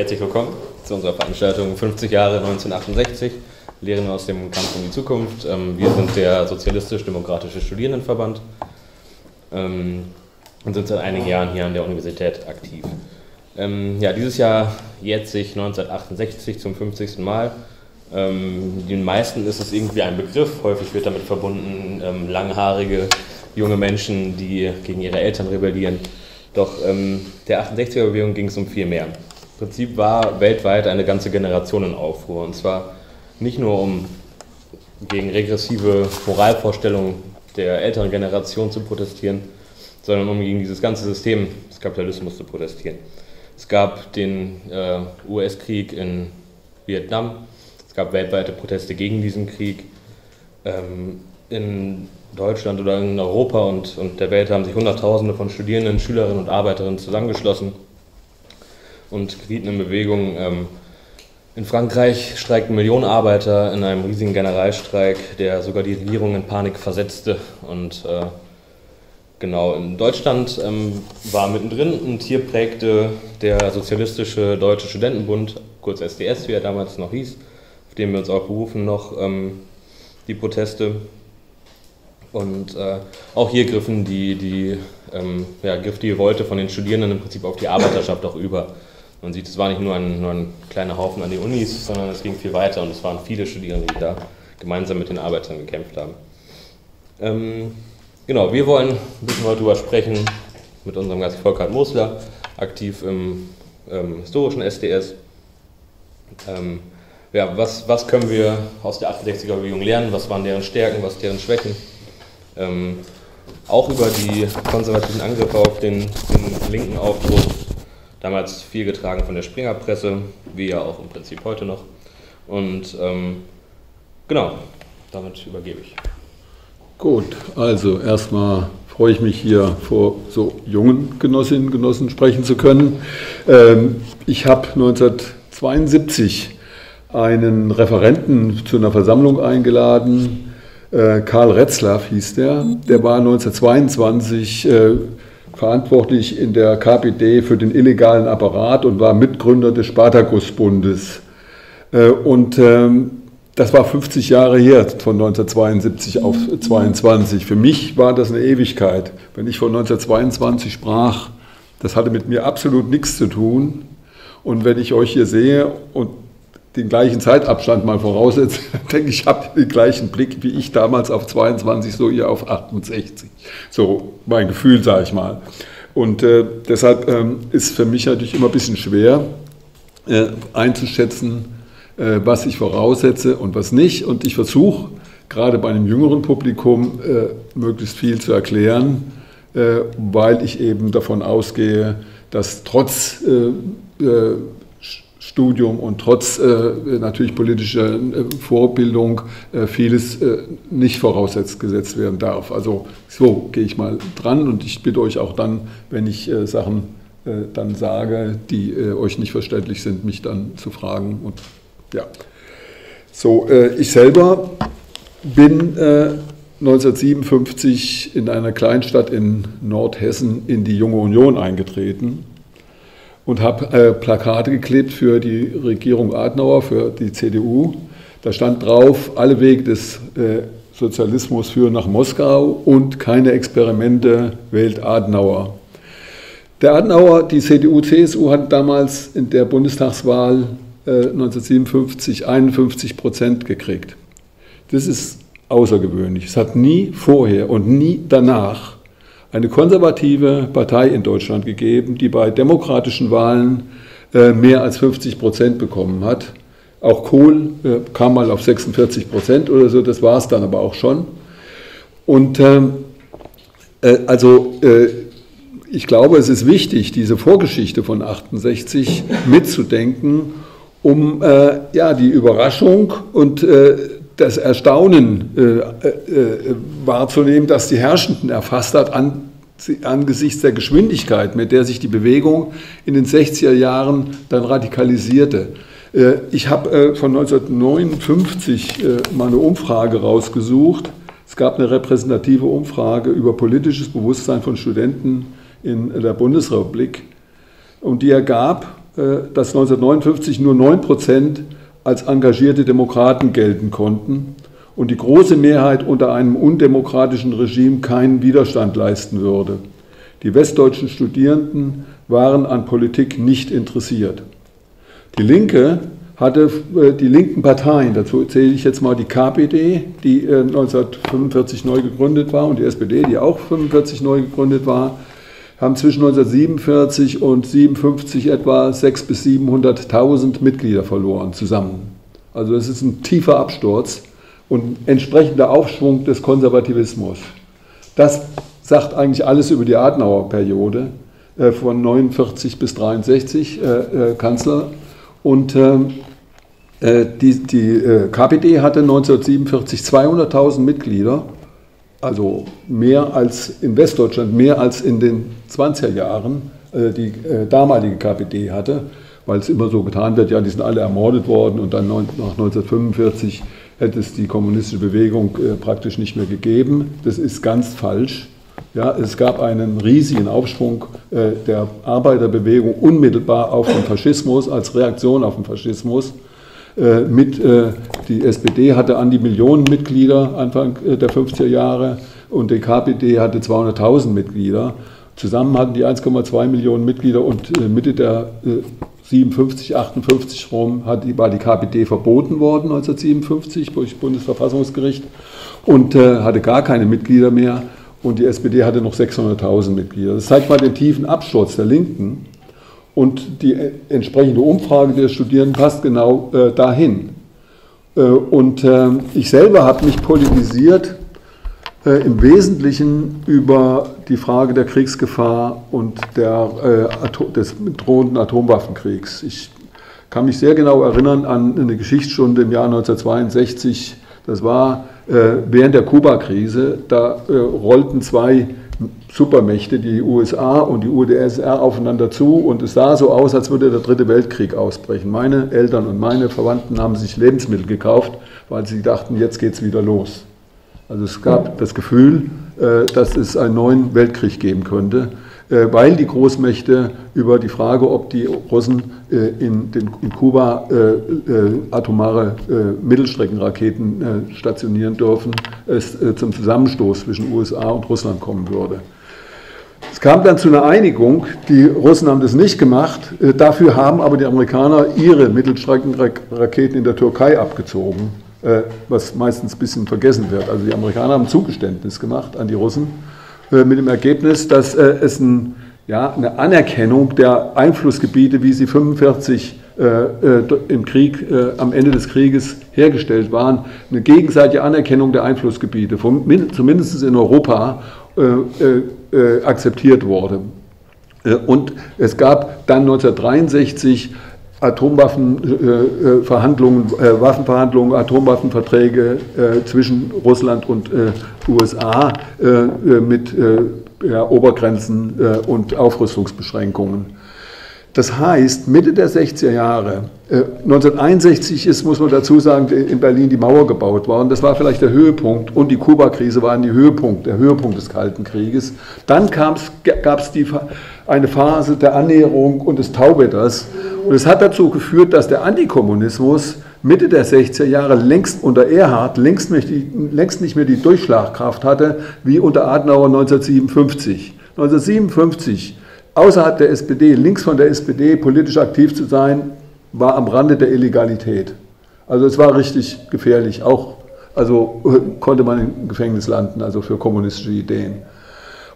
Herzlich willkommen zu unserer Veranstaltung 50 Jahre 1968, Lehren aus dem Kampf um die Zukunft. Wir sind der Sozialistisch-Demokratische Studierendenverband und sind seit einigen Jahren hier an der Universität aktiv. Ja, dieses Jahr jährt sich 1968 zum 50. Mal. Den meisten ist es irgendwie ein Begriff, häufig wird damit verbunden langhaarige junge Menschen, die gegen ihre Eltern rebellieren. Doch der 68er-Bewegung ging es um viel mehr. Im Prinzip war weltweit eine ganze Generation in Aufruhr, und zwar nicht nur gegen regressive Moralvorstellungen der älteren Generation zu protestieren, sondern gegen dieses ganze System des Kapitalismus zu protestieren. Es gab den US-Krieg in Vietnam, es gab weltweite Proteste gegen diesen Krieg. In Deutschland oder in Europa und der Welt haben sich Hunderttausende von Studierenden, Schülerinnen und Arbeiterinnen zusammengeschlossen und gerieten in Bewegung. In Frankreich streikten Millionen Arbeiter in einem riesigen Generalstreik, der sogar die Regierung in Panik versetzte. Und genau, in Deutschland war mittendrin, und hier prägte der Sozialistische Deutsche Studentenbund, kurz SDS, wie er damals noch hieß, auf den wir uns auch berufen, noch die Proteste. Und auch hier griffen griff die Revolte von den Studierenden im Prinzip auf die Arbeiterschaft auch über. Man sieht, es war nicht nur ein kleiner Haufen an den Unis, sondern es ging viel weiter, und es waren viele Studierende, die da gemeinsam mit den Arbeitern gekämpft haben. Genau, wir wollen ein bisschen heute darüber sprechen mit unserem Gast Volkhard Mosler, aktiv im historischen SDS. Ja, was können wir aus der 68er-Bewegung lernen? Was waren deren Stärken, was deren Schwächen? Auch über die konservativen Angriffe auf den linken Aufbruch, damals viel getragen von der Springerpresse, wie ja auch im Prinzip heute noch. Und genau, damit übergebe ich. Gut, also erstmal freue ich mich, hier vor so jungen Genossinnen und Genossen sprechen zu können. Ich habe 1972 einen Referenten zu einer Versammlung eingeladen, Karl Retzlaff hieß der. Der war 1922 verantwortlich in der KPD für den illegalen Apparat und war Mitgründer des Spartakusbundes. Das war 50 Jahre her, von 1972 auf 22. Für mich war das eine Ewigkeit. Wenn ich von 1922 sprach, das hatte mit mir absolut nichts zu tun. Und wenn ich euch hier sehe und den gleichen Zeitabstand mal voraussetzt, denke ich, habe den gleichen Blick, wie ich damals auf 22, so ihr auf 68. So mein Gefühl, sage ich mal. Und deshalb ist für mich natürlich immer ein bisschen schwer einzuschätzen, was ich voraussetze und was nicht. Und ich versuche, gerade bei einem jüngeren Publikum, möglichst viel zu erklären, weil ich eben davon ausgehe, dass trotz Studium und trotz natürlich politischer Vorbildung vieles nicht vorausgesetzt werden darf. Also so gehe ich mal dran, und ich bitte euch auch dann, wenn ich Sachen dann sage, die euch nicht verständlich sind, mich dann zu fragen. Und ja, so ich selber bin 1957 in einer Kleinstadt in Nordhessen in die Junge Union eingetreten und habe Plakate geklebt für die Regierung Adenauer, für die CDU. Da stand drauf: Alle Wege des Sozialismus führen nach Moskau und keine Experimente, wählt Adenauer. Der Adenauer, die CDU, CSU hatten damals in der Bundestagswahl 1957 51% gekriegt. Das ist außergewöhnlich. Es hat nie vorher und nie danach eine konservative Partei in Deutschland gegeben, die bei demokratischen Wahlen mehr als 50% bekommen hat. Auch Kohl kam mal auf 46% oder so, das war es dann aber auch schon. Und ich glaube, es ist wichtig, diese Vorgeschichte von 68 mitzudenken, um die Überraschung und das Erstaunen wahrzunehmen, dass die Herrschenden erfasst hat angesichts der Geschwindigkeit, mit der sich die Bewegung in den 60er Jahren dann radikalisierte. Ich habe von 1959 mal eine Umfrage rausgesucht. Es gab eine repräsentative Umfrage über politisches Bewusstsein von Studenten in der Bundesrepublik, und die ergab, dass 1959 nur 9% als engagierte Demokraten gelten konnten und die große Mehrheit unter einem undemokratischen Regime keinen Widerstand leisten würde. Die westdeutschen Studierenden waren an Politik nicht interessiert. Die Linke hatte die linken Parteien, dazu zähle ich jetzt mal die KPD, die 1945 neu gegründet war, und die SPD, die auch 1945 neu gegründet war, haben zwischen 1947 und 1957 etwa 600.000 bis 700.000 Mitglieder verloren zusammen. Also es ist ein tiefer Absturz und entsprechender Aufschwung des Konservativismus. Das sagt eigentlich alles über die Adenauer-Periode von 49 bis 63 Kanzler. Und die KPD hatte 1947 200.000 Mitglieder, also mehr als in Westdeutschland, mehr als in den 20er Jahren die damalige KPD hatte, weil es immer so getan wird, ja, die sind alle ermordet worden und dann nach 1945 hätte es die kommunistische Bewegung praktisch nicht mehr gegeben. Das ist ganz falsch. Ja, es gab einen riesigen Aufschwung der Arbeiterbewegung unmittelbar auf den Faschismus, als Reaktion auf den Faschismus. Die SPD hatte an die Millionen Mitglieder Anfang der 50er Jahre und die KPD hatte 200.000 Mitglieder. Zusammen hatten die 1,2 Millionen Mitglieder und Mitte der 57, 58 rum war die KPD verboten worden 1957 durch Bundesverfassungsgericht und hatte gar keine Mitglieder mehr. Und die SPD hatte noch 600.000 Mitglieder. Das zeigt mal den tiefen Absturz der Linken. Und die entsprechende Umfrage der Studierenden passt genau dahin. Ich selber habe mich politisiert im Wesentlichen über die Frage der Kriegsgefahr und des drohenden Atomwaffenkriegs. Ich kann mich sehr genau erinnern an eine Geschichtsstunde im Jahr 1962. Das war während der Kuba-Krise, da rollten zwei Supermächte, die USA und die UdSSR, aufeinander zu und es sah so aus, als würde der Dritte Weltkrieg ausbrechen. Meine Eltern und meine Verwandten haben sich Lebensmittel gekauft, weil sie dachten, jetzt geht es wieder los. Also es gab das Gefühl, dass es einen neuen Weltkrieg geben könnte, weil die Großmächte über die Frage, ob die Russen in Kuba atomare Mittelstreckenraketen stationieren dürfen, es zum Zusammenstoß zwischen USA und Russland kommen würde. Es kam dann zu einer Einigung, die Russen haben das nicht gemacht, dafür haben aber die Amerikaner ihre Mittelstreckenraketen in der Türkei abgezogen, was meistens ein bisschen vergessen wird. Also die Amerikaner haben ein Zugeständnis gemacht an die Russen, mit dem Ergebnis, dass es eine Anerkennung der Einflussgebiete, wie sie 1945 im Krieg, am Ende des Krieges hergestellt waren, eine gegenseitige Anerkennung der Einflussgebiete, zumindest in Europa, akzeptiert wurde. Und es gab dann 1963 Waffenverhandlungen, Atomwaffenverträge zwischen Russland und USA mit Obergrenzen und Aufrüstungsbeschränkungen. Das heißt, Mitte der 60er Jahre, 1961 ist, muss man dazu sagen, in Berlin die Mauer gebaut worden, das war vielleicht der Höhepunkt, und die Kuba-Krise war der Höhepunkt des Kalten Krieges. Dann gab es eine Phase der Annäherung und des Tauwetters, und es hat dazu geführt, dass der Antikommunismus Mitte der 60er Jahre längst unter Erhard längst nicht mehr die Durchschlagkraft hatte, wie unter Adenauer 1957. 1957 außerhalb der SPD, links von der SPD, politisch aktiv zu sein, war am Rande der Illegalität. Also es war richtig gefährlich, auch konnte man im Gefängnis landen, also für kommunistische Ideen.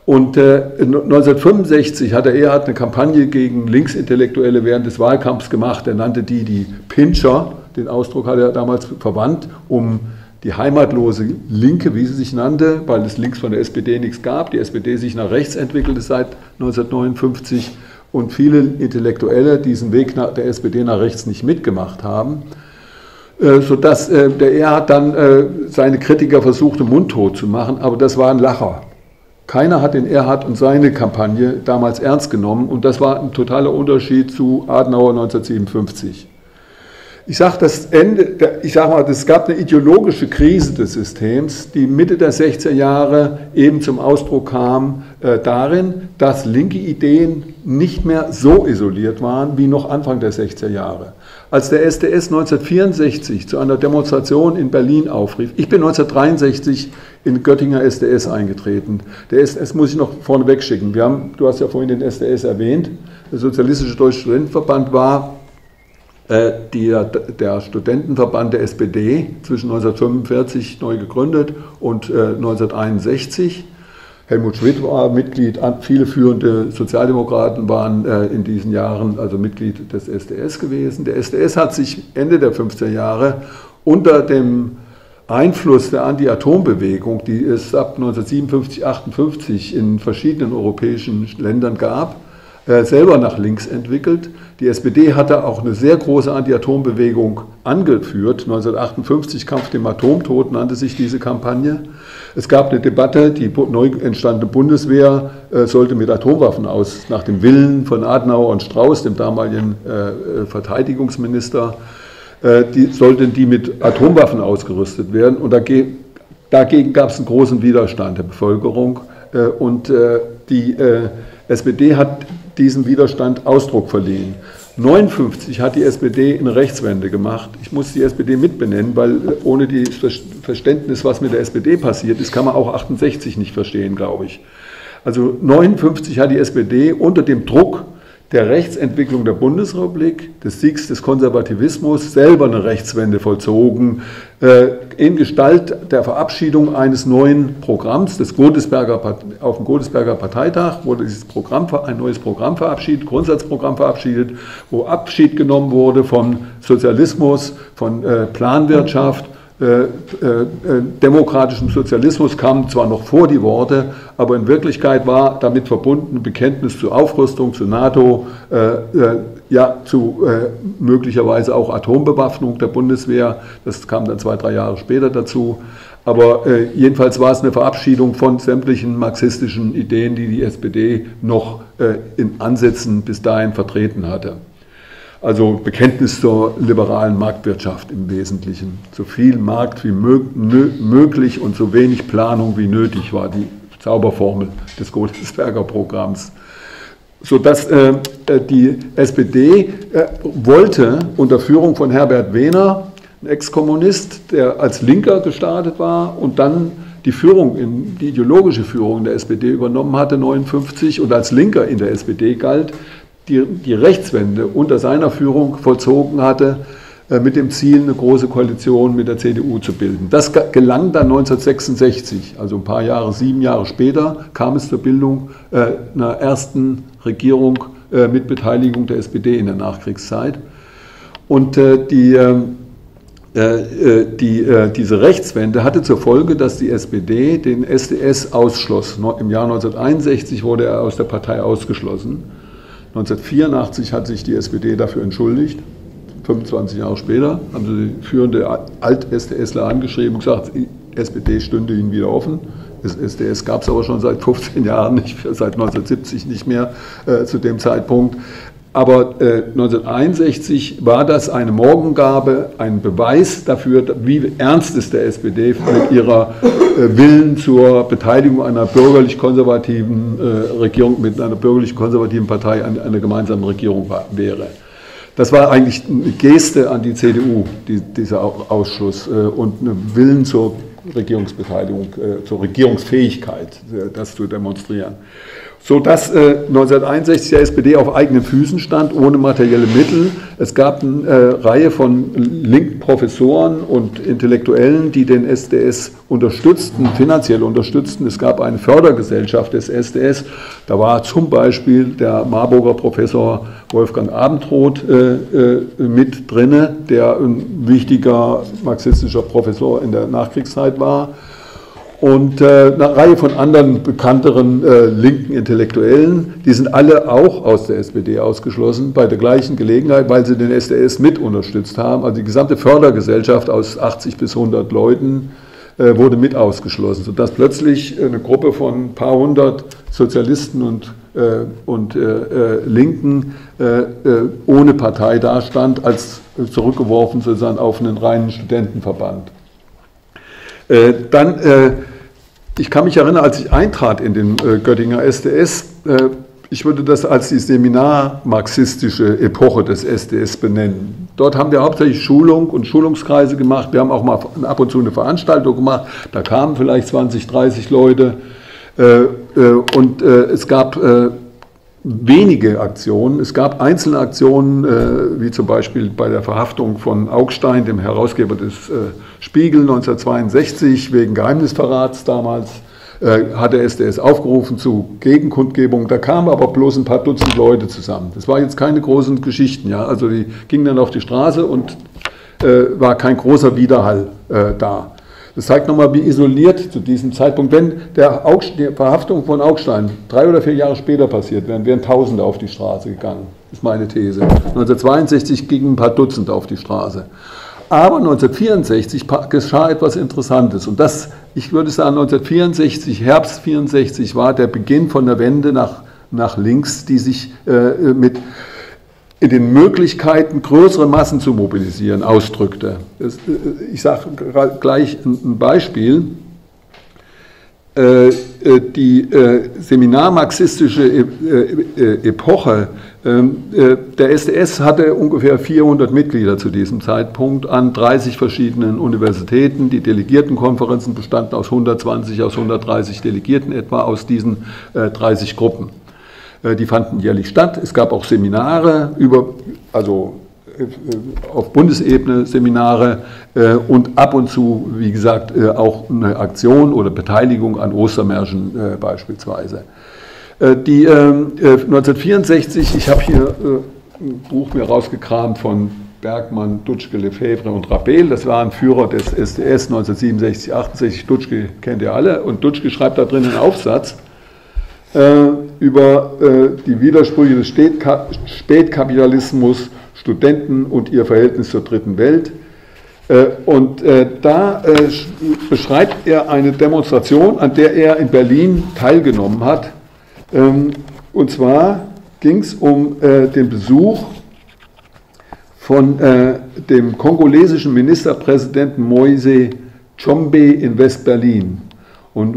Und 1965 hat Erhard eine Kampagne gegen Linksintellektuelle während des Wahlkampfs gemacht. Er nannte die Pinscher, den Ausdruck hat er damals verwandt, um die heimatlose Linke, wie sie sich nannte, weil es links von der SPD nichts gab, die SPD sich nach rechts entwickelte seit 1959 und viele Intellektuelle diesen Weg der SPD nach rechts nicht mitgemacht haben, sodass der Erhard dann seine Kritiker versuchte, mundtot zu machen, aber das war ein Lacher. Keiner hat den Erhard und seine Kampagne damals ernst genommen und das war ein totaler Unterschied zu Adenauer 1957. Ich sage mal, es gab eine ideologische Krise des Systems, die Mitte der 60er Jahre eben zum Ausdruck kam darin, dass linke Ideen nicht mehr so isoliert waren wie noch Anfang der 60er Jahre. Als der SDS 1964 zu einer Demonstration in Berlin aufrief, ich bin 1963 in Göttinger SDS eingetreten. Der SDS muss ich noch vorne wegschicken. Du hast ja vorhin den SDS erwähnt, der Sozialistische Deutsche Studentenverband war der Studentenverband der SPD, zwischen 1945 neu gegründet und 1961. Helmut Schmidt war Mitglied, viele führende Sozialdemokraten waren in diesen Jahren also Mitglied des SDS gewesen. Der SDS hat sich Ende der 50er Jahre unter dem Einfluss der Anti-Atom-Bewegung, die es ab 1957, 58 in verschiedenen europäischen Ländern gab, selber nach links entwickelt. Die SPD hatte auch eine sehr große Anti-Atom-Bewegung angeführt. 1958, Kampf dem Atomtod, nannte sich diese Kampagne. Es gab eine Debatte, die neu entstandene Bundeswehr sollte mit Atomwaffen nach dem Willen von Adenauer und Strauß, dem damaligen Verteidigungsminister, sollten die mit Atomwaffen ausgerüstet werden. Und dagegen gab es einen großen Widerstand der Bevölkerung. Und die SPD hat diesem Widerstand Ausdruck verliehen. 1959 hat die SPD eine Rechtswende gemacht. Ich muss die SPD mitbenennen, weil ohne das Verständnis, was mit der SPD passiert ist, kann man auch 68 nicht verstehen, glaube ich. Also 1959 hat die SPD unter dem Druck der Rechtsentwicklung der Bundesrepublik, des Siegs des Konservativismus, selber eine Rechtswende vollzogen, in Gestalt der Verabschiedung eines neuen Programms. Auf dem Godesberger Parteitag wurde dieses Programm, ein neues Programm verabschiedet, Grundsatzprogramm verabschiedet, wo Abschied genommen wurde von Sozialismus, von Planwirtschaft, demokratischem Sozialismus kamen zwar noch vor die Worte, aber in Wirklichkeit war damit verbunden Bekenntnis zur Aufrüstung, zur NATO, möglicherweise auch Atombewaffnung der Bundeswehr. Das kam dann 2, 3 Jahre später dazu. Aber jedenfalls war es eine Verabschiedung von sämtlichen marxistischen Ideen, die die SPD noch in Ansätzen bis dahin vertreten hatte. Also Bekenntnis zur liberalen Marktwirtschaft im Wesentlichen. So viel Markt wie möglich und so wenig Planung wie nötig war die Zauberformel des Godesberger Programms. Sodass die SPD wollte unter Führung von Herbert Wehner, ein Ex-Kommunist, der als Linker gestartet war und dann die ideologische Führung der SPD übernommen hatte, 1959, und als Linker in der SPD galt, die Rechtswende unter seiner Führung vollzogen hatte, mit dem Ziel, eine große Koalition mit der CDU zu bilden. Das gelang dann 1966, also ein paar Jahre, 7 Jahre später, kam es zur Bildung einer ersten Regierung mit Beteiligung der SPD in der Nachkriegszeit. Und diese Rechtswende hatte zur Folge, dass die SPD den SDS ausschloss. Im Jahr 1961 wurde er aus der Partei ausgeschlossen. 1984 hat sich die SPD dafür entschuldigt. 25 Jahre später haben sie führende Alt-SDSler angeschrieben und gesagt, die SPD stünde ihnen wieder offen. Das SDS gab es aber schon seit 15 Jahren, nicht, seit 1970 nicht mehr zu dem Zeitpunkt. Aber 1961 war das eine Morgengabe, ein Beweis dafür, wie ernst es der SPD mit ihrer Willen zur Beteiligung einer bürgerlich-konservativen Regierung, mit einer bürgerlich-konservativen Partei an einer gemeinsamen Regierung wäre. Das war eigentlich eine Geste an die CDU, dieser Ausschluss, und einen Willen zur Regierungsbeteiligung, zur Regierungsfähigkeit, das zu demonstrieren. Sodass 1961 die SPD auf eigenen Füßen stand, ohne materielle Mittel. Es gab eine Reihe von linken Professoren und Intellektuellen, die den SDS unterstützten, finanziell unterstützten. Es gab eine Fördergesellschaft des SDS. Da war zum Beispiel der Marburger Professor Wolfgang Abendroth mit drin, der ein wichtiger marxistischer Professor in der Nachkriegszeit war. Und eine Reihe von anderen bekannteren linken Intellektuellen, die sind alle auch aus der SPD ausgeschlossen, bei der gleichen Gelegenheit, weil sie den SDS mit unterstützt haben. Also die gesamte Fördergesellschaft aus 80 bis 100 Leuten wurde mit ausgeschlossen, sodass plötzlich eine Gruppe von ein paar hundert Sozialisten und und Linken ohne Partei dastand, als zurückgeworfen zu sein auf einen reinen Studentenverband. Dann, ich kann mich erinnern, als ich eintrat in den Göttinger SDS, ich würde das als die seminarmarxistische Epoche des SDS benennen. Dort haben wir hauptsächlich Schulung und Schulungskreise gemacht. Wir haben auch mal ab und zu eine Veranstaltung gemacht. Da kamen vielleicht 20, 30 Leute. Und es gab wenige Aktionen. Es gab einzelne Aktionen, wie zum Beispiel bei der Verhaftung von Augstein, dem Herausgeber des Spiegel 1962, wegen Geheimnisverrats damals. Hat der SDS aufgerufen zu Gegenkundgebung, da kamen aber bloß ein paar Dutzend Leute zusammen. Das war jetzt keine großen Geschichten, ja? Also die gingen dann auf die Straße und war kein großer Widerhall da. Das zeigt nochmal, wie isoliert zu diesem Zeitpunkt, wenn die Verhaftung von Augstein 3 oder 4 Jahre später passiert wäre, wären Tausende auf die Straße gegangen, ist meine These. 1962 gingen ein paar Dutzend auf die Straße. Aber 1964 geschah etwas Interessantes und das, ich würde sagen, 1964, Herbst 64 war der Beginn von der Wende nach links, die sich mit in den Möglichkeiten, größere Massen zu mobilisieren, ausdrückte. Ich sage gleich ein Beispiel. Die seminarmarxistische Epoche, der SDS hatte ungefähr 400 Mitglieder zu diesem Zeitpunkt an 30 verschiedenen Universitäten. Die Delegiertenkonferenzen bestanden aus 120, aus 130 Delegierten etwa, aus diesen 30 Gruppen. Die fanden jährlich statt. Es gab auch Seminare, also auf Bundesebene Seminare und ab und zu, wie gesagt, auch eine Aktion oder Beteiligung an Ostermärschen beispielsweise. Die 1964, ich habe hier ein Buch mir rausgekramt von Bergmann, Dutschke, Lefebvre und Rabel, das waren Führer des SDS 1967, 68, Dutschke kennt ihr alle, und Dutschke schreibt da drin einen Aufsatz über die Widersprüche des Spätkapitalismus, Studenten und ihr Verhältnis zur Dritten Welt. Und da beschreibt er eine Demonstration, an der er in Berlin teilgenommen hat. Und zwar ging es um den Besuch von dem kongolesischen Ministerpräsidenten Moïse Tshombe in West-Berlin. Und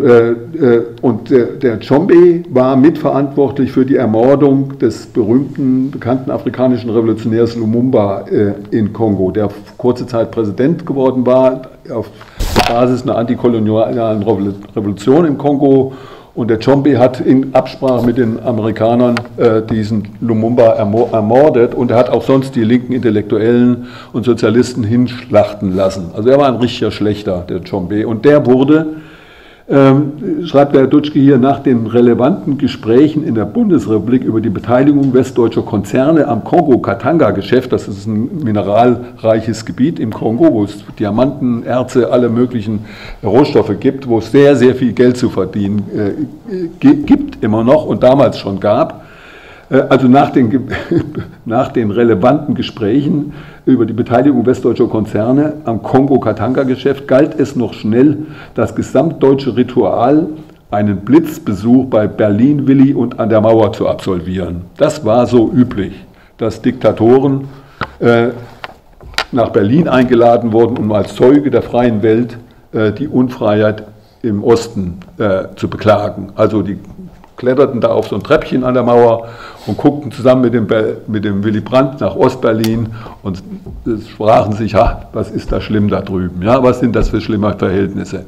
der Tshombe war mitverantwortlich für die Ermordung des bekannten afrikanischen Revolutionärs Lumumba in Kongo, der kurze Zeit Präsident geworden war, auf Basis einer antikolonialen Revolution im Kongo. Und der Tshombe hat in Absprache mit den Amerikanern diesen Lumumba ermordet und er hat auch sonst die linken Intellektuellen und Sozialisten hinschlachten lassen. Also er war ein richtiger Schlechter, der Tshombe. Und der wurde... schreibt der Dutschke hier, nach den relevanten Gesprächen in der Bundesrepublik über die Beteiligung westdeutscher Konzerne am Kongo-Katanga-Geschäft, das ist ein mineralreiches Gebiet im Kongo, wo es Diamanten, Erze, alle möglichen Rohstoffe gibt, wo es sehr, sehr viel Geld zu verdienen gibt, immer noch und damals schon gab. Also nach den relevanten Gesprächen über die Beteiligung westdeutscher Konzerne am Kongo-Katanga-Geschäft galt es noch schnell, das gesamtdeutsche Ritual, einen Blitzbesuch bei Berlin-Willi und an der Mauer zu absolvieren. Das war so üblich, dass Diktatoren nach Berlin eingeladen wurden, um als Zeuge der freien Welt die Unfreiheit im Osten zu beklagen. Also die kletterten da auf so ein Treppchen an der Mauer und guckten zusammen mit dem Willy Brandt nach Ostberlin und sprachen sich, was ist da schlimm da drüben, ja, was sind das für schlimme Verhältnisse.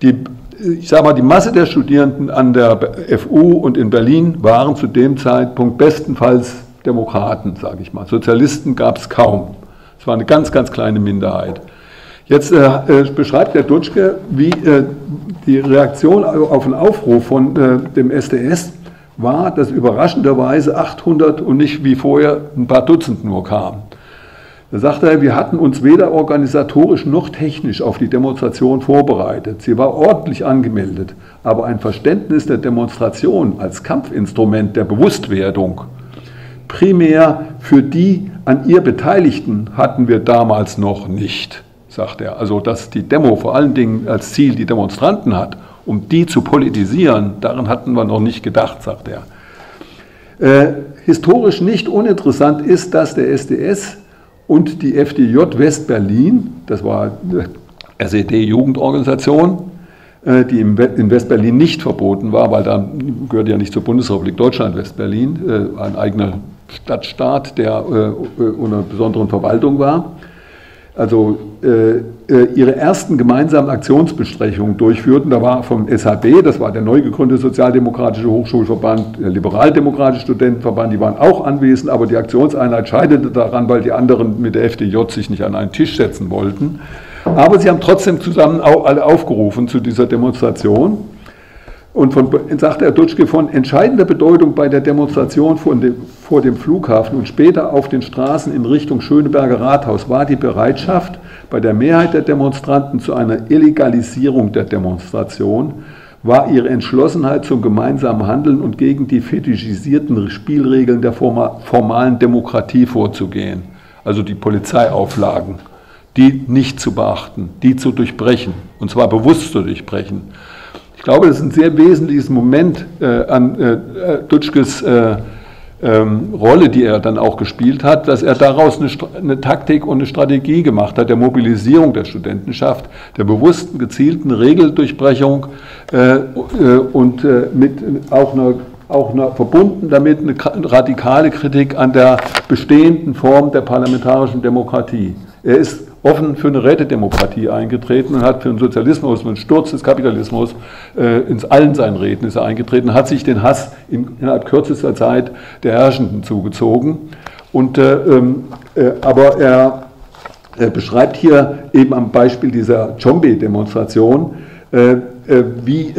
Ich sag mal, die Masse der Studierenden an der FU und in Berlin waren zu dem Zeitpunkt bestenfalls Demokraten, sage ich mal. Sozialisten gab es kaum. Es war eine ganz, ganz kleine Minderheit. Jetzt beschreibt der Dutschke, wie die Reaktion auf den Aufruf von dem SDS war, dass überraschenderweise 800 und nicht wie vorher ein paar Dutzend nur kamen. Da sagt er, wir hatten uns weder organisatorisch noch technisch auf die Demonstration vorbereitet. Sie war ordentlich angemeldet, aber ein Verständnis der Demonstration als Kampfinstrument der Bewusstwerdung, primär für die an ihr Beteiligten, hatten wir damals noch nicht. Sagt er, also dass die Demo vor allen Dingen als Ziel die Demonstranten hat, um die zu politisieren, daran hatten wir noch nicht gedacht, sagt er. Historisch nicht uninteressant ist, dass der SDS und die FDJ West-Berlin, das war eine SED-Jugendorganisation, die in West-Berlin nicht verboten war, weil da gehört ja nicht zur Bundesrepublik Deutschland West-Berlin, ein eigener Stadtstaat, der unter besonderen Verwaltung war, also ihre ersten gemeinsamen Aktionsbesprechungen durchführten. Da war vom SHB, das war der neu gegründete Sozialdemokratische Hochschulverband, der Liberaldemokratische Studentenverband, die waren auch anwesend, aber die Aktionseinheit scheiterte daran, weil die anderen mit der FDJ sich nicht an einen Tisch setzen wollten. Aber sie haben trotzdem zusammen alle aufgerufen zu dieser Demonstration. Und sagte Herr Dutschke, von entscheidender Bedeutung bei der Demonstration vor dem Flughafen und später auf den Straßen in Richtung Schöneberger Rathaus war die Bereitschaft bei der Mehrheit der Demonstranten zu einer Illegalisierung der Demonstration, war ihre Entschlossenheit zum gemeinsamen Handeln und gegen die fetischisierten Spielregeln der formalen Demokratie vorzugehen, also die Polizeiauflagen, die nicht zu beachten, die zu durchbrechen, und zwar bewusst zu durchbrechen. Ich glaube, das ist ein sehr wesentliches Moment an Dutschkes Rolle, die er dann auch gespielt hat, dass er daraus eine Taktik und eine Strategie gemacht hat, der Mobilisierung der Studentenschaft, der bewussten, gezielten Regeldurchbrechung und mit auch einer verbunden damit eine radikale Kritik an der bestehenden Form der parlamentarischen Demokratie. Er ist offen für eine Rätedemokratie eingetreten und hat für den Sozialismus und den Sturz des Kapitalismus in allen seinen Reden ist er eingetreten, hat sich den Hass innerhalb kürzester Zeit der Herrschenden zugezogen. Und, aber er beschreibt hier eben am Beispiel dieser Tshombe-Demonstration, wie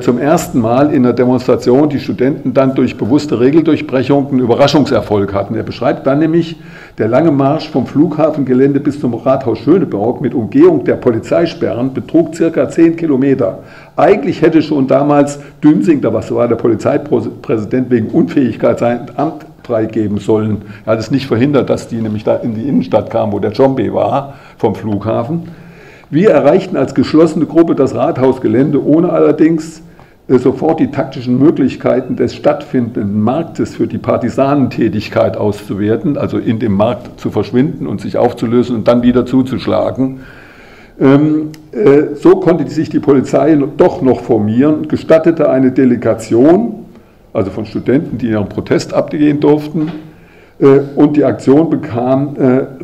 zum ersten Mal in der Demonstration die Studenten dann durch bewusste Regeldurchbrechung einen Überraschungserfolg hatten. Er beschreibt dann nämlich, der lange Marsch vom Flughafengelände bis zum Rathaus Schöneberg mit Umgehung der Polizeisperren betrug circa 10 Kilometer. Eigentlich hätte schon damals Dümsing, da war der Polizeipräsident, wegen Unfähigkeit sein Amt freigeben sollen. Er hat es nicht verhindert, dass die nämlich da in die Innenstadt kamen, wo der Tshombe war, vom Flughafen. Wir erreichten als geschlossene Gruppe das Rathausgelände, ohne allerdings sofort die taktischen Möglichkeiten des stattfindenden Marktes für die Partisanentätigkeit auszuwerten, also in dem Markt zu verschwinden und sich aufzulösen und dann wieder zuzuschlagen. So konnte sich die Polizei doch noch formieren und gestattete eine Delegation, also von Studenten, die ihren Protest abgehen durften, und die Aktion bekam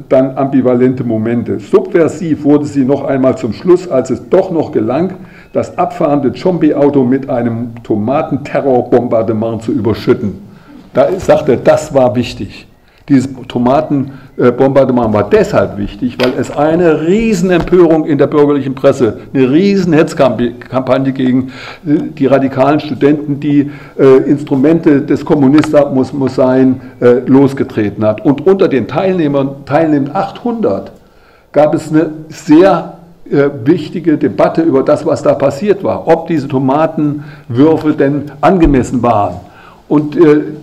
dann ambivalente Momente. Subversiv wurde sie noch einmal zum Schluss, als es doch noch gelang, das abfahrende Tshombe-Auto mit einem Tomatenterrorbombardement zu überschütten. Da sagt er, das war wichtig. Dieses Tomatenbombardement war deshalb wichtig, weil es eine Riesenempörung in der bürgerlichen Presse, eine Riesenhetzkampagne gegen die radikalen Studenten, die Instrumente des Kommunismus muss sein, losgetreten hat. Und unter den teilnehmenden 800, gab es eine sehr wichtige Debatte über das, was da passiert war, ob diese Tomatenwürfe denn angemessen waren. Und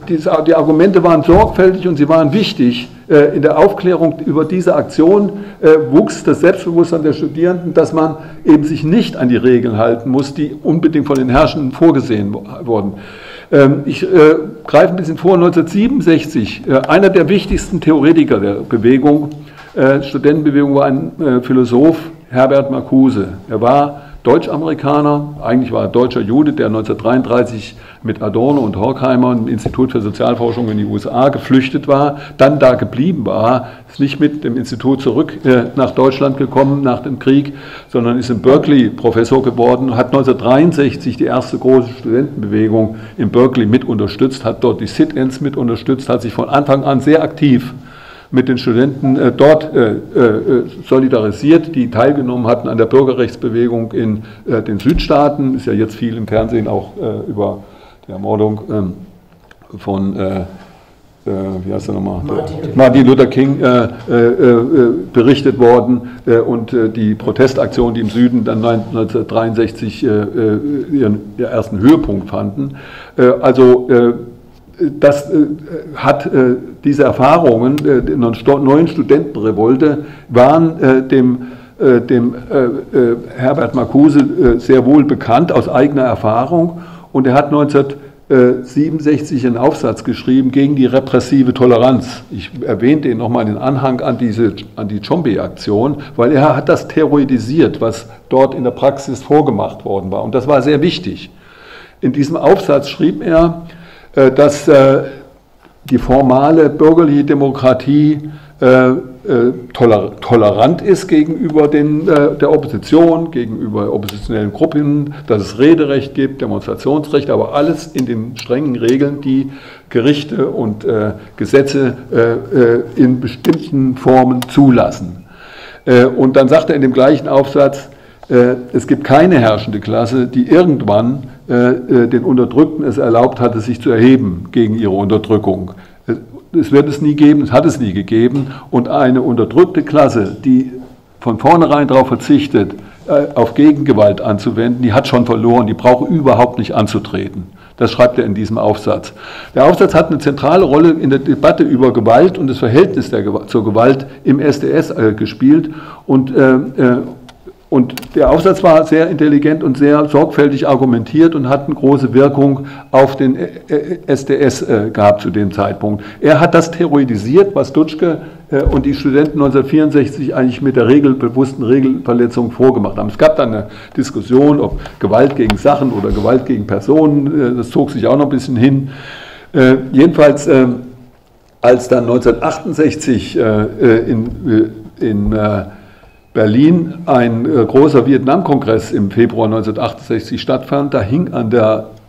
die Argumente waren sorgfältig und sie waren wichtig. In der Aufklärung über diese Aktion wuchs das Selbstbewusstsein der Studierenden, dass man eben sich nicht an die Regeln halten muss, die unbedingt von den Herrschenden vorgesehen wurden. Ich greife ein bisschen vor, 1967, einer der wichtigsten Theoretiker der Bewegung, Studentenbewegung, war ein Philosoph, Herbert Marcuse. Er war Deutsch-Amerikaner, eigentlich war er deutscher Jude, der 1933 mit Adorno und Horkheimer im Institut für Sozialforschung in die USA geflüchtet war, dann da geblieben war, ist nicht mit dem Institut zurück nach Deutschland gekommen nach dem Krieg, sondern ist in Berkeley Professor geworden, hat 1963 die erste große Studentenbewegung in Berkeley mit unterstützt, hat dort die Sit-Ins mit unterstützt, hat sich von Anfang an sehr aktiv mit den Studenten dort solidarisiert, die teilgenommen hatten an der Bürgerrechtsbewegung in den Südstaaten. Ist ja jetzt viel im Fernsehen auch über die Ermordung von wie heißt er nochmal? Martin Luther King berichtet worden und die Protestaktionen, die im Süden dann 1963 ihren ersten Höhepunkt fanden. Das hat diese Erfahrungen der neuen Studentenrevolte waren dem Herbert Marcuse sehr wohl bekannt aus eigener Erfahrung, und er hat 19 1967 einen Aufsatz geschrieben gegen die repressive Toleranz. Ich erwähnte ihn nochmal in den Anhang an die Tshombe-Aktion, weil er hat das theoretisiert, was dort in der Praxis vorgemacht worden war. Und das war sehr wichtig. In diesem Aufsatz schrieb er, dass die formale bürgerliche Demokratie tolerant ist gegenüber der Opposition, gegenüber oppositionellen Gruppen, dass es Rederecht gibt, Demonstrationsrecht, aber alles in den strengen Regeln, die Gerichte und Gesetze in bestimmten Formen zulassen. Und dann sagt er in dem gleichen Aufsatz, es gibt keine herrschende Klasse, die irgendwann den Unterdrückten es erlaubt hatte, sich zu erheben gegen ihre Unterdrückung. Es wird es nie geben, es hat es nie gegeben. Und eine unterdrückte Klasse, die von vornherein darauf verzichtet, auf Gegengewalt anzuwenden, die hat schon verloren, die braucht überhaupt nicht anzutreten. Das schreibt er in diesem Aufsatz. Der Aufsatz hat eine zentrale Rolle in der Debatte über Gewalt und das Verhältnis zur Gewalt im SDS gespielt. Und der Aufsatz war sehr intelligent und sehr sorgfältig argumentiert und hat eine große Wirkung auf den SDS gehabt zu dem Zeitpunkt. Er hat das theoretisiert, was Dutschke und die Studenten 1964 eigentlich mit der bewussten Regelverletzung vorgemacht haben. Es gab dann eine Diskussion, ob Gewalt gegen Sachen oder Gewalt gegen Personen, das zog sich auch noch ein bisschen hin. Jedenfalls, als dann 1968 in Berlin ein großer Vietnamkongress im Februar 1968 stattfand, da hing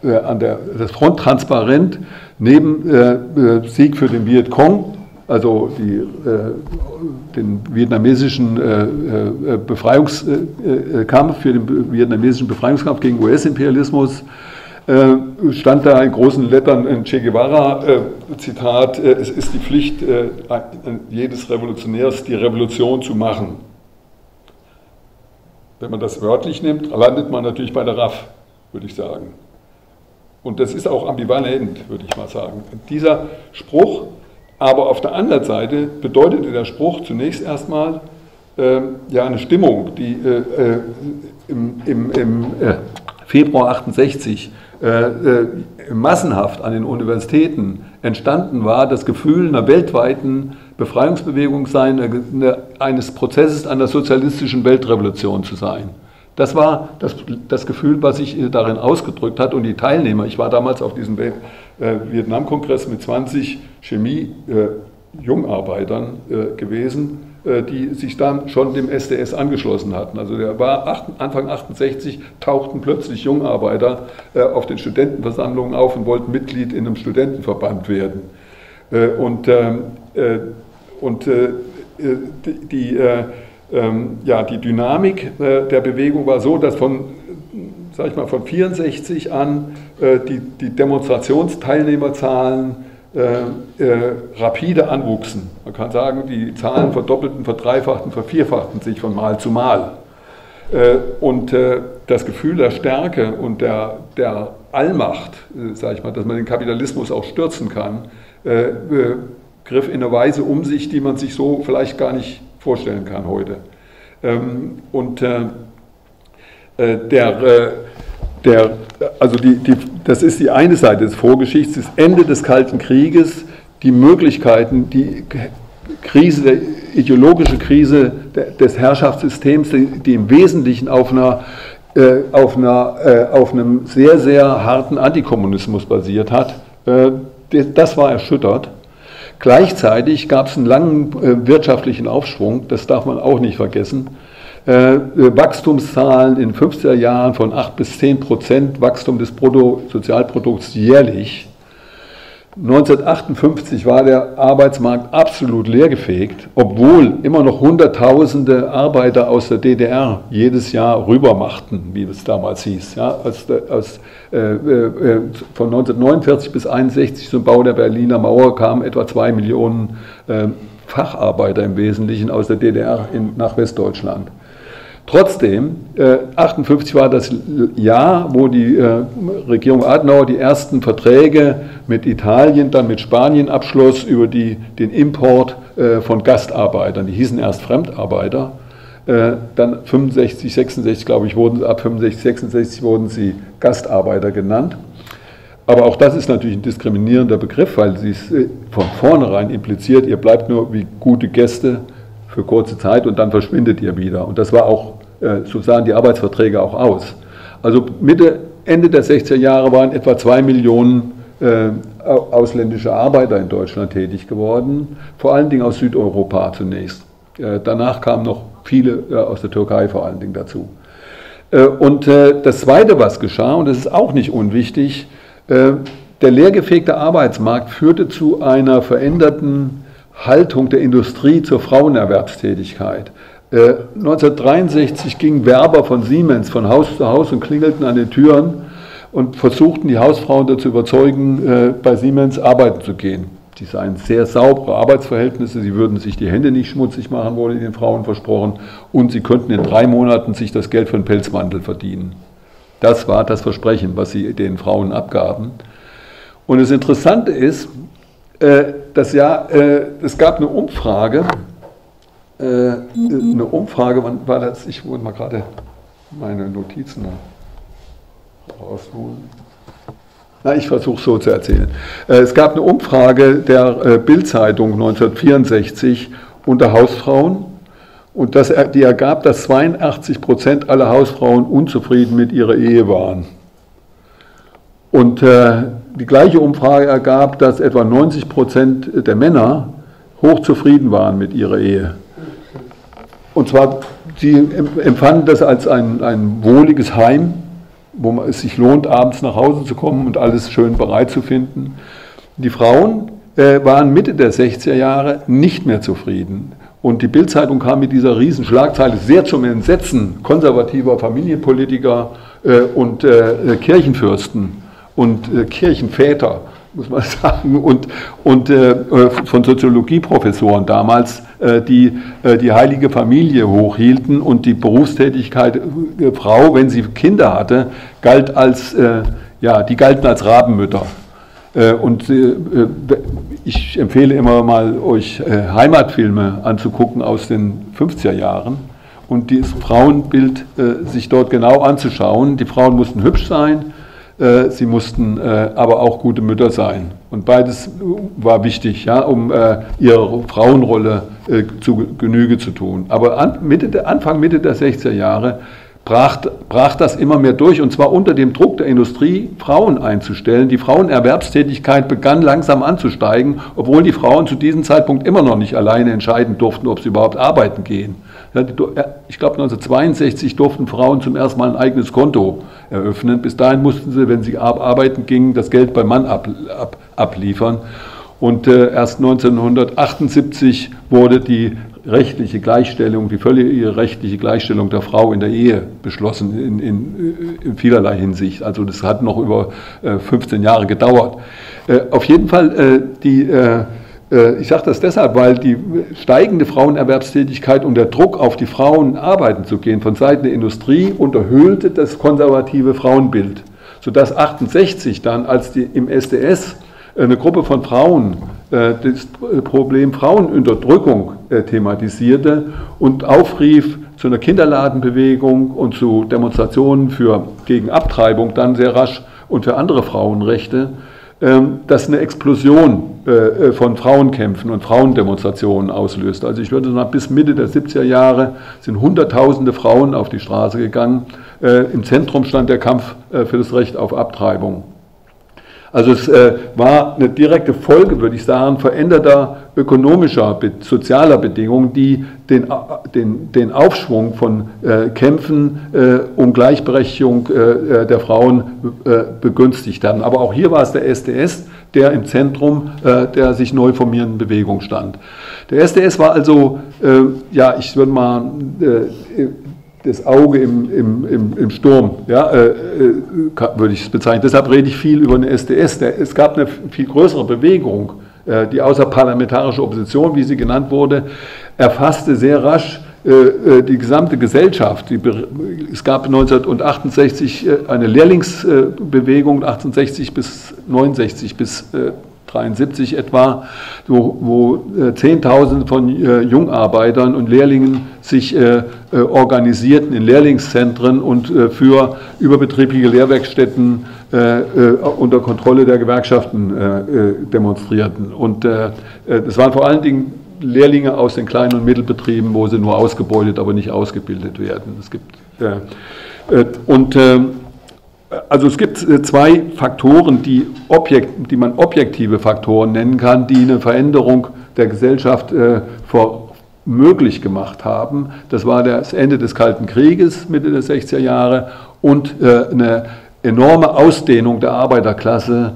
das Fronttransparent neben Sieg für den Vietcong, also den vietnamesischen Befreiungskampf, für den vietnamesischen Befreiungskampf gegen US-Imperialismus, stand da in großen Lettern ein Che Guevara, Zitat, es ist die Pflicht jedes Revolutionärs, die Revolution zu machen. Wenn man das wörtlich nimmt, landet man natürlich bei der RAF, würde ich sagen. Und das ist auch ambivalent, würde ich mal sagen. Dieser Spruch, aber auf der anderen Seite bedeutete der Spruch zunächst erstmal ja eine Stimmung, die im Februar 68 massenhaft an den Universitäten entstanden war, das Gefühl einer weltweiten Befreiungsbewegung sein, eines Prozesses an der sozialistischen Weltrevolution zu sein. Das war das Gefühl, was sich darin ausgedrückt hat, und die Teilnehmer, ich war damals auf diesem Vietnam-Kongress mit 20 Chemie-Jungarbeitern gewesen, die sich dann schon dem SDS angeschlossen hatten. Also der war Anfang 68, tauchten plötzlich Jungarbeiter auf den Studentenversammlungen auf und wollten Mitglied in einem Studentenverband werden. Die Dynamik der Bewegung war so, dass von 64 an die Demonstrationsteilnehmerzahlen rapide anwuchsen. Man kann sagen, die Zahlen verdoppelten, verdreifachten, vervierfachten sich von Mal zu Mal. Das Gefühl der Stärke und der Allmacht, dass man den Kapitalismus auch stürzen kann, griff in einer Weise um sich, die man sich so vielleicht gar nicht vorstellen kann heute. Das ist die eine Seite des Vorgeschichts, das Ende des Kalten Krieges, die Möglichkeiten, die Krise, die ideologische Krise des Herrschaftssystems, die im Wesentlichen auf einem sehr, sehr harten Antikommunismus basiert hat, das war erschüttert. Gleichzeitig gab es einen langen wirtschaftlichen Aufschwung, das darf man auch nicht vergessen. Wachstumszahlen in den 50er Jahren von 8 bis 10% Wachstum des Bruttosozialprodukts jährlich. 1958 war der Arbeitsmarkt absolut leergefegt, obwohl immer noch Hunderttausende Arbeiter aus der DDR jedes Jahr rübermachten, wie es damals hieß. Ja, von 1949 bis 1961 zum Bau der Berliner Mauer kamen etwa 2 Millionen Facharbeiter im Wesentlichen aus der DDR nach Westdeutschland. Trotzdem, 1958 war das Jahr, wo die Regierung Adenauer die ersten Verträge mit Italien, dann mit Spanien abschloss über den Import von Gastarbeitern. Die hießen erst Fremdarbeiter, dann 65, 66, glaube ich, ab 65, 66 wurden sie Gastarbeiter genannt. Aber auch das ist natürlich ein diskriminierender Begriff, weil sie es von vornherein impliziert, ihr bleibt nur wie gute Gäste für kurze Zeit und dann verschwindet ihr wieder. Und das war auch, so sahen die Arbeitsverträge auch aus. Also Mitte, Ende der 60er Jahre waren etwa 2 Millionen ausländische Arbeiter in Deutschland tätig geworden, vor allen Dingen aus Südeuropa zunächst. Danach kamen noch viele aus der Türkei vor allen Dingen dazu. Und das Zweite, was geschah, und das ist auch nicht unwichtig, der leergefegte Arbeitsmarkt führte zu einer veränderten Haltung der Industrie zur Frauenerwerbstätigkeit. 1963 gingen Werber von Siemens von Haus zu Haus und klingelten an den Türen und versuchten, die Hausfrauen dazu überzeugen, bei Siemens arbeiten zu gehen. Die seien sehr saubere Arbeitsverhältnisse, sie würden sich die Hände nicht schmutzig machen, wurde den Frauen versprochen, und sie könnten in 3 Monaten sich das Geld für einen Pelzmantel verdienen. Das war das Versprechen, was sie den Frauen abgaben. Und das Interessante ist, dass ja, es gab eine Umfrage, wann war das? Ich wollte mal gerade meine Notizen rausholen. Na, ich versuche es so zu erzählen. Es gab eine Umfrage der Bildzeitung 1964 unter Hausfrauen. Und die ergab, dass 82% aller Hausfrauen unzufrieden mit ihrer Ehe waren. Und die gleiche Umfrage ergab, dass etwa 90% der Männer hochzufrieden waren mit ihrer Ehe. Und zwar, sie empfanden das als ein wohliges Heim, wo es sich lohnt, abends nach Hause zu kommen und alles schön bereit zu finden. Die Frauen waren Mitte der 60er Jahre nicht mehr zufrieden. Und die Bildzeitung kam mit dieser riesen Schlagzeile sehr zum Entsetzen konservativer Familienpolitiker und Kirchenfürsten und Kirchenväter, muss man sagen, und von Soziologieprofessoren damals, die die heilige Familie hochhielten und die Berufstätigkeit der Frau, wenn sie Kinder hatte, galt als, ja, die galten als Rabenmütter. Und ich empfehle immer mal, euch Heimatfilme anzugucken aus den 50er Jahren und dieses Frauenbild sich dort genau anzuschauen. Die Frauen mussten hübsch sein, sie mussten aber auch gute Mütter sein. Und beides war wichtig, ja, um ihre Frauenrolle zu Genüge zu tun. Aber Anfang, Mitte der 60er Jahre brach das immer mehr durch, und zwar unter dem Druck der Industrie, Frauen einzustellen. Die Frauenerwerbstätigkeit begann langsam anzusteigen, obwohl die Frauen zu diesem Zeitpunkt immer noch nicht alleine entscheiden durften, ob sie überhaupt arbeiten gehen. Ich glaube, 1962 durften Frauen zum ersten Mal ein eigenes Konto eröffnen. Bis dahin mussten sie, wenn sie arbeiten gingen, das Geld beim Mann abliefern. Und erst 1978 wurde die rechtliche Gleichstellung, die völlige rechtliche Gleichstellung der Frau in der Ehe beschlossen, in vielerlei Hinsicht. Also das hat noch über 15 Jahre gedauert. Auf jeden Fall, ich sage das deshalb, weil die steigende Frauenerwerbstätigkeit und der Druck auf die Frauen, arbeiten zu gehen, von Seiten der Industrie unterhöhlte das konservative Frauenbild, sodass 1968 dann, als die im SDS eine Gruppe von Frauen das Problem Frauenunterdrückung thematisierte und aufrief zu einer Kinderladenbewegung und zu Demonstrationen gegen Abtreibung dann sehr rasch und für andere Frauenrechte, dass eine Explosion von Frauenkämpfen und Frauendemonstrationen auslöste. Also ich würde sagen, bis Mitte der 70er Jahre sind Hunderttausende Frauen auf die Straße gegangen. Im Zentrum stand der Kampf für das Recht auf Abtreibung. Also es war eine direkte Folge, würde ich sagen, veränderter ökonomischer, sozialer Bedingungen, die den Aufschwung von Kämpfen um Gleichberechtigung der Frauen begünstigt haben. Aber auch hier war es der SDS, der im Zentrum der sich neu formierenden Bewegung stand. Der SDS war also, ja, ich würde mal das Auge im Sturm, ja, würde ich es bezeichnen. Deshalb rede ich viel über eine SDS. Es gab eine viel größere Bewegung. Die außerparlamentarische Opposition, wie sie genannt wurde, erfasste sehr rasch die gesamte Gesellschaft. Es gab 1968 eine Lehrlingsbewegung, 1860 bis 69 bis 1973 etwa, wo Zehntausende von Jungarbeitern und Lehrlingen sich organisierten in Lehrlingszentren und für überbetriebliche Lehrwerkstätten unter Kontrolle der Gewerkschaften demonstrierten. Und das waren vor allen Dingen Lehrlinge aus den kleinen und Mittelbetrieben, wo sie nur ausgebeutet, aber nicht ausgebildet werden. Es gibt, also es gibt zwei Faktoren, die man objektive Faktoren nennen kann, die eine Veränderung der Gesellschaft möglich gemacht haben. Das war das Ende des Kalten Krieges, Mitte der 60er Jahre, und eine enorme Ausdehnung der Arbeiterklasse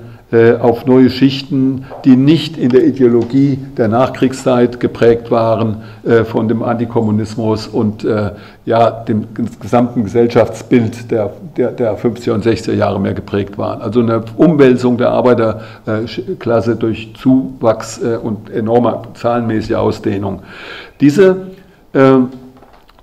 auf neue Schichten, die nicht in der Ideologie der Nachkriegszeit geprägt waren von dem Antikommunismus und ja, dem gesamten Gesellschaftsbild der 50er und 60er Jahre mehr geprägt waren. Also eine Umwälzung der Arbeiterklasse durch Zuwachs und enorme zahlenmäßige Ausdehnung. Diese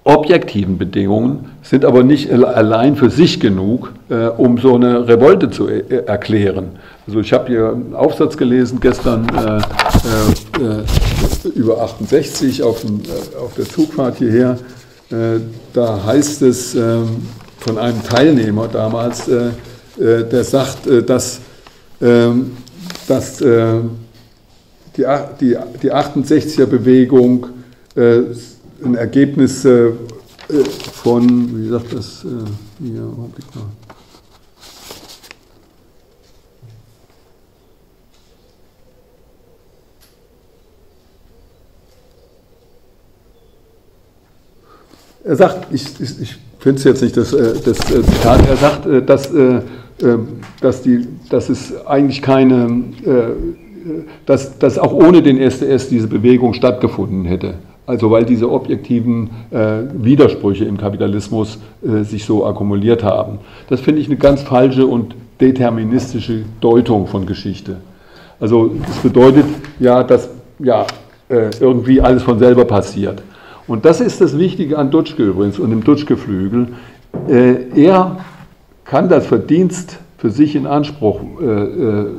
objektiven Bedingungen sind aber nicht allein für sich genug, um so eine Revolte zu erklären. Also ich habe hier einen Aufsatz gelesen gestern über 68 auf der Zugfahrt hierher. Da heißt es von einem Teilnehmer damals, der sagt, dass die 68er-Bewegung ein Ergebnis von, wie sagt das, hier, Augenblick mal. Er sagt, ich finde es jetzt nicht, das Zitat, er sagt, dass es eigentlich keine, dass auch ohne den SDS diese Bewegung stattgefunden hätte. Also weil diese objektiven Widersprüche im Kapitalismus sich so akkumuliert haben. Das finde ich eine ganz falsche und deterministische Deutung von Geschichte. Also es bedeutet ja, dass ja, irgendwie alles von selber passiert. Und das ist das Wichtige an Dutschke übrigens und dem Dutschke-Flügel. Er kann das Verdienst für sich in Anspruch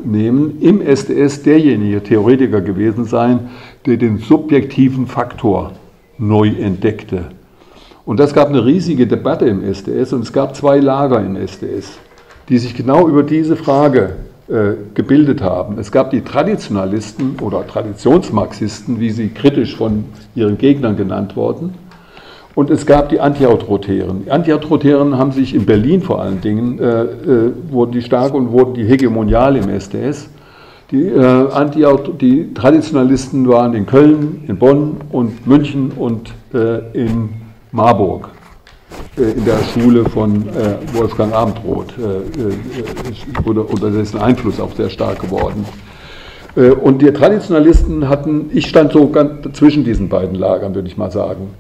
nehmen, im SDS derjenige Theoretiker gewesen sein, der den subjektiven Faktor neu entdeckte. Und das gab eine riesige Debatte im SDS, und es gab zwei Lager im SDS, die sich genau über diese Frage gebildet haben. Es gab die Traditionalisten oder Traditionsmarxisten, wie sie kritisch von ihren Gegnern genannt wurden, und es gab die Antiautoritären. Die Antiautoritären haben sich in Berlin vor allen Dingen, wurden die stark und wurden die hegemonial im SDS. Die Traditionalisten waren in Köln, in Bonn und München und in Marburg, in der Schule von Wolfgang Abendroth, wurde unter dessen Einfluss auch sehr stark geworden. Und die Traditionalisten hatten, ich stand so ganz zwischen diesen beiden Lagern, würde ich mal sagen.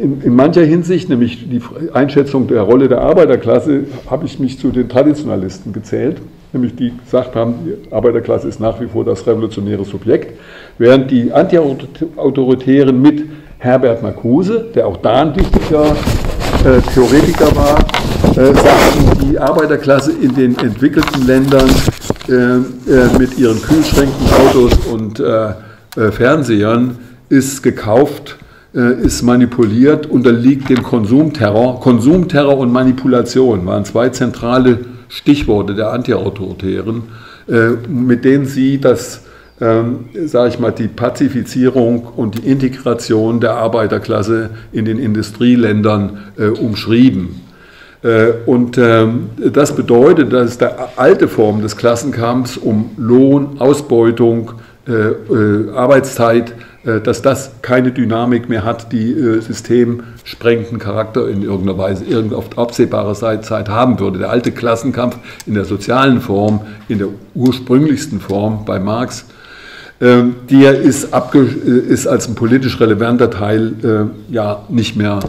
In mancher Hinsicht, nämlich die Einschätzung der Rolle der Arbeiterklasse, habe ich mich zu den Traditionalisten gezählt, nämlich die gesagt haben, die Arbeiterklasse ist nach wie vor das revolutionäre Subjekt, während die Antiautoritären mit Herbert Marcuse, der auch da ein wichtiger Theoretiker war, sagten, die Arbeiterklasse in den entwickelten Ländern mit ihren Kühlschränken, Autos und Fernsehern ist gekauft, ist manipuliert, unterliegt dem Konsumterror. Konsumterror und Manipulation waren zwei zentrale Stichworte der Antiautoritären, mit denen sie das, sage ich mal, die Pazifizierung und die Integration der Arbeiterklasse in den Industrieländern umschrieben. Und das bedeutet, dass der alte Form des Klassenkampfs um Lohn, Ausbeutung, Arbeitszeit, dass das keine Dynamik mehr hat, die systemsprengenden Charakter in irgendeiner Weise, auf absehbare Zeit haben würde. Der alte Klassenkampf in der sozialen Form, in der ursprünglichsten Form bei Marx, der ist als ein politisch relevanter Teil ja, nicht mehr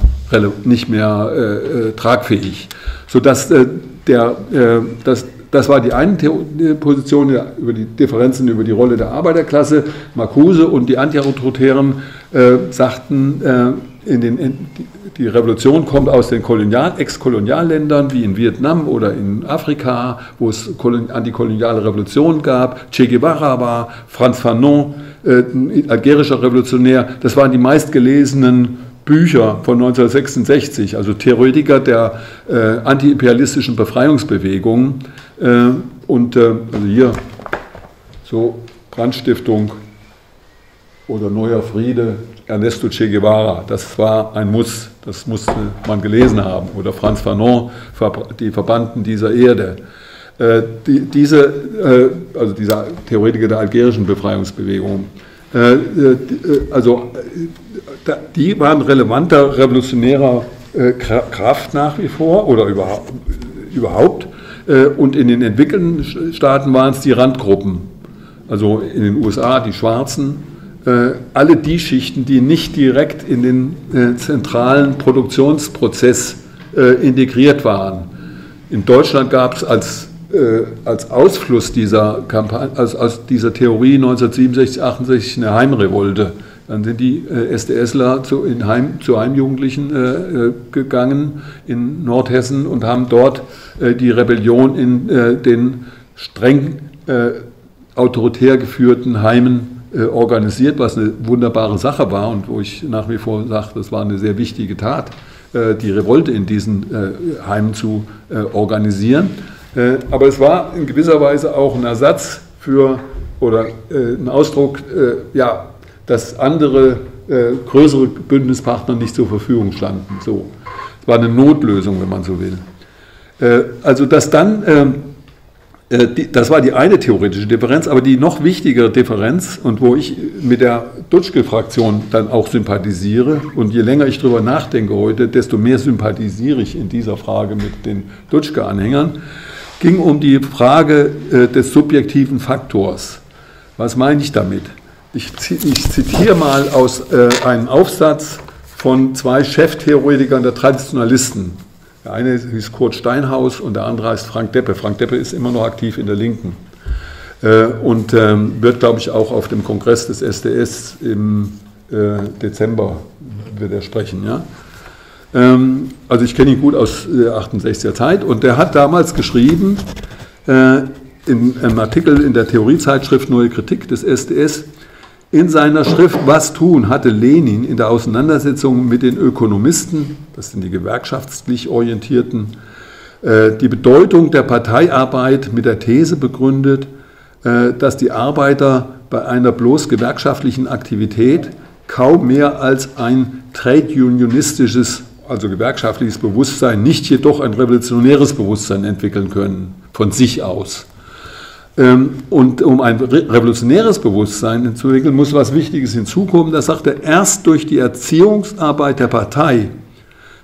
tragfähig. Sodass das war die eine Position über die Differenzen über die Rolle der Arbeiterklasse. Marcuse und die Antiautoritären sagten, die Revolution kommt aus den Ex-Kolonialländern wie in Vietnam oder in Afrika, wo es antikoloniale Revolutionen gab. Che Guevara war, Franz Fanon, ein algerischer Revolutionär. Das waren die meistgelesenen Bücher von 1966, also Theoretiker der antiimperialistischen Befreiungsbewegung also hier so Brandstiftung oder Neuer Friede, Ernesto Che Guevara, das war ein Muss, das musste man gelesen haben, oder Franz Fanon, die Verbannten dieser Erde. Also dieser Theoretiker der algerischen Befreiungsbewegung, also die waren relevanter revolutionärer Kraft nach wie vor oder überhaupt. Und in den entwickelten Staaten waren es die Randgruppen, also in den USA die Schwarzen, alle die Schichten, die nicht direkt in den zentralen Produktionsprozess integriert waren. In Deutschland gab es als Ausfluss dieser Kampagne, aus dieser Theorie 1967, 68 eine Heimrevolte. Dann sind die SDSler zu Heimjugendlichen gegangen in Nordhessen und haben dort die Rebellion in den streng autoritär geführten Heimen organisiert, was eine wunderbare Sache war und wo ich nach wie vor sage, das war eine sehr wichtige Tat, die Revolte in diesen Heimen zu organisieren. Aber es war in gewisser Weise auch ein Ersatz für, oder ein Ausdruck, ja, dass andere, größere Bündnispartner nicht zur Verfügung standen. So. Es war eine Notlösung, wenn man so will. Also dass dann, das war die eine theoretische Differenz, aber die noch wichtigere Differenz, und wo ich mit der Dutschke-Fraktion dann auch sympathisiere, und je länger ich darüber nachdenke heute, desto mehr sympathisiere ich in dieser Frage mit den Dutschke-Anhängern, ging um die Frage des subjektiven Faktors. Was meine ich damit? Ich zitiere mal aus einem Aufsatz von zwei Cheftheoretikern der Traditionalisten. Der eine hieß Kurt Steinhaus und der andere heißt Frank Deppe. Frank Deppe ist immer noch aktiv in der Linken und wird, glaube ich, auch auf dem Kongress des SDS im Dezember wird er sprechen. Ja? Also ich kenne ihn gut aus der 68er Zeit, und der hat damals geschrieben, in einem Artikel in der Theoriezeitschrift Neue Kritik des SDS, in seiner Schrift Was tun hatte Lenin in der Auseinandersetzung mit den Ökonomisten, das sind die gewerkschaftlich Orientierten, die Bedeutung der Parteiarbeit mit der These begründet, dass die Arbeiter bei einer bloß gewerkschaftlichen Aktivität kaum mehr als ein trade-unionistisches, also gewerkschaftliches Bewusstsein, nicht jedoch ein revolutionäres Bewusstsein entwickeln können, von sich aus. Und um ein revolutionäres Bewusstsein zu entwickeln, muss was Wichtiges hinzukommen. Das sagt er, erst durch die Erziehungsarbeit der Partei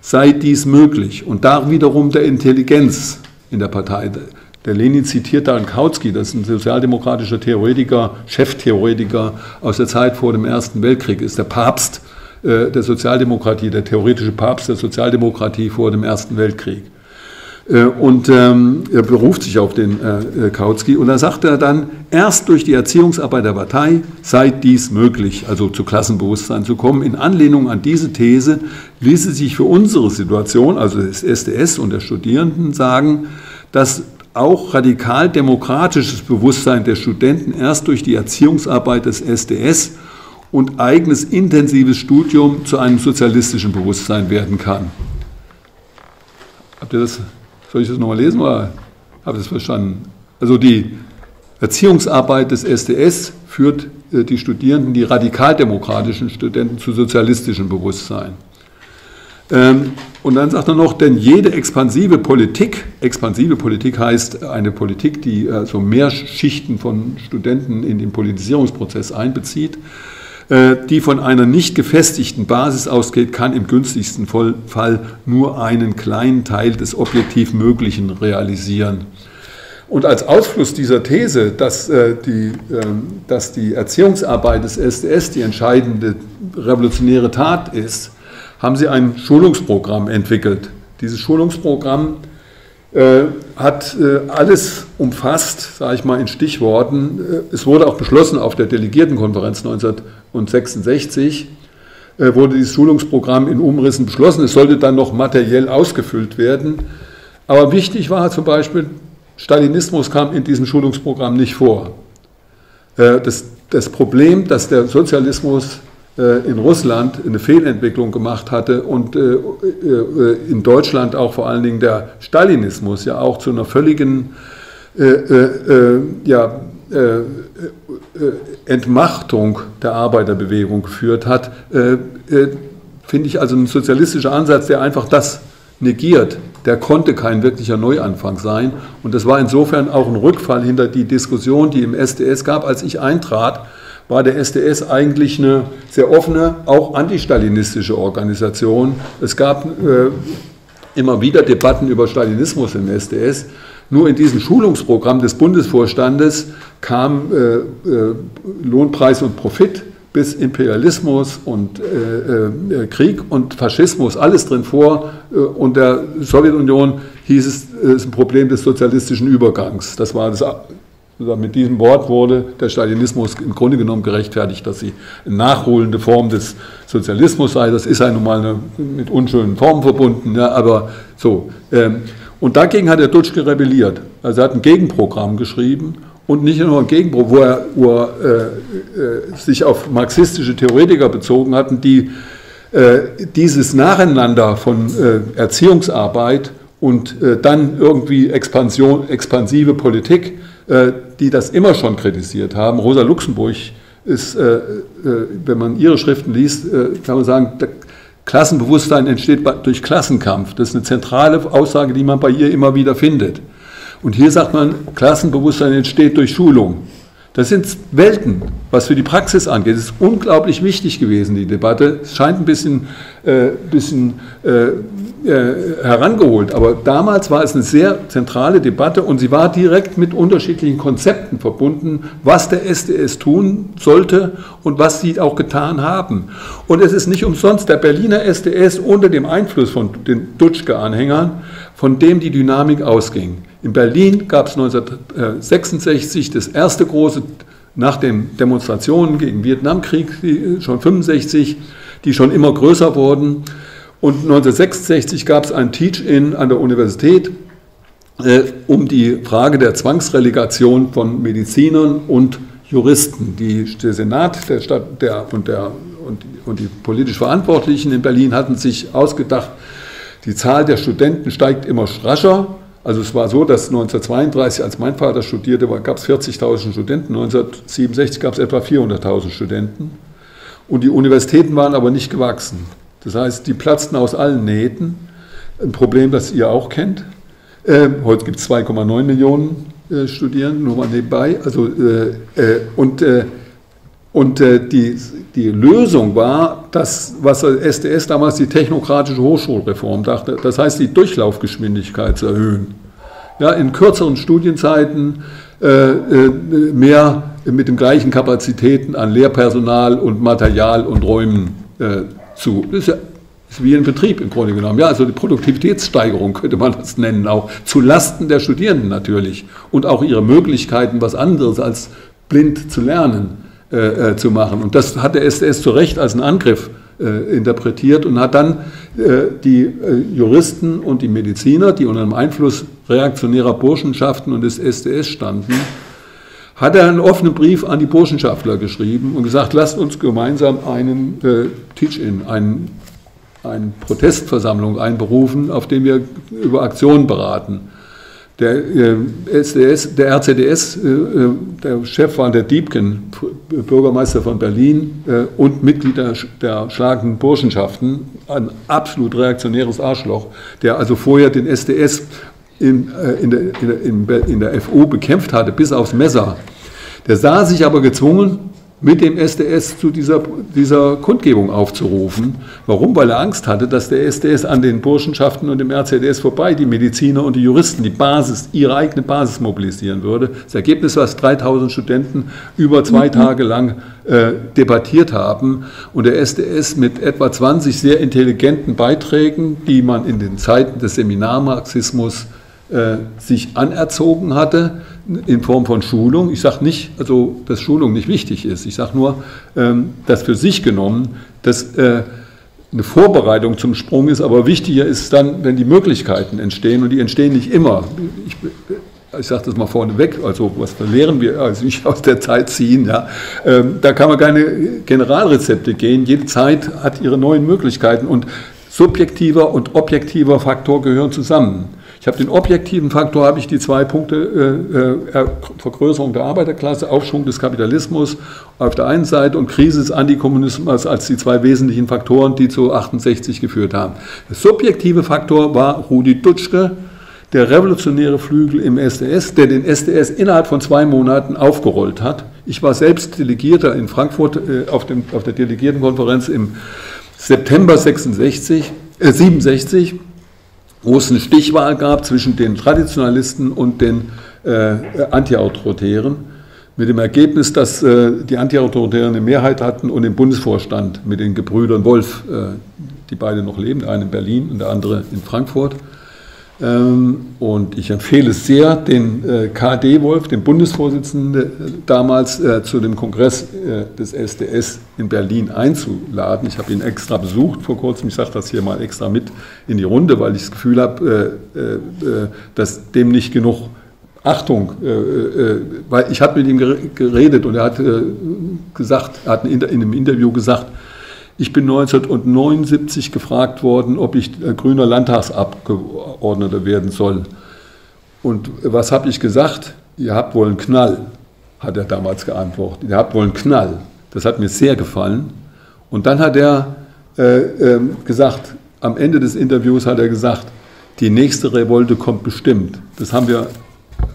sei dies möglich. Und da wiederum der Intelligenz in der Partei. Der Lenin zitiert da einen Kautsky, das ist ein sozialdemokratischer Theoretiker, Cheftheoretiker aus der Zeit vor dem Ersten Weltkrieg, ist der Papst der Sozialdemokratie, der theoretische Papst der Sozialdemokratie vor dem Ersten Weltkrieg. Und er beruft sich auf den Kautsky, und da sagt er dann, erst durch die Erziehungsarbeit der Partei sei dies möglich, also zu Klassenbewusstsein zu kommen. In Anlehnung an diese These ließe sich für unsere Situation, also des SDS und der Studierenden, sagen, dass auch radikal demokratisches Bewusstsein der Studenten erst durch die Erziehungsarbeit des SDS und eigenes intensives Studium zu einem sozialistischen Bewusstsein werden kann. Habt ihr das? Soll ich das nochmal lesen oder habe ich das verstanden? Also die Erziehungsarbeit des SDS führt die Studierenden, die radikaldemokratischen Studenten, zu sozialistischem Bewusstsein. Und dann sagt er noch, denn jede expansive Politik heißt eine Politik, die also mehr Schichten von Studenten in den Politisierungsprozess einbezieht, die von einer nicht gefestigten Basis ausgeht, kann im günstigsten Fall nur einen kleinen Teil des objektiv Möglichen realisieren. Und als Ausfluss dieser These, dass die Erziehungsarbeit des SDS die entscheidende revolutionäre Tat ist, haben sie ein Schulungsprogramm entwickelt. Dieses Schulungsprogramm hat alles umfasst, sage ich mal in Stichworten. Es wurde auch beschlossen auf der Delegiertenkonferenz 1966, wurde dieses Schulungsprogramm in Umrissen beschlossen. Es sollte dann noch materiell ausgefüllt werden. Aber wichtig war zum Beispiel, Stalinismus kam in diesem Schulungsprogramm nicht vor. Das Problem, dass der Sozialismus in Russland eine Fehlentwicklung gemacht hatte und in Deutschland auch vor allen Dingen der Stalinismus ja auch zu einer völligen Entmachtung der Arbeiterbewegung geführt hat, finde ich also ein sozialistischer Ansatz, der einfach das negiert, der konnte kein wirklicher Neuanfang sein. Und das war insofern auch ein Rückfall hinter die Diskussion, die im SDS gab. Als ich eintrat, war der SDS eigentlich eine sehr offene, auch antistalinistische Organisation. Es gab immer wieder Debatten über Stalinismus im SDS. Nur in diesem Schulungsprogramm des Bundesvorstandes kam Lohnpreis und Profit bis Imperialismus und Krieg und Faschismus, alles drin vor. Und der Sowjetunion hieß es, es ist ein Problem des sozialistischen Übergangs. Das war das, mit diesem Wort wurde der Stalinismus im Grunde genommen gerechtfertigt, dass sie eine nachholende Form des Sozialismus sei. Das ist ja nun mal eine, mit unschönen Formen verbunden, ja, aber so. Und dagegen hat der Dutschke rebelliert. Also er hat ein Gegenprogramm geschrieben und nicht nur ein Gegenprogramm, wo er sich auf marxistische Theoretiker bezogen hatten, die dieses Nacheinander von Erziehungsarbeit und dann irgendwie expansive Politik, die das immer schon kritisiert haben. Rosa Luxemburg ist, wenn man ihre Schriften liest, kann man sagen, Klassenbewusstsein entsteht durch Klassenkampf. Das ist eine zentrale Aussage, die man bei ihr immer wieder findet. Und hier sagt man, Klassenbewusstsein entsteht durch Schulung. Das sind Welten, was für die Praxis angeht. Es ist unglaublich wichtig gewesen, die Debatte. Es scheint ein bisschen herangeholt, aber damals war es eine sehr zentrale Debatte und sie war direkt mit unterschiedlichen Konzepten verbunden, was der SDS tun sollte und was sie auch getan haben. Und es ist nicht umsonst der Berliner SDS unter dem Einfluss von den Dutschke-Anhängern, von dem die Dynamik ausging. In Berlin gab es 1966 das erste große, nach den Demonstrationen gegen Vietnamkrieg, die schon 65, die schon immer größer wurden. Und 1966 gab es ein Teach-In an der Universität, um die Frage der Zwangsrelegation von Medizinern und Juristen. Der Senat der Stadt und die politisch Verantwortlichen in Berlin hatten sich ausgedacht, die Zahl der Studenten steigt immer rascher. Also es war so, dass 1932, als mein Vater studierte, gab es 40.000 Studenten, 1967 gab es etwa 400.000 Studenten. Und die Universitäten waren aber nicht gewachsen. Das heißt, die platzten aus allen Nähten. Ein Problem, das ihr auch kennt. Heute gibt es 2,9 Millionen Studierende, nur mal nebenbei. Also, die Lösung war, das, was SDS damals die technokratische Hochschulreform dachte, das heißt, die Durchlaufgeschwindigkeit zu erhöhen. Ja, in kürzeren Studienzeiten mehr mit den gleichen Kapazitäten an Lehrpersonal und Material und Räumen zu. Das ist ja wie ein Betrieb im Grunde genommen. Ja, also die Produktivitätssteigerung könnte man das nennen, auch zu Lasten der Studierenden natürlich und auch ihre Möglichkeiten, was anderes als blind zu lernen. Zu machen. Und das hat der SDS zu Recht als einen Angriff interpretiert und hat dann die Juristen und die Mediziner, die unter dem Einfluss reaktionärer Burschenschaften und des SDS standen, hat er einen offenen Brief an die Burschenschaftler geschrieben und gesagt, lasst uns gemeinsam einen Teach-In, eine Protestversammlung einberufen, auf dem wir über Aktionen beraten. Der RCDS, der Chef war der Diebken, Bürgermeister von Berlin und Mitglied der schlagenden Burschenschaften, ein absolut reaktionäres Arschloch, der also vorher den SDS in der FU bekämpft hatte, bis aufs Messer. Der sah sich aber gezwungen, mit dem SDS zu dieser Kundgebung aufzurufen. Warum? Weil er Angst hatte, dass der SDS an den Burschenschaften und dem RCDS vorbei die Mediziner und die Juristen, die Basis, ihre eigene Basis mobilisieren würde. Das Ergebnis war, dass 3000 Studenten über 2 Tage lang debattiert haben und der SDS mit etwa 20 sehr intelligenten Beiträgen, die man in den Zeiten des Seminarmarxismus sich anerzogen hatte, in Form von Schulung. Ich sage nicht, also, dass Schulung nicht wichtig ist. Ich sage nur, dass für sich genommen, dass eine Vorbereitung zum Sprung ist, aber wichtiger ist dann, wenn die Möglichkeiten entstehen, und die entstehen nicht immer. ich sage das mal vorneweg, also was lehren wir also nicht aus der Zeit ziehen, ja. Da kann man keine Generalrezepte gehen, jede Zeit hat ihre neuen Möglichkeiten und subjektiver und objektiver Faktor gehören zusammen. Ich habe den objektiven Faktor, habe ich die zwei Punkte, Vergrößerung der Arbeiterklasse, Aufschwung des Kapitalismus auf der einen Seite und Krise des Antikommunismus als die zwei wesentlichen Faktoren, die zu 68 geführt haben. Der subjektive Faktor war Rudi Dutschke, der revolutionäre Flügel im SDS, der den SDS innerhalb von 2 Monaten aufgerollt hat. Ich war selbst Delegierter in Frankfurt auf der Delegiertenkonferenz im September 67, wo es eine Stichwahl gab zwischen den Traditionalisten und den Antiautoritären, mit dem Ergebnis, dass die Antiautoritären eine Mehrheit hatten und den Bundesvorstand mit den Gebrüdern Wolf, die beide noch leben, der eine in Berlin und der andere in Frankfurt. Und ich empfehle sehr, den K.D. Wolf, den Bundesvorsitzenden damals, zu dem Kongress des SDS in Berlin einzuladen. Ich habe ihn extra besucht vor kurzem, ich sage das hier mal extra mit in die Runde, weil ich das Gefühl habe, dass dem nicht genug Achtung, weil ich habe mit ihm geredet und er hat gesagt, er hat in einem Interview gesagt, ich bin 1979 gefragt worden, ob ich grüner Landtagsabgeordneter werden soll. Und was habe ich gesagt? Ihr habt wohl einen Knall, hat er damals geantwortet. Ihr habt wohl einen Knall. Das hat mir sehr gefallen. Und dann hat er gesagt, am Ende des Interviews hat er gesagt, die nächste Revolte kommt bestimmt. Das haben wir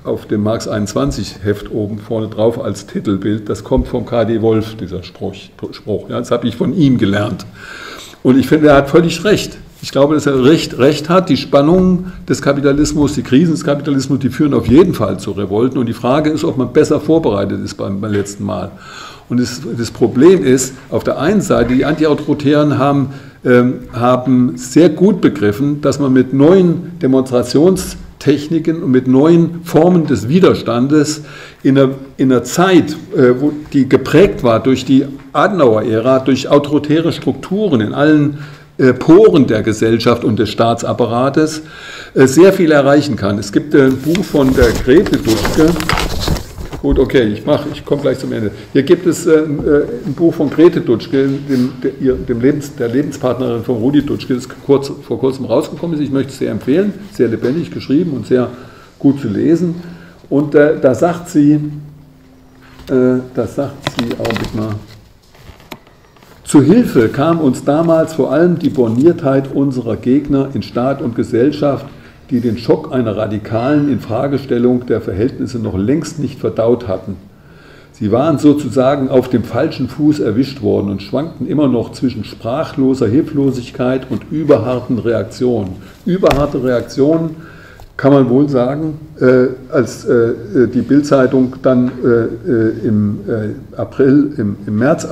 auf dem Marx 21 Heft oben vorne drauf als Titelbild, das kommt vom K.D. Wolf, dieser Spruch. Ja, das habe ich von ihm gelernt. Und ich finde, er hat völlig recht. Ich glaube, dass er recht hat. Die Spannungen des Kapitalismus, die Krisen des Kapitalismus, die führen auf jeden Fall zu Revolten. Und die Frage ist, ob man besser vorbereitet ist beim letzten Mal. Und das Problem ist, auf der einen Seite, die Antiautoritären haben sehr gut begriffen, dass man mit neuen Demonstrationstechniken und mit neuen Formen des Widerstandes in einer Zeit, wo die geprägt war durch die Adenauer-Ära, durch autoritäre Strukturen in allen Poren der Gesellschaft und des Staatsapparates, sehr viel erreichen kann. Es gibt ein Buch von der Grete Dutschke. Gut, okay, ich komme gleich zum Ende. Hier gibt es ein Buch von Grete Dutschke, der Lebenspartnerin von Rudi Dutschke, das vor kurzem rausgekommen ist. Ich möchte es sehr empfehlen, sehr lebendig geschrieben und sehr gut zu lesen. Und da sagt sie auch mal, zu Hilfe kam uns damals vor allem die Borniertheit unserer Gegner in Staat und Gesellschaft, die den Schock einer radikalen Infragestellung der Verhältnisse noch längst nicht verdaut hatten. Sie waren sozusagen auf dem falschen Fuß erwischt worden und schwankten immer noch zwischen sprachloser Hilflosigkeit und überharten Reaktionen. Überharte Reaktionen kann man wohl sagen, als die Bildzeitung dann im März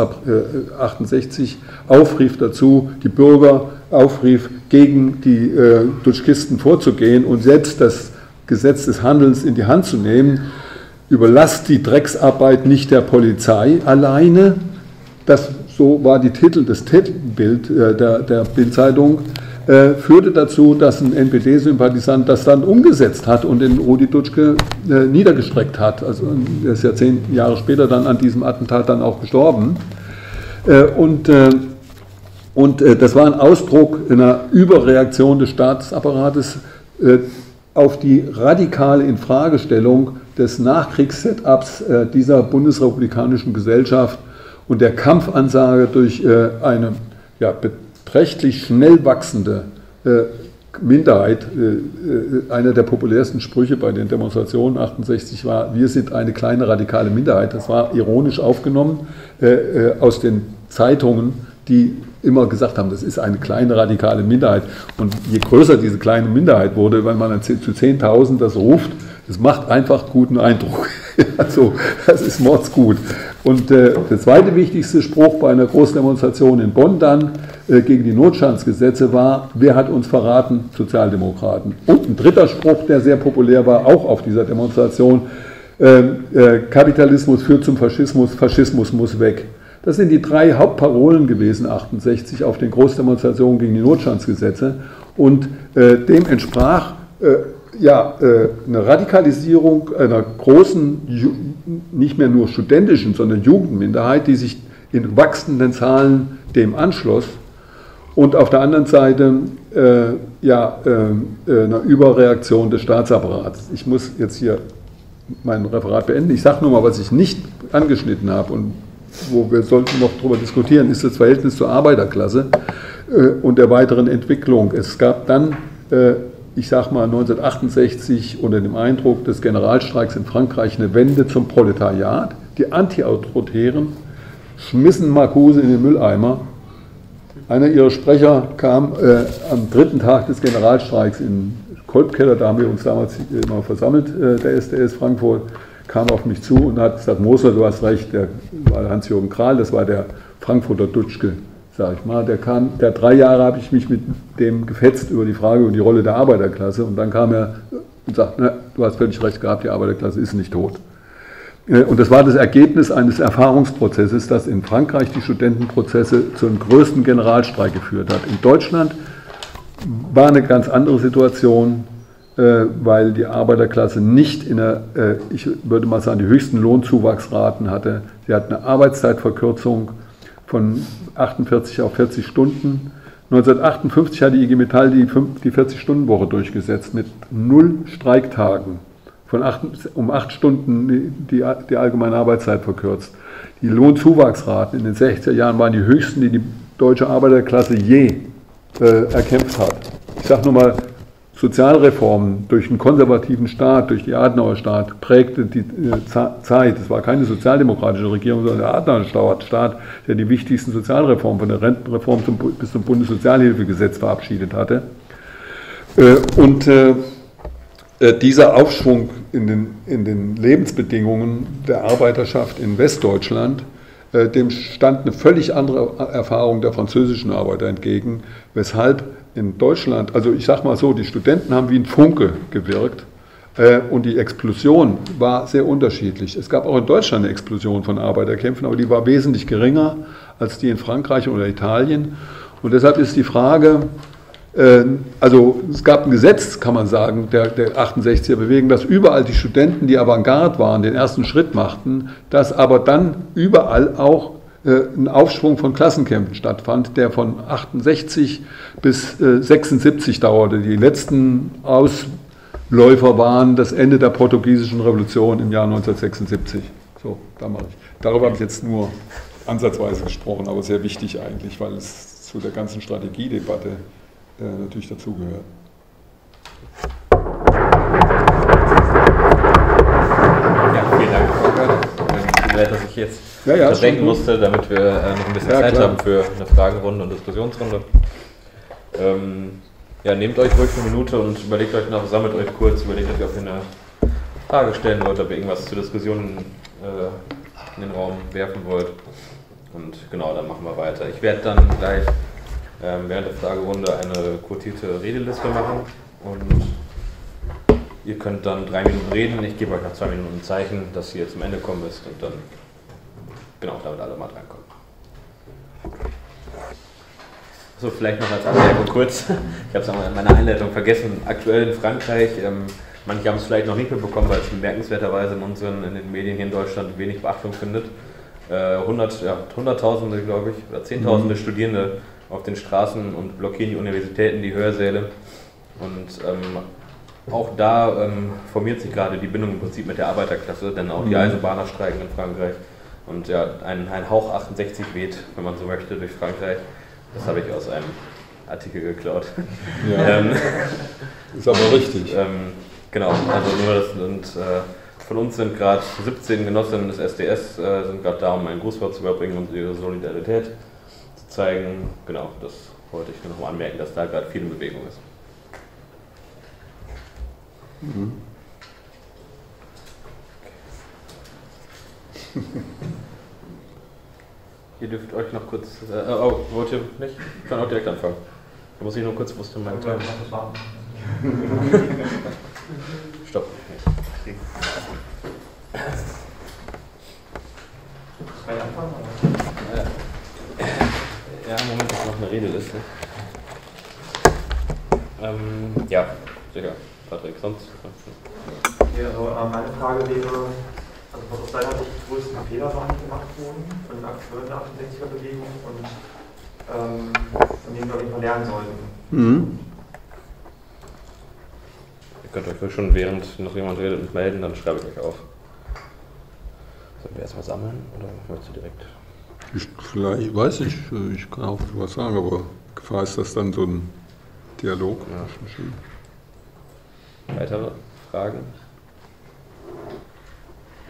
68 aufrief dazu, die Bürger aufrief, gegen die Dutschkisten vorzugehen und selbst das Gesetz des Handelns in die Hand zu nehmen, überlasst die Drecksarbeit nicht der Polizei alleine. So war das Titelbild der Bildzeitung. Führte dazu, dass ein NPD-Sympathisant das dann umgesetzt hat und den Rudi Dutschke niedergestreckt hat. Also er ist ja 10 Jahre später dann an diesem Attentat dann auch gestorben. Und das war ein Ausdruck einer Überreaktion des Staatsapparates auf die radikale Infragestellung des Nachkriegs-Setups dieser bundesrepublikanischen Gesellschaft und der Kampfansage durch eine rechtlich schnell wachsende Minderheit. Einer der populärsten Sprüche bei den Demonstrationen 68 war, wir sind eine kleine radikale Minderheit. Das war ironisch aufgenommen aus den Zeitungen, die immer gesagt haben, das ist eine kleine radikale Minderheit. Und je größer diese kleine Minderheit wurde, wenn man dann zu 10.000 das ruft, das macht einfach guten Eindruck. Also das ist mordsgut. Und der zweite wichtigste Spruch bei einer Großdemonstration in Bonn dann gegen die Notstandsgesetze war, wer hat uns verraten? Sozialdemokraten. Und ein dritter Spruch, der sehr populär war, auch auf dieser Demonstration, Kapitalismus führt zum Faschismus, Faschismus muss weg. Das sind die 3 Hauptparolen gewesen, 68, auf den Großdemonstrationen gegen die Notstandsgesetze. Und dem entsprach ja, eine Radikalisierung einer großen, nicht mehr nur studentischen, sondern Jugendminderheit, die sich in wachsenden Zahlen dem anschloss, und auf der anderen Seite eine Überreaktion des Staatsapparats. Ich muss jetzt hier mein Referat beenden. Ich sage nur mal, was ich nicht angeschnitten habe und wo wir sollten noch darüber diskutieren, ist das Verhältnis zur Arbeiterklasse und der weiteren Entwicklung. Es gab dann, ich sage mal, 1968 unter dem Eindruck des Generalstreiks in Frankreich eine Wende zum Proletariat. Die Antiautoritären schmissen Marcuse in den Mülleimer. Einer ihrer Sprecher kam am dritten Tag des Generalstreiks in Kolbkeller, da haben wir uns damals immer versammelt, der SDS Frankfurt, kam auf mich zu und hat gesagt, Mosler, du hast recht, der war Hans-Jürgen Krahl, das war der Frankfurter Dutschke, sag ich mal, der kam, der 3 Jahre habe ich mich mit dem gefetzt über die Frage und die Rolle der Arbeiterklasse, und dann kam er und sagt, na, du hast völlig recht gehabt, die Arbeiterklasse ist nicht tot. Und das war das Ergebnis eines Erfahrungsprozesses, das in Frankreich die Studentenprozesse zu einem größten Generalstreik geführt hat. In Deutschland war eine ganz andere Situation, weil die Arbeiterklasse nicht in der, ich würde mal sagen, die höchsten Lohnzuwachsraten hatte. Sie hat eine Arbeitszeitverkürzung von 48 auf 40 Stunden. 1958 hat die IG Metall die 40-Stunden-Woche durchgesetzt mit 0 Streiktagen. Um 8 Stunden die allgemeine Arbeitszeit verkürzt. Die Lohnzuwachsraten in den 60er Jahren waren die höchsten, die die deutsche Arbeiterklasse je erkämpft hat. Ich sage nur mal, Sozialreformen durch einen konservativen Staat, durch die Adenauer Staat, prägte die Zeit. Es war keine sozialdemokratische Regierung, sondern der Adenauer Staat, der die wichtigsten Sozialreformen, von der Rentenreform bis zum Bundessozialhilfegesetz verabschiedet hatte. Dieser Aufschwung in den Lebensbedingungen der Arbeiterschaft in Westdeutschland, dem stand eine völlig andere Erfahrung der französischen Arbeiter entgegen, weshalb in Deutschland, also ich sage mal so, die Studenten haben wie ein Funke gewirkt und die Explosion war sehr unterschiedlich. Es gab auch in Deutschland eine Explosion von Arbeiterkämpfen, aber die war wesentlich geringer als die in Frankreich oder Italien, und deshalb ist die Frage, also es gab ein Gesetz, kann man sagen, der 68er-Bewegung, dass überall die Studenten, die Avantgarde waren, den ersten Schritt machten, dass aber dann überall auch ein Aufschwung von Klassenkämpfen stattfand, der von 68 bis 76 dauerte. Die letzten Ausläufer waren das Ende der portugiesischen Revolution im Jahr 1976. So, da mache ich. Darüber habe ich jetzt nur ansatzweise gesprochen, aber sehr wichtig eigentlich, weil es zu der ganzen Strategiedebatte natürlich dazugehört. Ja, vielen Dank, Volkhard. Tut mir leid, dass ich jetzt unterbrechen musste, damit wir noch ein bisschen Zeit haben für eine Fragenrunde und Diskussionsrunde. Nehmt euch ruhig 1 Minute und überlegt euch noch, sammelt euch kurz, überlegt euch, ob ihr eine Frage stellen wollt, ob ihr irgendwas zur Diskussion in den Raum werfen wollt. Und genau, dann machen wir weiter. Ich werde dann gleich während der Fragerunde eine quotierte Redeliste machen und ihr könnt dann 3 Minuten reden. Ich gebe euch nach 2 Minuten ein Zeichen, dass ihr zum Ende kommen müsst und dann, genau, damit alle mal drankommen. So, vielleicht noch als Anmerkung kurz, ich habe es in meiner Einleitung vergessen, aktuell in Frankreich, manche haben es vielleicht noch nicht mitbekommen, weil es bemerkenswerterweise in den Medien hier in Deutschland wenig Beachtung findet. Hunderttausende, glaube ich, oder Zehntausende Studierende auf den Straßen und blockieren die Universitäten, die Hörsäle. Und auch da formiert sich gerade die Bindung im Prinzip mit der Arbeiterklasse, denn auch die Eisenbahner streiken in Frankreich. Und ja, ein Hauch 68 weht, wenn man so möchte, durch Frankreich. Das habe ich aus einem Artikel geklaut. Ja. Ist aber richtig. Genau, also nur das sind von uns sind gerade 17 Genossinnen des SDS sind gerade da, um einen Grußwort zu überbringen und ihre Solidarität zeigen. Genau, das wollte ich nur noch mal anmerken, dass da gerade viel in Bewegung ist. Ihr dürft euch noch kurz. Wollt ihr nicht? Ich kann auch direkt anfangen. Da muss ich nur kurz wusste meinen Teil. Stopp. Kann ich anfangen? Ja, im Moment ist noch eine Redeliste. Ja, sicher. Patrick, sonst? Ja, also meine Frage wäre, also was aus deiner Sicht die größten Fehler waren, die gemacht wurden von den Akteuren der 68er-Bewegung und von denen wir auf jeden Fall lernen sollten. Mhm. Ihr könnt euch schon, während noch jemand redet, melden, dann schreibe ich euch auf. Sollen wir erstmal sammeln oder möchtest du direkt? Vielleicht, weiß ich, ich kann auch was sagen, aber Gefahr ist das dann so ein Dialog. Ja. Weitere Fragen?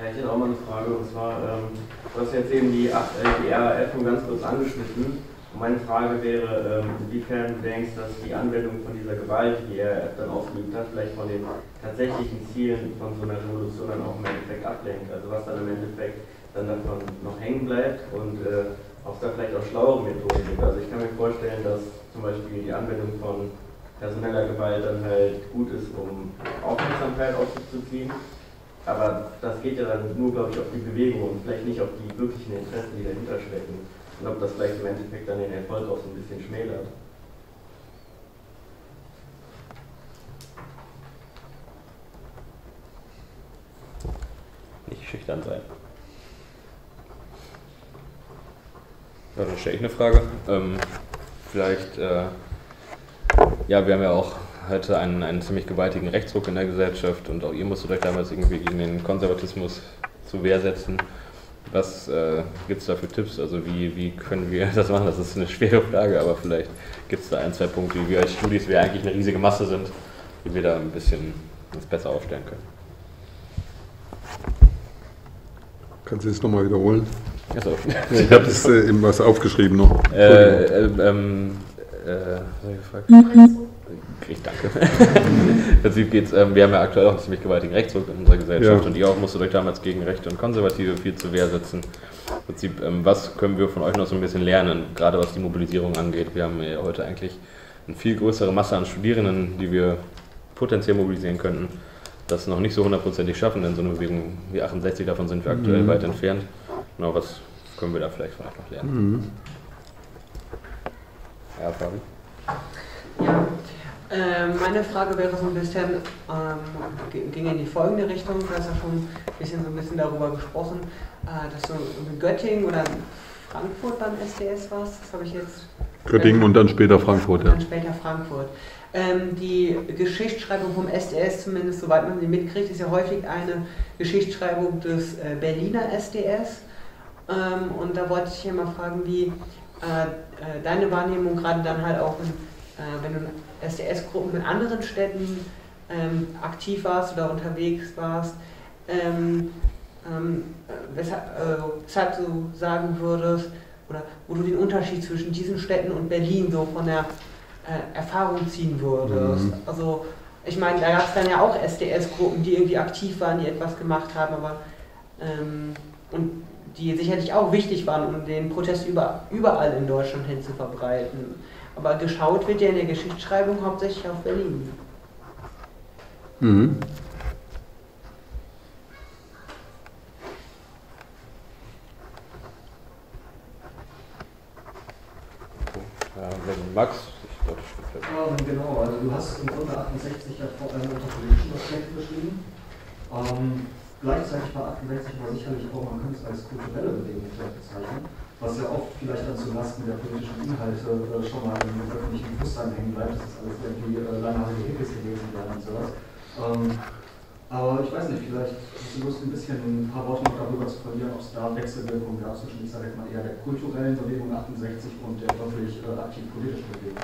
Ja, ich hätte auch mal eine Frage, und zwar, du hast jetzt eben die RAF nur ganz kurz angeschnitten. Und meine Frage wäre, inwiefern du denkst, dass die Anwendung von dieser Gewalt, die RAF dann ausgeübt hat, vielleicht von den tatsächlichen Zielen von so einer Revolution dann auch im Endeffekt ablenkt. Also was dann im Endeffekt dann davon noch hängen bleibt und ob es da vielleicht auch schlauere Methoden gibt. Also ich kann mir vorstellen, dass zum Beispiel die Anwendung von personeller Gewalt dann halt gut ist, um Aufmerksamkeit auf sich zu ziehen. Aber das geht ja dann nur, glaube ich, auf die Bewegung und vielleicht nicht auf die wirklichen Interessen, die dahinter stecken. Und ob das vielleicht im Endeffekt dann den Erfolg auch so ein bisschen schmälert. Nicht schüchtern sein. Ja, dann stelle ich eine Frage. Vielleicht, ja, wir haben ja auch heute einen ziemlich gewaltigen Rechtsruck in der Gesellschaft und auch ihr musstet euch damals irgendwie gegen den Konservatismus zur Wehr setzen. Was gibt es da für Tipps? Also wie können wir das machen? Das ist eine schwere Frage, aber vielleicht gibt es da ein, zwei Punkte, wie wir als Studis, wir eigentlich eine riesige Masse sind, wie wir da ein bisschen uns besser aufstellen können. Kannst du das nochmal wiederholen? Achso. Ich habe das eben was aufgeschrieben noch. Was habe ich gefragt? Ich danke. Im Prinzip geht es, wir haben ja aktuell auch einen ziemlich gewaltigen Rechtsruck in unserer Gesellschaft, ja. Und ihr auch musstet euch damals gegen Rechte und Konservative viel zur Wehr setzen. Im Prinzip, was können wir von euch noch so ein bisschen lernen, gerade was die Mobilisierung angeht? Wir haben ja heute eigentlich eine viel größere Masse an Studierenden, die wir potenziell mobilisieren könnten, das noch nicht so hundertprozentig schaffen, denn so eine Bewegung wie 68, davon sind wir aktuell weit entfernt. Genau, was können wir da vielleicht von euch noch lernen? Ja, Fabi? Ja. Meine Frage wäre so ein bisschen, ging in die folgende Richtung, du hast ja schon ein bisschen darüber gesprochen, dass du in Göttingen oder Frankfurt beim SDS warst, das habe ich jetzt... Göttingen und dann später Frankfurt, und ja. Dann später Frankfurt. Die Geschichtsschreibung vom SDS, zumindest soweit man sie mitkriegt, ist ja häufig eine Geschichtsschreibung des Berliner SDS. Und da wollte ich hier mal fragen, wie deine Wahrnehmung gerade dann halt auch, wenn du in SDS-Gruppen in anderen Städten aktiv warst oder unterwegs warst, weshalb du sagen würdest, oder wo du den Unterschied zwischen diesen Städten und Berlin so von der Erfahrung ziehen würdest. Mhm. Also ich meine, da gab es dann ja auch SDS-Gruppen, die irgendwie aktiv waren, die etwas gemacht haben, aber und die sicherlich auch wichtig waren, um den Protest überall in Deutschland hin zu verbreiten. Aber geschaut wird ja in der Geschichtsschreibung hauptsächlich auf Berlin. Mhm. Ja, Max, ich glaube, ich bin fertig. Genau, also du hast im Grunde 68 ja vor allem unter politischen Aspekten beschrieben. Gleichzeitig war 68 aber sicherlich auch, man könnte es als kulturelle Bewegung bezeichnen, was ja oft vielleicht dann zulasten der politischen Inhalte schon mal im öffentlichen Bewusstsein hängen bleibt, dass das alles irgendwie langhaarige Hippies gewesen werden und sowas. Aber ich weiß nicht, vielleicht hast du Lust, ein bisschen ein paar Worte noch darüber zu verlieren, ob es da Wechselwirkungen gab zwischen, ich sage mal, eher der kulturellen Bewegung 68 und der wirklich aktiv politischen Bewegung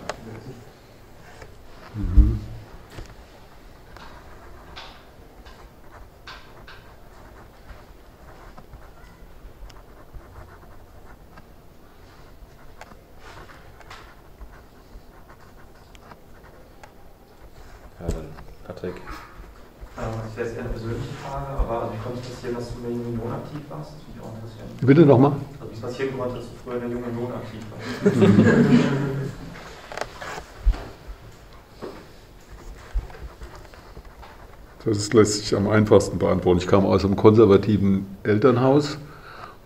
68. Mhm. Bitte nochmal. Also, wie es passieren konnte, dass du früher in der Jungen Union aktiv warst. Das lässt sich am einfachsten beantworten. Ich kam aus einem konservativen Elternhaus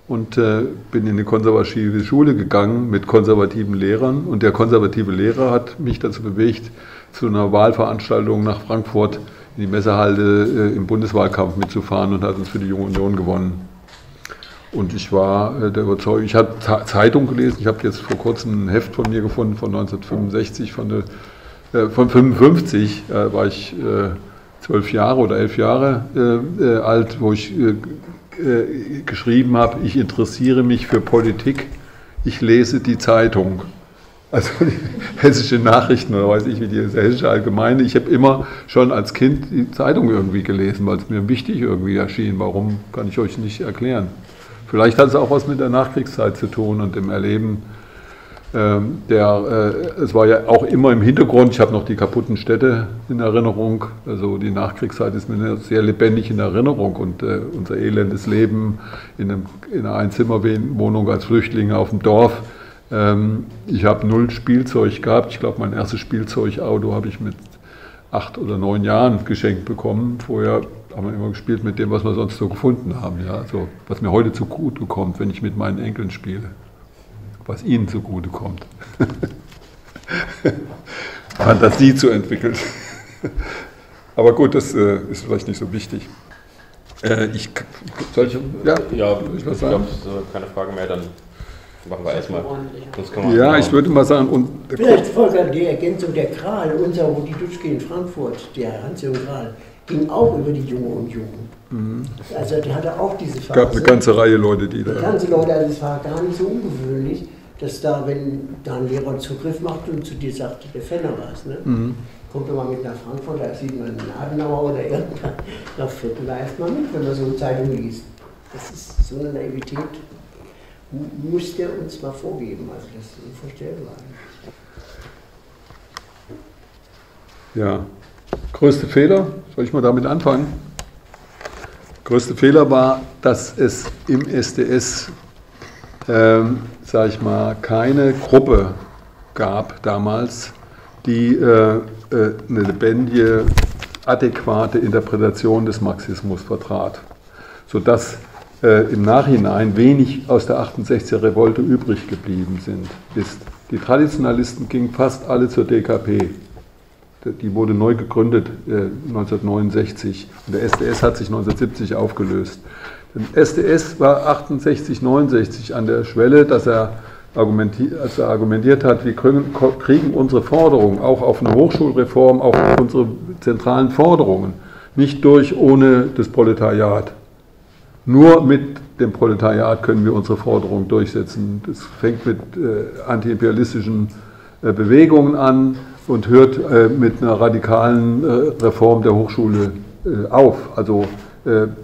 und bin in eine konservative Schule gegangen mit konservativen Lehrern. Und der konservative Lehrer hat mich dazu bewegt, zu einer Wahlveranstaltung nach Frankfurt in die Messerhalde im Bundeswahlkampf mitzufahren und hat uns für die Junge Union gewonnen. Und ich war der Überzeugung, ich habe Zeitung gelesen, ich habe jetzt vor kurzem ein Heft von mir gefunden, von 1965, von 55 war ich 12 oder 11 Jahre alt, wo ich geschrieben habe, ich interessiere mich für Politik, ich lese die Zeitung. Also die Hessische Nachrichten oder weiß ich wie, die Hessische Allgemeine. Ich habe immer schon als Kind die Zeitung irgendwie gelesen, weil es mir wichtig irgendwie erschien. Warum, kann ich euch nicht erklären. Vielleicht hat es auch was mit der Nachkriegszeit zu tun und dem Erleben. Es war ja auch immer im Hintergrund, ich habe noch die kaputten Städte in Erinnerung. Also die Nachkriegszeit ist mir sehr lebendig in Erinnerung und unser elendes Leben in einer Einzimmerwohnung als Flüchtlinge auf dem Dorf. Ich habe 0 Spielzeug gehabt. Ich glaube, mein erstes Spielzeugauto habe ich mit 8 oder 9 Jahren geschenkt bekommen. Vorher haben wir immer gespielt mit dem, was wir sonst so gefunden haben. Ja, also, was mir heute zugute kommt, wenn ich mit meinen Enkeln spiele. Was ihnen zugute kommt. Fantasie zu entwickeln. Aber gut, das ist vielleicht nicht so wichtig. Ich habe keine Frage mehr, dann machen wir erstmal. Ja, ich würde mal sagen... Vielleicht, Volkhard, die Ergänzung, der Krahl, unser Rudi Dutschke in Frankfurt, der Hans-Jürgen Krahl, ging auch über die Junge Union. Mhm. Also der hatte auch diese Phase. Es gab eine ganze Reihe Leute, die da... Also es war gar nicht so ungewöhnlich, dass da, wenn da ein Lehrer Zugriff macht und zu dir sagt, der Fenner war es, ne? Mhm. Kommt doch mal mit nach Frankfurt, da sieht man einen Adenauer oder irgendwann, da fährt man erstmal mit, wenn man so eine Zeitung liest. Das ist so eine Naivität. Muss der uns mal vorgeben, also das ist unvorstellbar. Ja, größte Fehler, soll ich mal damit anfangen? Größte Fehler war, dass es im SDS, sage ich mal, keine Gruppe gab damals, die eine lebendige, adäquate Interpretation des Marxismus vertrat, sodass im Nachhinein wenig aus der 68er-Revolte übrig geblieben ist. Die Traditionalisten gingen fast alle zur DKP. Die wurde neu gegründet 1969. Und der SDS hat sich 1970 aufgelöst. Der SDS war 68, 69 an der Schwelle, dass er argumentiert hat, wir kriegen unsere Forderungen, auch auf eine Hochschulreform, auch unsere zentralen Forderungen, nicht durch ohne das Proletariat. Nur mit dem Proletariat können wir unsere Forderungen durchsetzen. Das fängt mit antiimperialistischen Bewegungen an und hört mit einer radikalen Reform der Hochschule auf. Also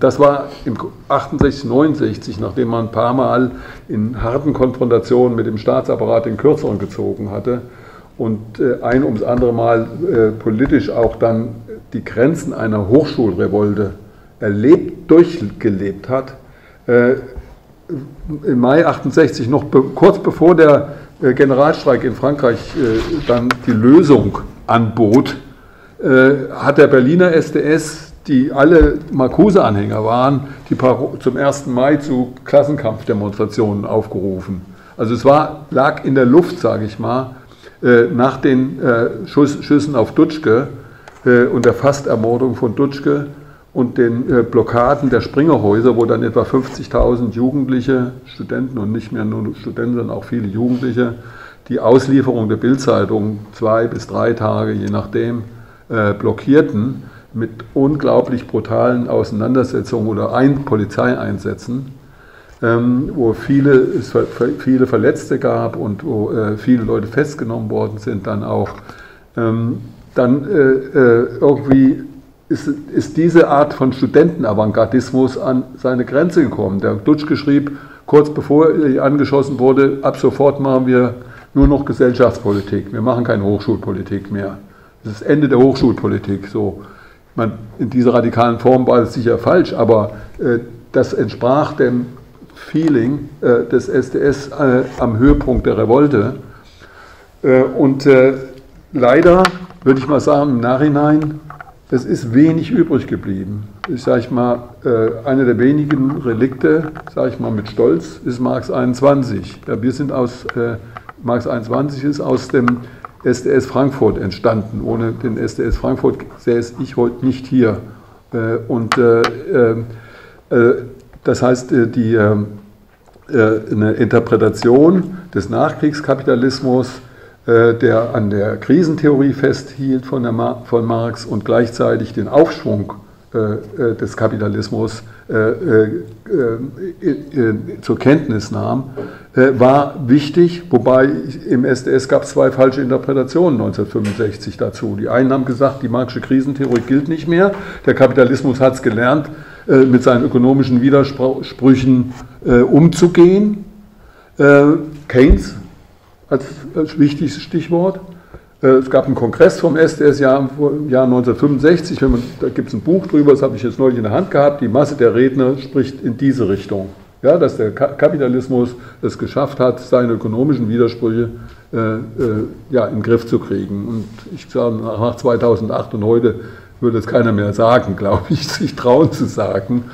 das war im 68, 69, nachdem man ein paar Mal in harten Konfrontationen mit dem Staatsapparat den Kürzeren gezogen hatte und ein ums andere Mal politisch auch dann die Grenzen einer Hochschulrevolte durchgelebt hat, im Mai 68, noch kurz bevor der Generalstreik in Frankreich dann die Lösung anbot, hat der Berliner SDS, die alle Marcuse-Anhänger waren, die zum 1. Mai zu Klassenkampfdemonstrationen aufgerufen. Also es lag in der Luft, sage ich mal, nach den Schüssen auf Dutschke und der Fastermordung von Dutschke, und den Blockaden der Springerhäuser, wo dann etwa 50.000 Jugendliche, Studenten und nicht mehr nur Studenten, sondern auch viele Jugendliche, die Auslieferung der Bildzeitung 2 bis 3 Tage, je nachdem, blockierten, mit unglaublich brutalen Auseinandersetzungen oder Polizeieinsätzen, wo viele Verletzte gab und wo viele Leute festgenommen worden sind dann auch. Irgendwie ist diese Art von Studentenavantgardismus an seine Grenze gekommen. Der Dutschke schrieb, kurz bevor er angeschossen wurde, ab sofort machen wir nur noch Gesellschaftspolitik, wir machen keine Hochschulpolitik mehr. Das ist das Ende der Hochschulpolitik. So. In dieser radikalen Form war das sicher falsch, aber das entsprach dem Feeling des SDS am Höhepunkt der Revolte. Leider, würde ich mal sagen, im Nachhinein, es ist wenig übrig geblieben. Ich sage mal, einer der wenigen Relikte, sage ich mal mit Stolz, ist Marx 21. Ja, wir sind aus Marx 21 ist aus dem SDS Frankfurt entstanden. Ohne den SDS Frankfurt säße ich heute nicht hier. Das heißt, eine Interpretation des Nachkriegskapitalismus, der an der Krisentheorie festhielt von Marx und gleichzeitig den Aufschwung des Kapitalismus zur Kenntnis nahm, war wichtig, wobei im SDS gab es zwei falsche Interpretationen 1965 dazu. Die einen haben gesagt, die marxische Krisentheorie gilt nicht mehr, der Kapitalismus hat es gelernt, mit seinen ökonomischen Widersprüchen umzugehen. Keynes als wichtiges Stichwort. Es gab einen Kongress vom SDS im Jahr 1965, da gibt es ein Buch drüber, das habe ich jetzt neulich in der Hand gehabt, die Masse der Redner spricht in diese Richtung, ja, dass der Kapitalismus es geschafft hat, seine ökonomischen Widersprüche in den Griff zu kriegen. Und ich sage, nach 2008 und heute würde es keiner mehr sagen, glaube ich, sich trauen zu sagen.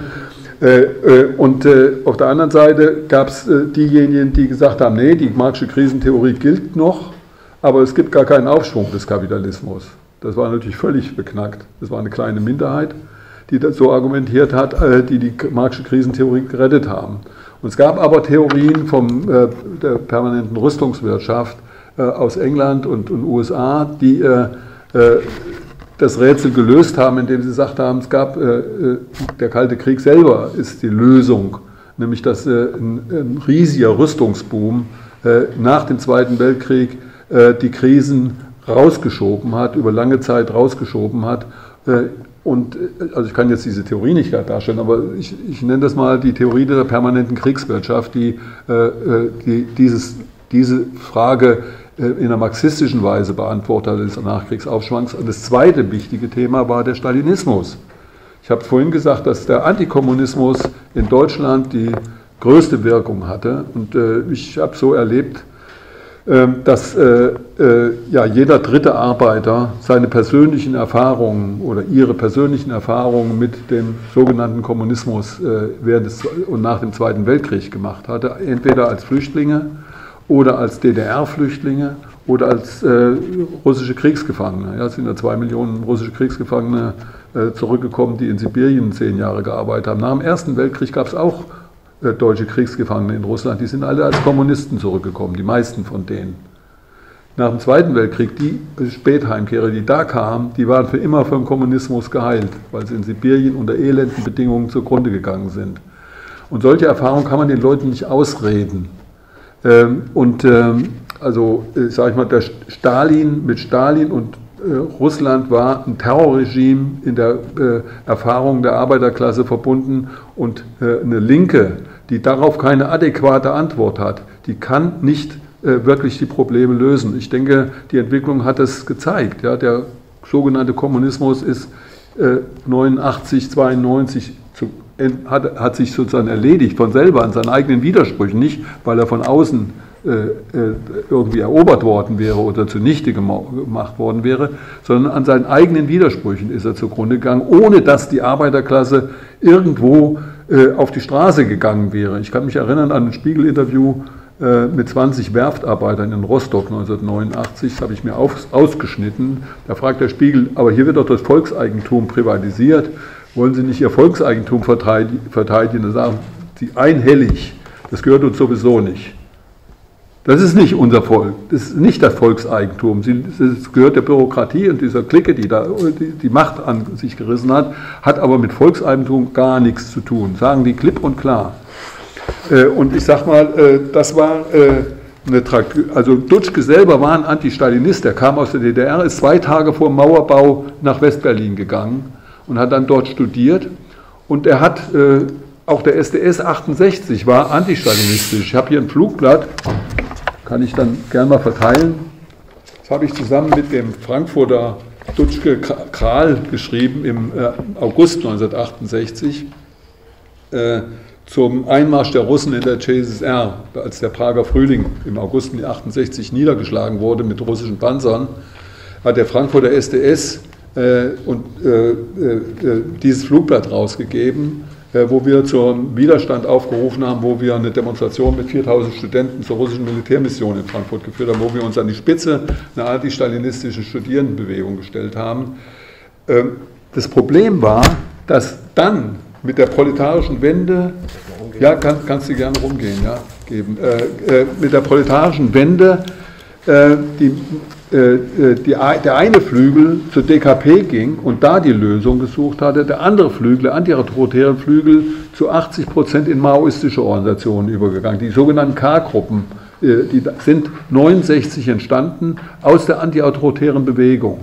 Und auf der anderen Seite gab es diejenigen, die gesagt haben, nee, die marxische Krisentheorie gilt noch, aber es gibt gar keinen Aufschwung des Kapitalismus. Das war natürlich völlig beknackt. Das war eine kleine Minderheit, die das so argumentiert hat, die marxische Krisentheorie gerettet haben. Und es gab aber Theorien von der permanenten Rüstungswirtschaft aus England und USA, die das Rätsel gelöst haben, indem sie gesagt haben, es gab der Kalte Krieg selber ist die Lösung, nämlich dass ein riesiger Rüstungsboom nach dem Zweiten Weltkrieg die Krisen rausgeschoben hat, über lange Zeit rausgeschoben hat. Und also ich kann jetzt diese Theorie nicht gerade darstellen, aber ich nenne das mal die Theorie der permanenten Kriegswirtschaft, die diese Frage in einer marxistischen Weise beantwortet hat des Nachkriegsaufschwangs. Und das zweite wichtige Thema war der Stalinismus. Ich habe vorhin gesagt, dass der Antikommunismus in Deutschland die größte Wirkung hatte. Und ich habe so erlebt, dass jeder dritte Arbeiter seine persönlichen Erfahrungen oder ihre persönlichen Erfahrungen mit dem sogenannten Kommunismus während und nach dem Zweiten Weltkrieg gemacht hatte, entweder als Flüchtlinge oder als DDR-Flüchtlinge oder als russische Kriegsgefangene. Ja, es sind ja 2 Millionen russische Kriegsgefangene zurückgekommen, die in Sibirien 10 Jahre gearbeitet haben. Nach dem Ersten Weltkrieg gab es auch deutsche Kriegsgefangene in Russland, die sind alle als Kommunisten zurückgekommen, die meisten von denen. Nach dem Zweiten Weltkrieg, die Spätheimkehrer, die da kamen, die waren für immer vom Kommunismus geheilt, weil sie in Sibirien unter elenden Bedingungen zugrunde gegangen sind. Und solche Erfahrungen kann man den Leuten nicht ausreden. Sage ich mal, Stalin und Russland war ein Terrorregime in der Erfahrung der Arbeiterklasse verbunden, und eine Linke, die darauf keine adäquate Antwort hat, die kann nicht wirklich die Probleme lösen. Ich denke, die Entwicklung hat es gezeigt. Ja? Der sogenannte Kommunismus ist 89, 92 hat sich sozusagen erledigt von selber an seinen eigenen Widersprüchen, nicht weil er von außen irgendwie erobert worden wäre oder zunichte gemacht worden wäre, sondern an seinen eigenen Widersprüchen ist er zugrunde gegangen, ohne dass die Arbeiterklasse irgendwo auf die Straße gegangen wäre. Ich kann mich erinnern an ein Spiegel-Interview mit 20 Werftarbeitern in Rostock 1989, das habe ich mir ausgeschnitten. Da fragt der Spiegel, aber hier wird doch das Volkseigentum privatisiert, wollen Sie nicht Ihr Volkseigentum verteidigen? Da sagen Sie einhellig, das gehört uns sowieso nicht. Das ist nicht unser Volk, das ist nicht das Volkseigentum. Es gehört der Bürokratie und dieser Clique, die da die Macht an sich gerissen hat, hat aber mit Volkseigentum gar nichts zu tun, sagen die klipp und klar. Und ich sag mal, das war eine Tragödie. Also Dutschke selber war ein Antistalinist, der kam aus der DDR, ist 2 Tage vor dem Mauerbau nach Westberlin gegangen und hat dann dort studiert, und er hat... Auch der SDS 68 war antistalinistisch. Ich habe hier ein Flugblatt, kann ich dann gerne mal verteilen. Das habe ich zusammen mit dem Frankfurter Dutschke Krahl geschrieben im August 1968 zum Einmarsch der Russen in der CSR, als der Prager Frühling im August 1968 niedergeschlagen wurde mit russischen Panzern, hat der Frankfurter SDS dieses Flugblatt rausgegeben, wo wir zum Widerstand aufgerufen haben, wo wir eine Demonstration mit 4000 Studenten zur russischen Militärmission in Frankfurt geführt haben, wo wir uns an die Spitze einer antistalinistischen Studierendenbewegung gestellt haben. Das Problem war, dass dann mit der proletarischen Wende, ja, kannst du gerne rumgehen, ja, geben, mit der proletarischen Wende der eine Flügel zur DKP ging und da die Lösung gesucht hatte, der andere Flügel, der antiautoritäre Flügel, zu 80% in maoistische Organisationen übergegangen. Die sogenannten K-Gruppen, die sind 1969 entstanden aus der antiautoritären Bewegung.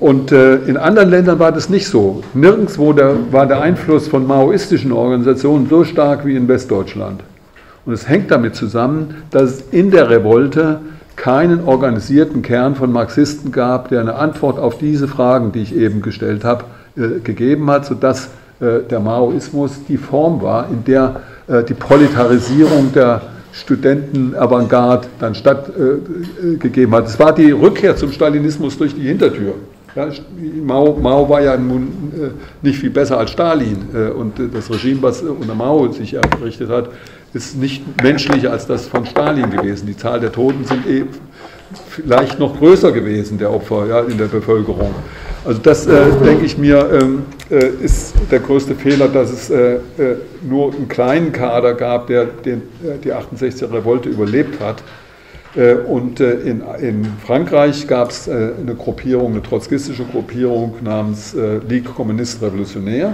Und in anderen Ländern war das nicht so. Nirgendwo war der Einfluss von maoistischen Organisationen so stark wie in Westdeutschland. Und es hängt damit zusammen, dass es in der Revolte keinen organisierten Kern von Marxisten gab, der eine Antwort auf diese Fragen, die ich eben gestellt habe, gegeben hat, sodass der Maoismus die Form war, in der die Proletarisierung der Studentenavantgarde dann stattgegeben hat. Es war die Rückkehr zum Stalinismus durch die Hintertür. Ja, Mao war ja nun nicht viel besser als Stalin und das Regime, was unter Mao sich errichtet hat, ist nicht menschlicher als das von Stalin gewesen. Die Zahl der Toten sind vielleicht noch größer gewesen, der Opfer, ja, in der Bevölkerung. Also das, denke ich mir, ist der größte Fehler, dass es nur einen kleinen Kader gab, der die 68er Revolte überlebt hat. Und in Frankreich gab es eine Gruppierung, eine trotzkistische Gruppierung namens Ligue Communiste Revolutionnaire.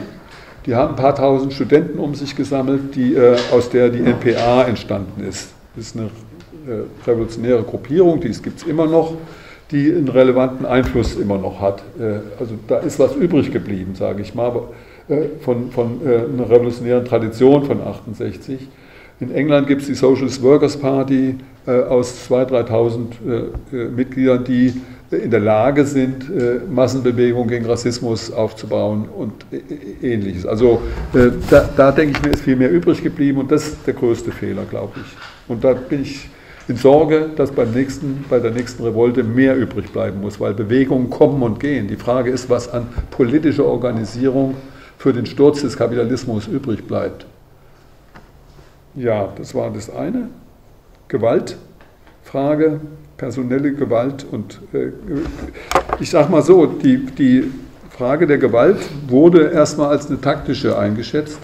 Die haben ein paar tausend Studenten um sich gesammelt, aus der die NPA entstanden ist. Das ist eine revolutionäre Gruppierung, die gibt es immer noch, die einen relevanten Einfluss immer noch hat. Also da ist was übrig geblieben, sage ich mal, von einer revolutionären Tradition von 68. In England gibt es die Socialist Workers Party aus 2.000, 3.000 Mitgliedern, die in der Lage sind, Massenbewegungen gegen Rassismus aufzubauen und Ähnliches. Also da denke ich mir, ist viel mehr übrig geblieben und das ist der größte Fehler, glaube ich. Und da bin ich in Sorge, dass bei der nächsten Revolte mehr übrig bleiben muss, weil Bewegungen kommen und gehen. Die Frage ist, was an politischer Organisierung für den Sturz des Kapitalismus übrig bleibt. Ja, das war das eine. Gewaltfrage, personelle Gewalt und ich sage mal so, die Frage der Gewalt wurde erstmal als eine taktische eingeschätzt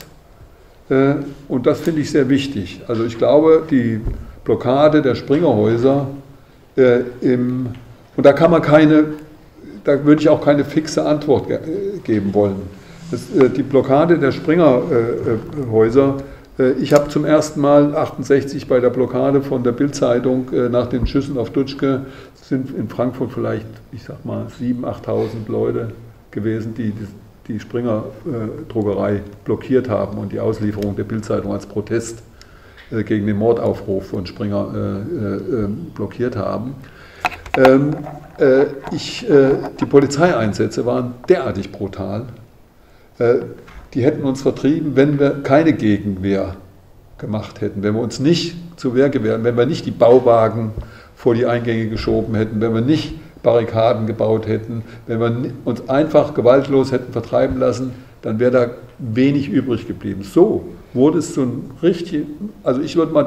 und das finde ich sehr wichtig. Also ich glaube, die Blockade der Springerhäuser und da kann man da würde ich auch keine fixe Antwort geben wollen. Die Blockade der Springerhäuser, ich habe zum ersten Mal 68 bei der Blockade von der Bildzeitung nach den Schüssen auf Dutschke sind in Frankfurt vielleicht, ich sag mal, 7.000, 8.000 Leute gewesen, die die Springer-Druckerei blockiert haben und die Auslieferung der Bildzeitung als Protest gegen den Mordaufruf von Springer blockiert haben. Die Polizeieinsätze waren derartig brutal. Die hätten uns vertrieben, wenn wir keine Gegenwehr gemacht hätten, wenn wir uns nicht zur Wehr gewähren, wenn wir nicht die Bauwagen vor die Eingänge geschoben hätten, wenn wir nicht Barrikaden gebaut hätten, wenn wir uns einfach gewaltlos hätten vertreiben lassen, dann wäre da wenig übrig geblieben. So wurde es so ein richtig, also ich würde mal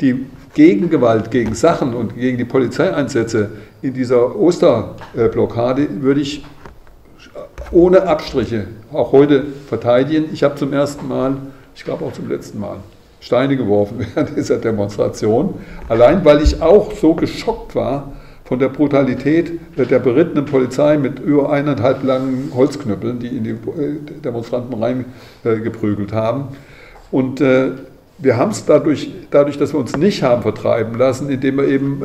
die Gegengewalt gegen Sachen und gegen die Polizeieinsätze in dieser Osterblockade würde ich ohne Abstriche auch heute verteidigen. Ich habe zum ersten Mal, ich glaube auch zum letzten Mal, Steine geworfen während dieser Demonstration. Allein, weil ich auch so geschockt war von der Brutalität der berittenen Polizei mit über 1,5 langen Holzknüppeln, die in die Demonstranten reingeprügelt haben. Und wir haben es dadurch, dass wir uns nicht haben vertreiben lassen, indem wir eben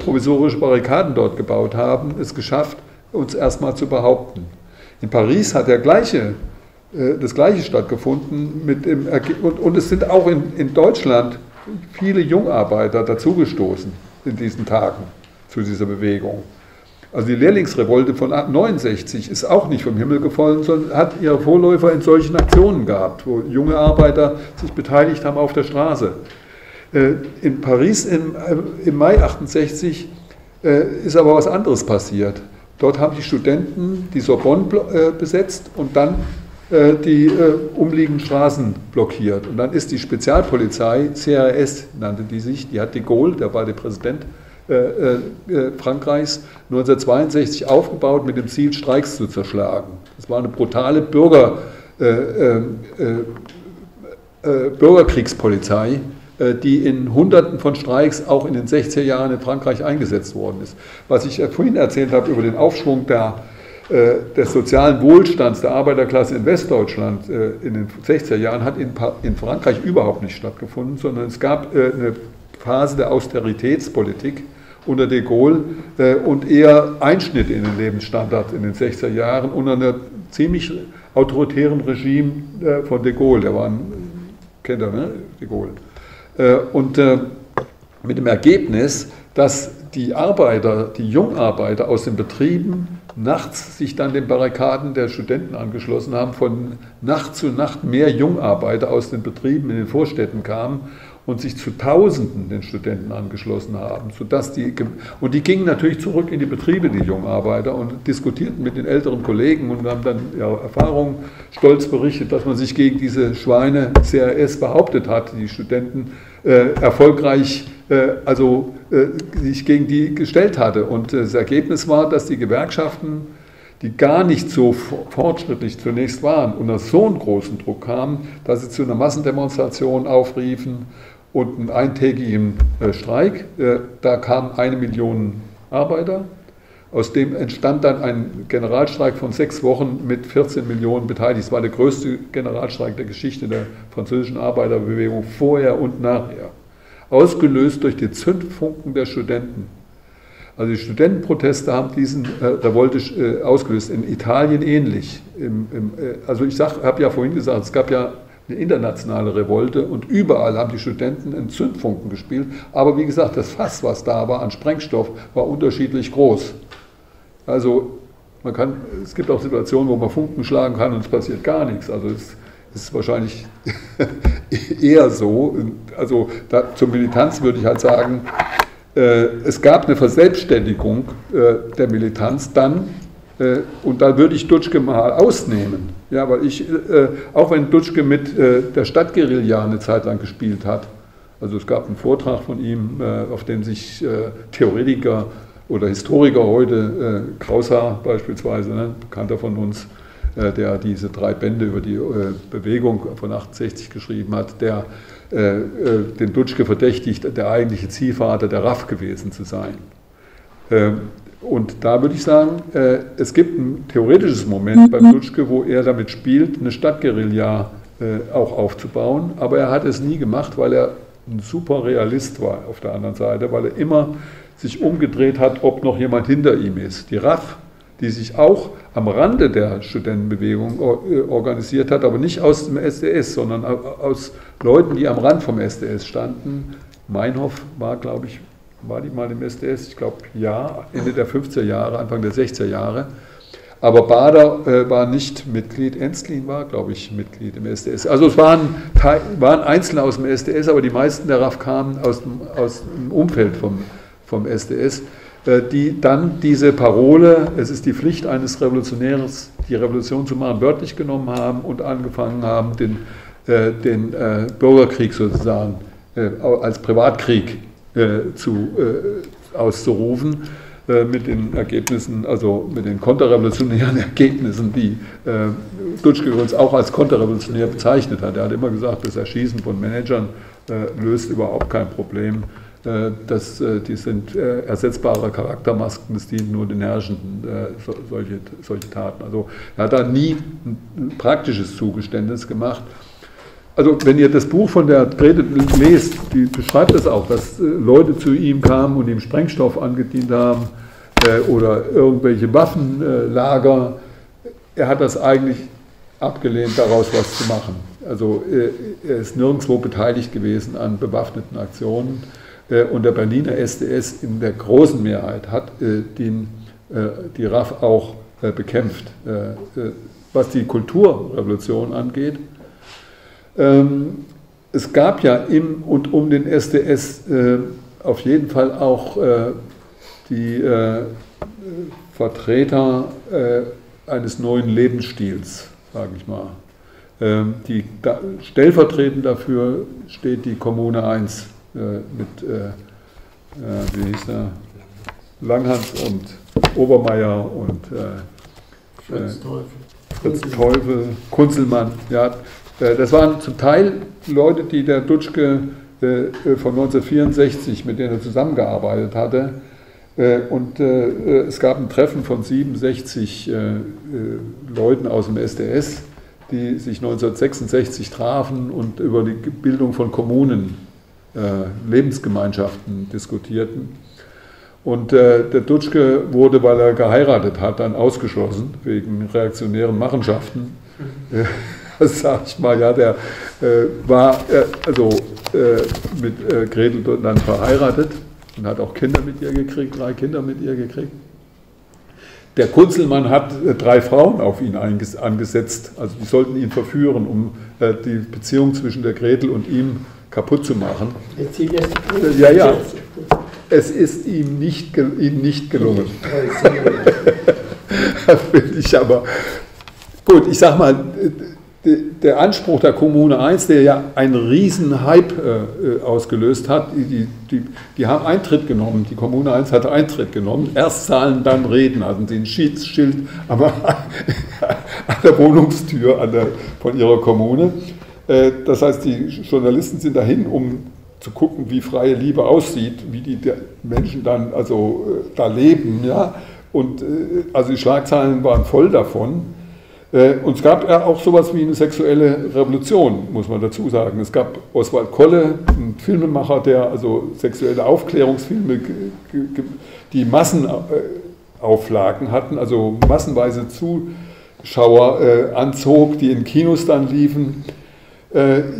provisorische Barrikaden dort gebaut haben, es geschafft, uns erstmal zu behaupten. In Paris hat das Gleiche stattgefunden und es sind auch in Deutschland viele Jungarbeiter dazugestoßen in diesen Tagen zu dieser Bewegung. Also die Lehrlingsrevolte von 1969 ist auch nicht vom Himmel gefallen, sondern hat ihre Vorläufer in solchen Aktionen gehabt, wo junge Arbeiter sich beteiligt haben auf der Straße. In Paris im Mai 1968 ist aber was anderes passiert. Dort haben die Studenten die Sorbonne besetzt und dann die umliegenden Straßen blockiert. Und dann ist die Spezialpolizei, CRS nannte die sich, die hat de Gaulle, der war der Präsident Frankreichs, 1962 aufgebaut mit dem Ziel, Streiks zu zerschlagen. Das war eine brutale Bürgerkriegspolizei, die in Hunderten von Streiks auch in den 60er Jahren in Frankreich eingesetzt worden ist. Was ich vorhin erzählt habe über den Aufschwung des sozialen Wohlstands der Arbeiterklasse in Westdeutschland in den 60er Jahren hat in Frankreich überhaupt nicht stattgefunden, sondern es gab eine Phase der Austeritätspolitik unter de Gaulle und eher Einschnitte in den Lebensstandard in den 60er Jahren unter einem ziemlich autoritären Regime von de Gaulle. Der war ein, kennt ihr, ne? De Gaulle. Und mit dem Ergebnis, dass die Arbeiter, die Jungarbeiter aus den Betrieben nachts sich dann den Barrikaden der Studenten angeschlossen haben, von Nacht zu Nacht mehr Jungarbeiter aus den Betrieben in den Vorstädten kamen und sich zu Tausenden den Studenten angeschlossen haben. Sodass die gingen natürlich zurück in die Betriebe, die Jungarbeiter, und diskutierten mit den älteren Kollegen und haben dann ihre Erfahrungen stolz berichtet, dass man sich gegen diese Schweine-CRS behauptet hat, die Studenten erfolgreich sich gegen die gestellt hatte. Und das Ergebnis war, dass die Gewerkschaften, die gar nicht so fortschrittlich zunächst waren, unter so einen großen Druck kamen, dass sie zu einer Massendemonstration aufriefen und einen eintägigen Streik. Da kamen 1 Million Arbeiter. Aus dem entstand dann ein Generalstreik von 6 Wochen mit 14 Millionen Beteiligten. Es war der größte Generalstreik der Geschichte der französischen Arbeiterbewegung vorher und nachher. Ausgelöst durch die Zündfunken der Studenten. Also die Studentenproteste haben diesen Revolte ausgelöst, in Italien ähnlich. Also ich habe ja vorhin gesagt, es gab ja eine internationale Revolte und überall haben die Studenten in Zündfunken gespielt. Aber wie gesagt, das Fass, was da war an Sprengstoff, war unterschiedlich groß. Also es gibt auch Situationen, wo man Funken schlagen kann und es passiert gar nichts. Also das ist wahrscheinlich eher so. Also zur Militanz würde ich halt sagen, es gab eine Verselbstständigung der Militanz dann, und da würde ich Dutschke mal ausnehmen. Ja, weil auch wenn Dutschke mit der Stadtguerilla eine Zeit lang gespielt hat, also es gab einen Vortrag von ihm, auf dem sich Theoretiker oder Historiker heute, Kraushaar beispielsweise, ne, bekannter von uns, der diese 3 Bände über die Bewegung von 68 geschrieben hat, der den Dutschke verdächtigt, der eigentliche Ziehvater der RAF gewesen zu sein. Und da würde ich sagen, es gibt ein theoretisches Moment beim Dutschke, wo er damit spielt, eine Stadtguerilla auch aufzubauen, aber er hat es nie gemacht, weil er ein super Realist war auf der anderen Seite, weil er immer sich umgedreht hat, ob noch jemand hinter ihm ist. Die RAF, die sich auch am Rande der Studentenbewegung organisiert hat, aber nicht aus dem SDS, sondern aus Leuten, die am Rand vom SDS standen. Meinhof war, glaube ich, war die mal im SDS? Ich glaube, ja, Ende der 50er Jahre, Anfang der 60er Jahre. Aber Bader war nicht Mitglied, Enslin war, glaube ich, Mitglied im SDS. Also es waren Einzelne aus dem SDS, aber die meisten der RAF kamen aus dem Umfeld vom SDS, die dann diese Parole, es ist die Pflicht eines Revolutionärs, die Revolution zu machen, wörtlich genommen haben und angefangen haben, den Bürgerkrieg sozusagen als Privatkrieg auszurufen, mit den Ergebnissen, also mit den konterrevolutionären Ergebnissen, die Dutschke uns auch als konterrevolutionär bezeichnet hat. Er hat immer gesagt, das Erschießen von Managern löst überhaupt kein Problem. Die sind ersetzbare Charaktermasken, das dienen nur den Herrschenden, solche Taten. Also er hat da nie ein praktisches Zugeständnis gemacht. Also wenn ihr das Buch von der Grete lest, die beschreibt das auch, dass Leute zu ihm kamen und ihm Sprengstoff angedient haben oder irgendwelche Waffenlager. Er hat das eigentlich abgelehnt, daraus was zu machen. Also er ist nirgendwo beteiligt gewesen an bewaffneten Aktionen. Und der Berliner SDS in der großen Mehrheit hat die RAF auch bekämpft. Was die Kulturrevolution angeht, es gab ja im und um den SDS auf jeden Fall auch die Vertreter eines neuen Lebensstils. sage ich mal. Stellvertretend dafür steht die Kommune 1 mit wie hieß er? Langhans und Obermeier und Fritz Teufel, Kunzelmann. Ja, das waren zum Teil Leute, die der Dutschke von 1964, mit denen er zusammengearbeitet hatte. Und es gab ein Treffen von 67 Leuten aus dem SDS, die sich 1966 trafen und über die Bildung von Kommunen, Lebensgemeinschaften diskutierten. Und der Dutschke wurde, weil er geheiratet hat, dann ausgeschlossen, wegen reaktionären Machenschaften. Das sage ich mal, ja, der war also mit Grete dann verheiratet und hat auch Kinder mit ihr gekriegt, 3 Kinder mit ihr gekriegt. Der Kunzelmann hat 3 Frauen auf ihn angesetzt, also die sollten ihn verführen, um die Beziehung zwischen der Gretel und ihm kaputt zu machen. Ja, ja. Es ist ihm nicht gelungen. Das finde ich aber... Gut, ich sag mal, der Anspruch der Kommune 1, der ja einen riesen Hype ausgelöst hat, die haben Eintritt genommen, die Kommune 1 hat Eintritt genommen, erst zahlen, dann reden, hatten sie ein Schiedsschild an der Wohnungstür von ihrer Kommune. Das heißt, die Journalisten sind dahin, um zu gucken, wie freie Liebe aussieht, wie die Menschen dann also da leben, ja, und also die Schlagzeilen waren voll davon. Und es gab ja auch sowas wie eine sexuelle Revolution, muss man dazu sagen. Es gab Oswald Kolle, einen Filmemacher, der also sexuelle Aufklärungsfilme, die Massenauflagen hatten, also massenweise Zuschauer anzog, die in Kinos dann liefen.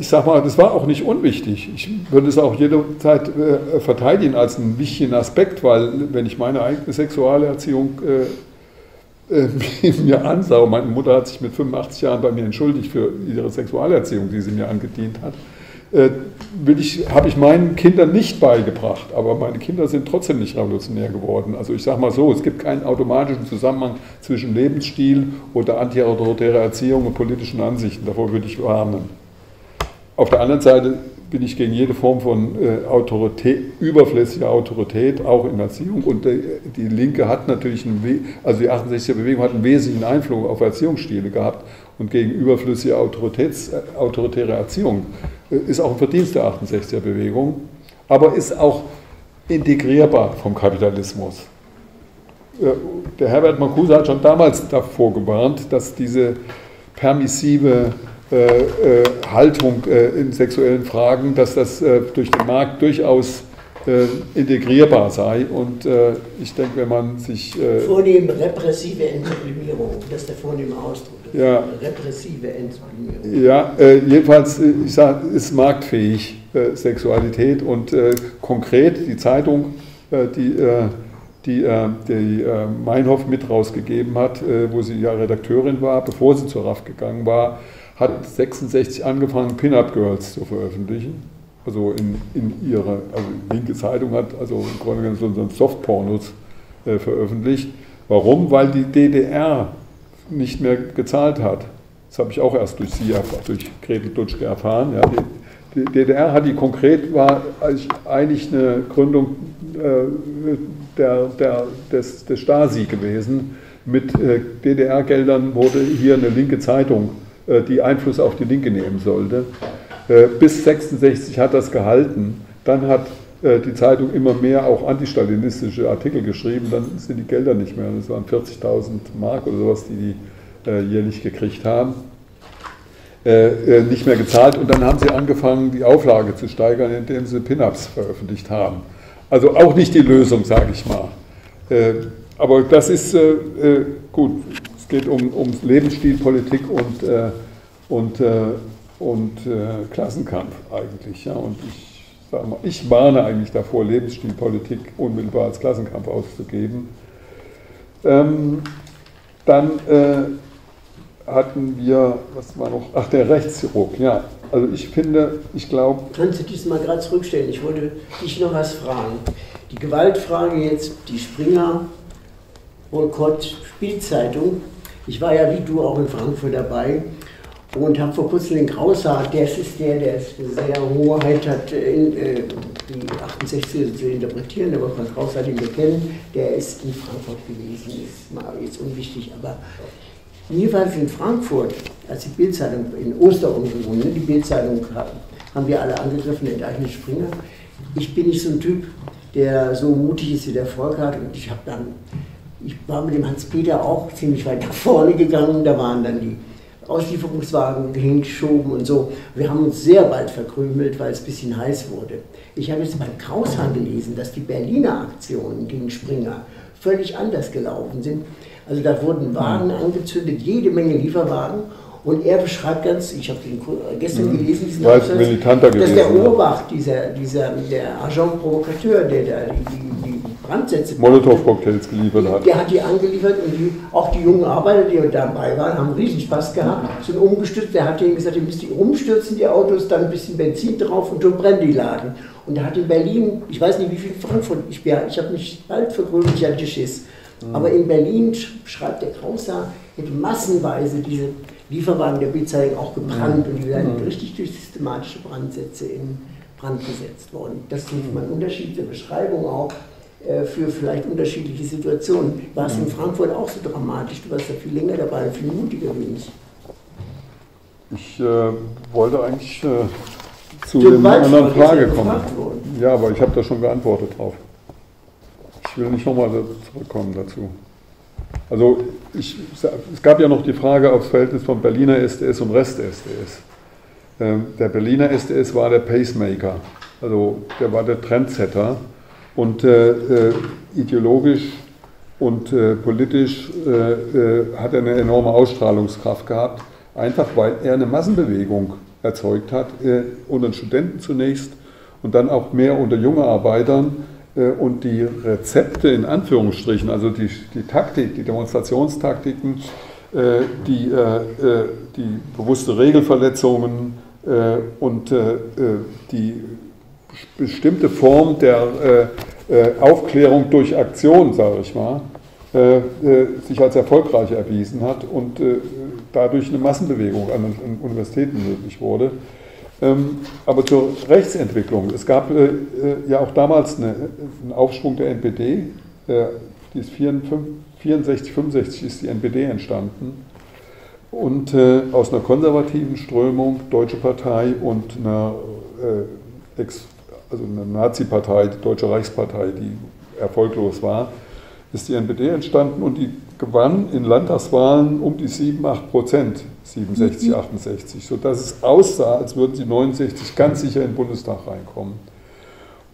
Ich sag mal, das war auch nicht unwichtig. Ich würde es auch jederzeit verteidigen als einen wichtigen Aspekt, weil wenn ich meine eigene Sexualerziehung mir ansah, meine Mutter hat sich mit 85 Jahren bei mir entschuldigt für ihre Sexualerziehung, die sie mir angedient hat, habe ich meinen Kindern nicht beigebracht, aber meine Kinder sind trotzdem nicht revolutionär geworden. Also ich sage mal so, es gibt keinen automatischen Zusammenhang zwischen Lebensstil oder antiautoritärer Erziehung und politischen Ansichten, davor würde ich warnen. Auf der anderen Seite bin ich gegen jede Form von überflüssiger Autorität, auch in Erziehung. Und die Linke hat natürlich, also die 68er-Bewegung hat einen wesentlichen Einfluss auf Erziehungsstile gehabt. Und gegen überflüssige autoritäre Erziehung ist auch ein Verdienst der 68er-Bewegung, aber ist auch integrierbar vom Kapitalismus. Der Herbert Marcuse hat schon damals davor gewarnt, dass diese permissive Haltung in sexuellen Fragen, dass das durch den Markt durchaus integrierbar sei. Und ich denke, wenn man sich... Vornehm repressive Entsubliminierung, das ist der vornehme Ausdruck. Ja, repressive Entsubliminierung. Ja, jedenfalls, ich sage, ist marktfähig, Sexualität. Und konkret die Zeitung, die Meinhof mit rausgegeben hat, wo sie ja Redakteurin war, bevor sie zur RAF gegangen war, hat 1966 angefangen, Pin-Up-Girls zu veröffentlichen. Also die linke Zeitung hat also im Grunde genommen so einen Softpornos veröffentlicht. Warum? Weil die DDR nicht mehr gezahlt hat. Das habe ich auch erst durch Grete Dutschke erfahren. Ja, die DDR hat die konkret, war eigentlich eine Gründung des Stasi gewesen. Mit DDR-Geldern wurde hier eine linke Zeitung, die Einfluss auf die Linke nehmen sollte. Bis 1966 hat das gehalten. Dann hat die Zeitung immer mehr auch antistalinistische Artikel geschrieben. Dann sind die Gelder nicht mehr. Das waren 40.000 Mark oder sowas, die jährlich gekriegt haben. Nicht mehr gezahlt. Und dann haben sie angefangen, die Auflage zu steigern, indem sie Pin-Ups veröffentlicht haben. Also auch nicht die Lösung, sage ich mal. Aber das ist gut. Es geht um Lebensstil, Politik und Klassenkampf eigentlich. Ja. Und ich warne eigentlich davor, Lebensstilpolitik unmittelbar als Klassenkampf auszugeben. Dann hatten wir, was war noch? Ach, der Rechtsruck, ja. Also ich glaube... Kannst du diesmal gerade zurückstellen? Ich wollte dich noch was fragen. Die Gewaltfrage jetzt, die Springer, Boykott, Bildzeitung. Ich war ja wie du auch in Frankfurt dabei und habe vor kurzem den Kraushaar, das ist der eine sehr Hoheit hat, die 68er zu interpretieren, aber von Kraushaar, den wir kennen, der ist in Frankfurt gewesen, ist mal jetzt unwichtig, aber jedenfalls in Frankfurt, als die Bildzeitung in Osterung gegründet, die Bildzeitung haben wir alle angegriffen, enteignet Springer. Ich bin nicht so ein Typ, der so mutig ist wie der Volkhard und ich war mit dem Hans-Peter auch ziemlich weit nach vorne gegangen und da waren dann die Auslieferungswagen hingeschoben und so. Wir haben uns sehr bald verkrümelt, weil es ein bisschen heiß wurde. Ich habe jetzt beim Kraushaar gelesen, dass die Berliner Aktionen gegen Springer völlig anders gelaufen sind. Also da wurden Wagen angezündet, jede Menge Lieferwagen. Und er beschreibt ganz, ich habe den gestern gelesen, diesen Absatz, dass der Oberwacht, der Agent Provocateur, der da die Brandsätze... Molotow-Cocktails geliefert hat. Der hat die angeliefert und auch die jungen Arbeiter, die dabei waren, haben riesen Spaß gehabt, sind umgestürzt. Der hat denen gesagt, ihr müsst die umstürzen, die Autos, dann ein bisschen Benzin drauf und schon brennen die Laden. Und da hat in Berlin, ich weiß nicht wie viel Frankfurt, ich habe mich bald vergrößert, ich hatte Schiss. Aber in Berlin, schreibt der Kraushaar, hätte massenweise diese Lieferwagen der Bildzeitung auch gebrannt und die werden richtig durch systematische Brandsätze in Brand gesetzt worden. Das sieht man unterschiedliche Beschreibungen auch für vielleicht unterschiedliche Situationen. War es in Frankfurt auch so dramatisch? Du warst ja viel länger dabei und viel mutiger wie ich. Ich wollte eigentlich zu der anderen Frage kommen. Ja, aber ich habe da schon geantwortet drauf. Ich will nicht nochmal zurückkommen dazu. Also es gab ja noch die Frage aufs Verhältnis von Berliner SDS und Rest-SDS. Der Berliner SDS war der Pacemaker, also der war der Trendsetter und ideologisch und politisch hat er eine enorme Ausstrahlungskraft gehabt, einfach weil er eine Massenbewegung erzeugt hat, unter Studenten zunächst und dann auch mehr unter jungen Arbeitern. Und die Rezepte in Anführungsstrichen, also die Taktik, die Demonstrationstaktiken, die bewusste Regelverletzungen und die bestimmte Form der Aufklärung durch Aktion, sage ich mal, sich als erfolgreich erwiesen hat und dadurch eine Massenbewegung an Universitäten möglich wurde. Aber zur Rechtsentwicklung. Es gab ja auch damals einen Aufschwung der NPD. Die ist 64, 65 ist die NPD entstanden. Und aus einer konservativen Strömung, Deutsche Partei und einer Nazi-Partei, die Deutsche Reichspartei, die erfolglos war, ist die NPD entstanden und die gewann in Landtagswahlen um die 7–8%, 67, 68, sodass es aussah, als würden sie 69 ganz sicher in den Bundestag reinkommen.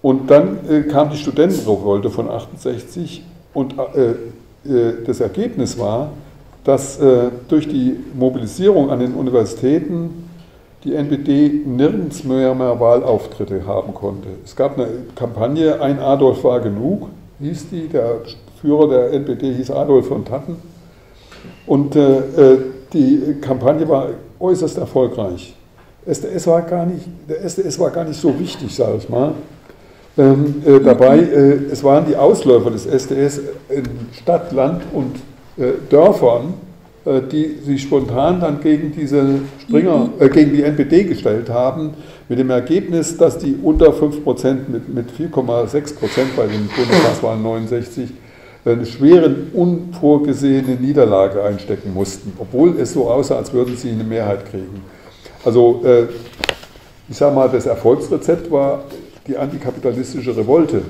Und dann kam die Studentenrevolte von 68 und das Ergebnis war, dass durch die Mobilisierung an den Universitäten die NPD nirgends mehr Wahlauftritte haben konnte. Es gab eine Kampagne, ein Adolf war genug, hieß die, der Führer der NPD hieß Adolf von Tatten und die Kampagne war äußerst erfolgreich. Der SDS war gar nicht so wichtig, sage ich mal. Es waren die Ausläufer des SDS in Stadt, Land und Dörfern, die sich spontan dann gegen gegen die NPD gestellt haben, mit dem Ergebnis, dass die unter 5% mit 4,6% bei den Bundestagswahlen 69 eine schwere, unvorgesehene Niederlage einstecken mussten, obwohl es so aussah, als würden sie eine Mehrheit kriegen. Also, ich sage mal, das Erfolgsrezept war die antikapitalistische Revolte,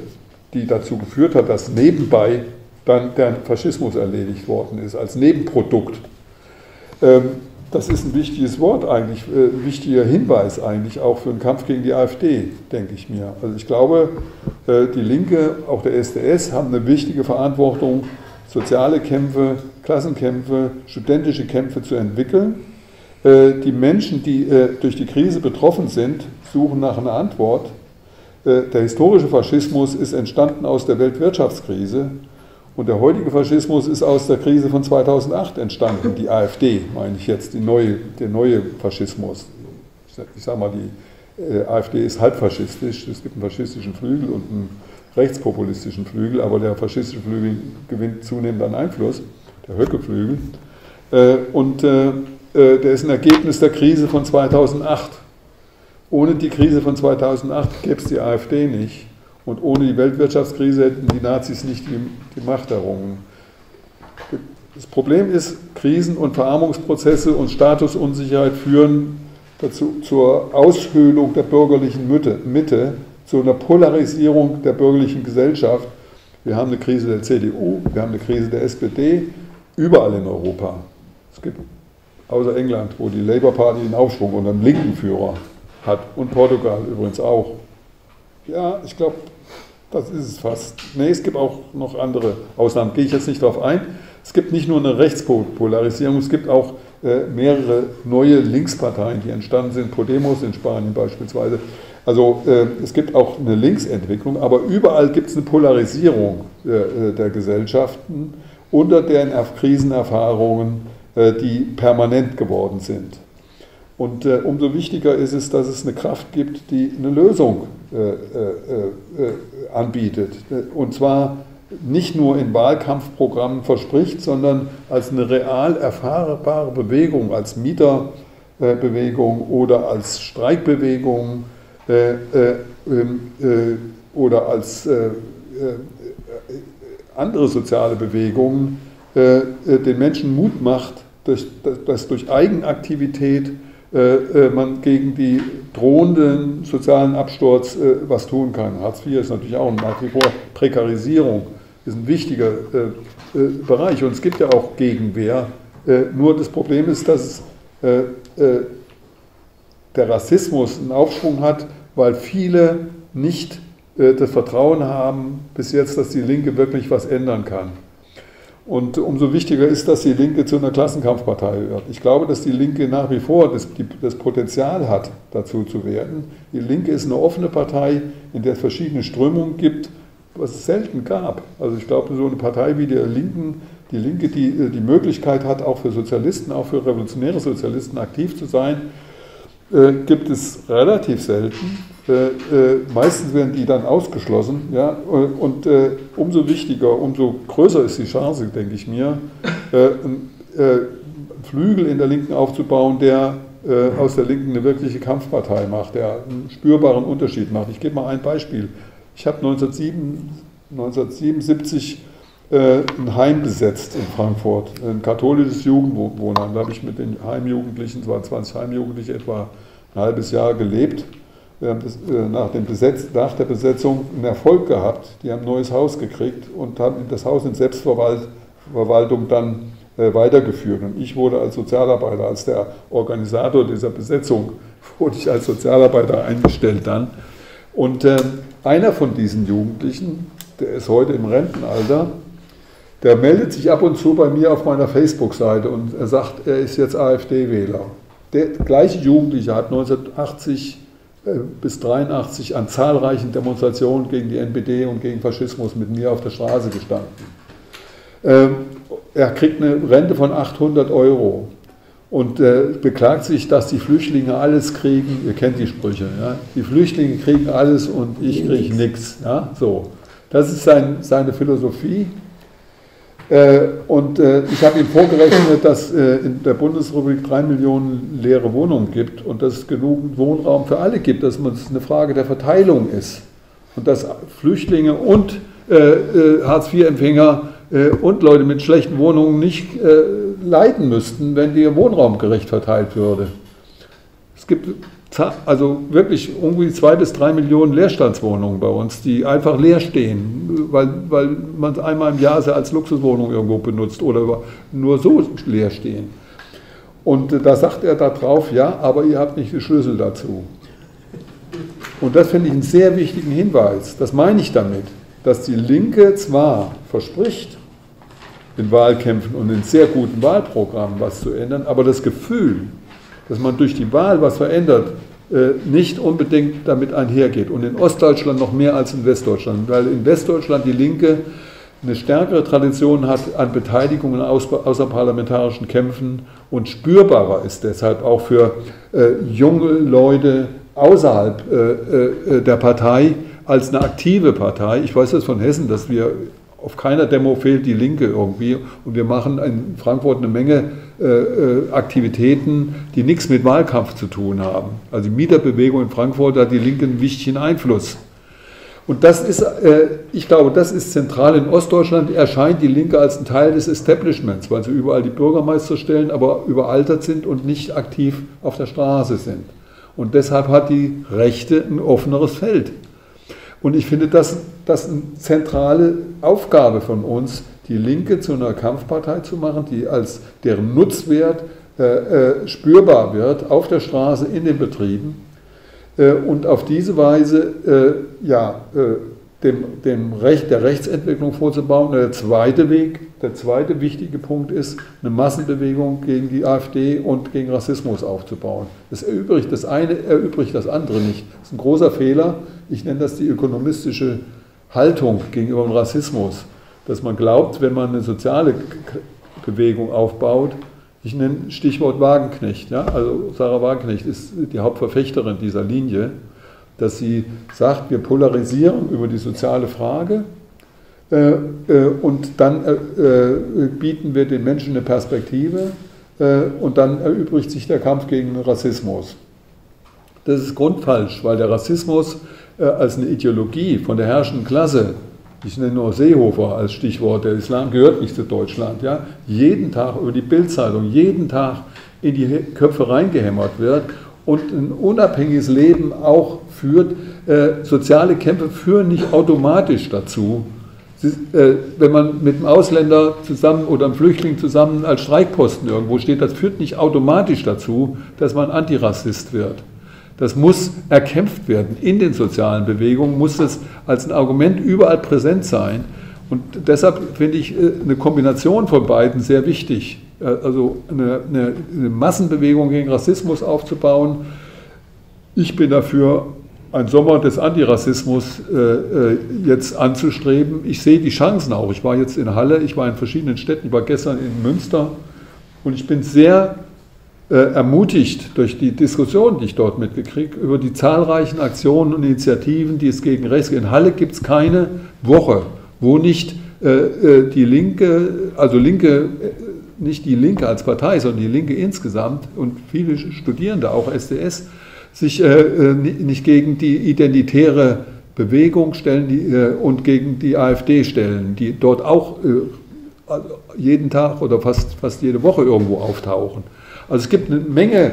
die dazu geführt hat, dass nebenbei dann der Faschismus erledigt worden ist, als Nebenprodukt. Das ist ein wichtiges Wort eigentlich, ein wichtiger Hinweis eigentlich auch für den Kampf gegen die AfD, denke ich mir. Also ich glaube, die Linke, auch der SDS, haben eine wichtige Verantwortung, soziale Kämpfe, Klassenkämpfe, studentische Kämpfe zu entwickeln. Die Menschen, die durch die Krise betroffen sind, suchen nach einer Antwort. Der historische Faschismus ist entstanden aus der Weltwirtschaftskrise. Und der heutige Faschismus ist aus der Krise von 2008 entstanden, die AfD, meine ich jetzt, der neue Faschismus. Ich sage mal, die AfD ist halb faschistisch, es gibt einen faschistischen Flügel und einen rechtspopulistischen Flügel, aber der faschistische Flügel gewinnt zunehmend an Einfluss, der Höcke-Flügel. Und der ist ein Ergebnis der Krise von 2008. Ohne die Krise von 2008 gäbe es die AfD nicht. Und ohne die Weltwirtschaftskrise hätten die Nazis nicht die Macht errungen. Das Problem ist, Krisen und Verarmungsprozesse und Statusunsicherheit führen dazu, zur Aushöhlung der bürgerlichen Mitte, zu einer Polarisierung der bürgerlichen Gesellschaft. Wir haben eine Krise der CDU, wir haben eine Krise der SPD, überall in Europa. Es gibt außer England, wo die Labour Party den Aufschwung unter einem linken Führer hat, und Portugal übrigens auch. Ja, ich glaube, das ist es fast. Nee, es gibt auch noch andere Ausnahmen, gehe ich jetzt nicht drauf ein. Es gibt nicht nur eine Rechtspolarisierung, es gibt auch mehrere neue Linksparteien, die entstanden sind, Podemos in Spanien beispielsweise. Also es gibt auch eine Linksentwicklung, aber überall gibt es eine Polarisierung der Gesellschaften unter deren Krisenerfahrungen, die permanent geworden sind. Und umso wichtiger ist es, dass es eine Kraft gibt, die eine Lösung anbietet. Und zwar nicht nur in Wahlkampfprogrammen verspricht, sondern als eine real erfahrbare Bewegung, als Mieterbewegung oder als Streikbewegung oder als andere soziale Bewegungen den Menschen Mut macht, dass durch Eigenaktivität man gegen die drohenden sozialen Absturz was tun kann. Hartz IV ist natürlich auch nach wie vor Prekarisierung, ist ein wichtiger Bereich und es gibt ja auch Gegenwehr. Nur das Problem ist, dass der Rassismus einen Aufschwung hat, weil viele nicht das Vertrauen haben bis jetzt, dass die Linke wirklich was ändern kann. Und umso wichtiger ist, dass die Linke zu einer Klassenkampfpartei wird. Ich glaube, dass die Linke nach wie vor das Potenzial hat, dazu zu werden. Die Linke ist eine offene Partei, in der es verschiedene Strömungen gibt, was es selten gab. Also ich glaube, so eine Partei wie die Linke, die die Möglichkeit hat, auch für Sozialisten, auch für revolutionäre Sozialisten aktiv zu sein, gibt es relativ selten. Meistens werden die dann ausgeschlossen, ja, und umso wichtiger, umso größer ist die Chance, denke ich mir, einen Flügel in der Linken aufzubauen, der aus der Linken eine wirkliche Kampfpartei macht, der einen spürbaren Unterschied macht. Ich gebe mal ein Beispiel. Ich habe 1977 ein Heim besetzt in Frankfurt, ein katholisches Jugendwohnheim. Da habe ich mit den Heimjugendlichen, es waren 20 Heimjugendliche, etwa ein halbes Jahr gelebt. Wir haben nach der Besetzung einen Erfolg gehabt. Die haben ein neues Haus gekriegt und haben das Haus in Selbstverwaltung dann weitergeführt. Und ich wurde als Sozialarbeiter, als der Organisator dieser Besetzung, wurde ich als Sozialarbeiter eingestellt dann. Und einer von diesen Jugendlichen, der ist heute im Rentenalter, der meldet sich ab und zu bei mir auf meiner Facebook-Seite und er sagt, er ist jetzt AfD-Wähler. Der gleiche Jugendliche hat 1980 bis 1983 an zahlreichen Demonstrationen gegen die NPD und gegen Faschismus mit mir auf der Straße gestanden. Er kriegt eine Rente von 800 € und beklagt sich, dass die Flüchtlinge alles kriegen. Ihr kennt die Sprüche, ja? Die Flüchtlinge kriegen alles und ich kriege nichts. Ja? So. Das ist seine Philosophie. Und ich habe ihm vorgerechnet, dass in der Bundesrepublik 3 Millionen leere Wohnungen gibt und dass es genügend Wohnraum für alle gibt, dass es eine Frage der Verteilung ist und dass Flüchtlinge und Hartz-IV-Empfänger und Leute mit schlechten Wohnungen nicht leiden müssten, wenn der Wohnraum gerecht verteilt würde. Es gibt also wirklich irgendwie 2 bis 3 Millionen Leerstandswohnungen bei uns, die einfach leer stehen, weil man einmal im Jahr sie als Luxuswohnung irgendwo benutzt oder nur so leer stehen. Und da sagt er da drauf, ja, aber ihr habt nicht den Schlüssel dazu. Und das finde ich einen sehr wichtigen Hinweis. Das meine ich damit, dass die Linke zwar verspricht, in Wahlkämpfen und in sehr guten Wahlprogrammen was zu ändern, aber das Gefühl, dass man durch die Wahl was verändert, nicht unbedingt damit einhergeht. Und in Ostdeutschland noch mehr als in Westdeutschland, weil in Westdeutschland die Linke eine stärkere Tradition hat an Beteiligung in außerparlamentarischen Kämpfen und spürbarer ist deshalb auch für junge Leute außerhalb der Partei als eine aktive Partei. Ich weiß das von Hessen, dass wir Auf keiner Demo fehlt die Linke irgendwie. Und wir machen in Frankfurt eine Menge Aktivitäten, die nichts mit Wahlkampf zu tun haben. Also die Mieterbewegung in Frankfurt hat die Linke einen wichtigen Einfluss. Und das ist, ich glaube, das ist zentral. In Ostdeutschland erscheint die Linke als ein Teil des Establishments, weil sie überall die Bürgermeister stellen, aber überaltert sind und nicht aktiv auf der Straße sind. Und deshalb hat die Rechte ein offeneres Feld. Und ich finde, das ist eine zentrale Aufgabe von uns, die Linke zu einer Kampfpartei zu machen, die als deren Nutzwert spürbar wird auf der Straße, in den Betrieben. Und auf diese Weise der Rechtsentwicklung vorzubauen. Der zweite wichtige Punkt ist, eine Massenbewegung gegen die AfD und gegen Rassismus aufzubauen. Das eine erübrigt das andere nicht. Das ist ein großer Fehler. Ich nenne das die ökonomistische Haltung gegenüber dem Rassismus. Dass man glaubt, wenn man eine soziale Bewegung aufbaut, ich nenne Stichwort Wagenknecht, ja? Also Sarah Wagenknecht ist die Hauptverfechterin dieser Linie, dass sie sagt, wir polarisieren über die soziale Frage und dann bieten wir den Menschen eine Perspektive und dann erübrigt sich der Kampf gegen den Rassismus. Das ist grundfalsch, weil der Rassismus als eine Ideologie von der herrschenden Klasse, ich nenne nur Seehofer als Stichwort, der Islam gehört nicht zu Deutschland, ja, jeden Tag über die Bildzeitung, jeden Tag in die Köpfe reingehämmert wird und ein unabhängiges Leben auch führt. Soziale Kämpfe führen nicht automatisch dazu. Wenn man mit einem Ausländer zusammen oder einem Flüchtling zusammen als Streikposten irgendwo steht, das führt nicht automatisch dazu, dass man Antirassist wird. Das muss erkämpft werden. In den sozialen Bewegungen muss das als ein Argument überall präsent sein. Und deshalb finde ich eine Kombination von beiden sehr wichtig. Also eine Massenbewegung gegen Rassismus aufzubauen. Ich bin dafür, einen Sommer des Antirassismus jetzt anzustreben. Ich sehe die Chancen auch. Ich war jetzt in Halle, ich war in verschiedenen Städten, ich war gestern in Münster und ich bin sehr ermutigt durch die Diskussion, die ich dort mitgekriegt, über die zahlreichen Aktionen und Initiativen, die es gegen rechts gibt. In Halle gibt es keine Woche, wo nicht die Linke, also Linke, nicht die Linke als Partei, sondern die Linke insgesamt und viele Studierende, auch SDS, sich nicht gegen die identitäre Bewegung stellen und gegen die AfD stellen, die dort auch jeden Tag oder fast jede Woche irgendwo auftauchen. Also es gibt eine Menge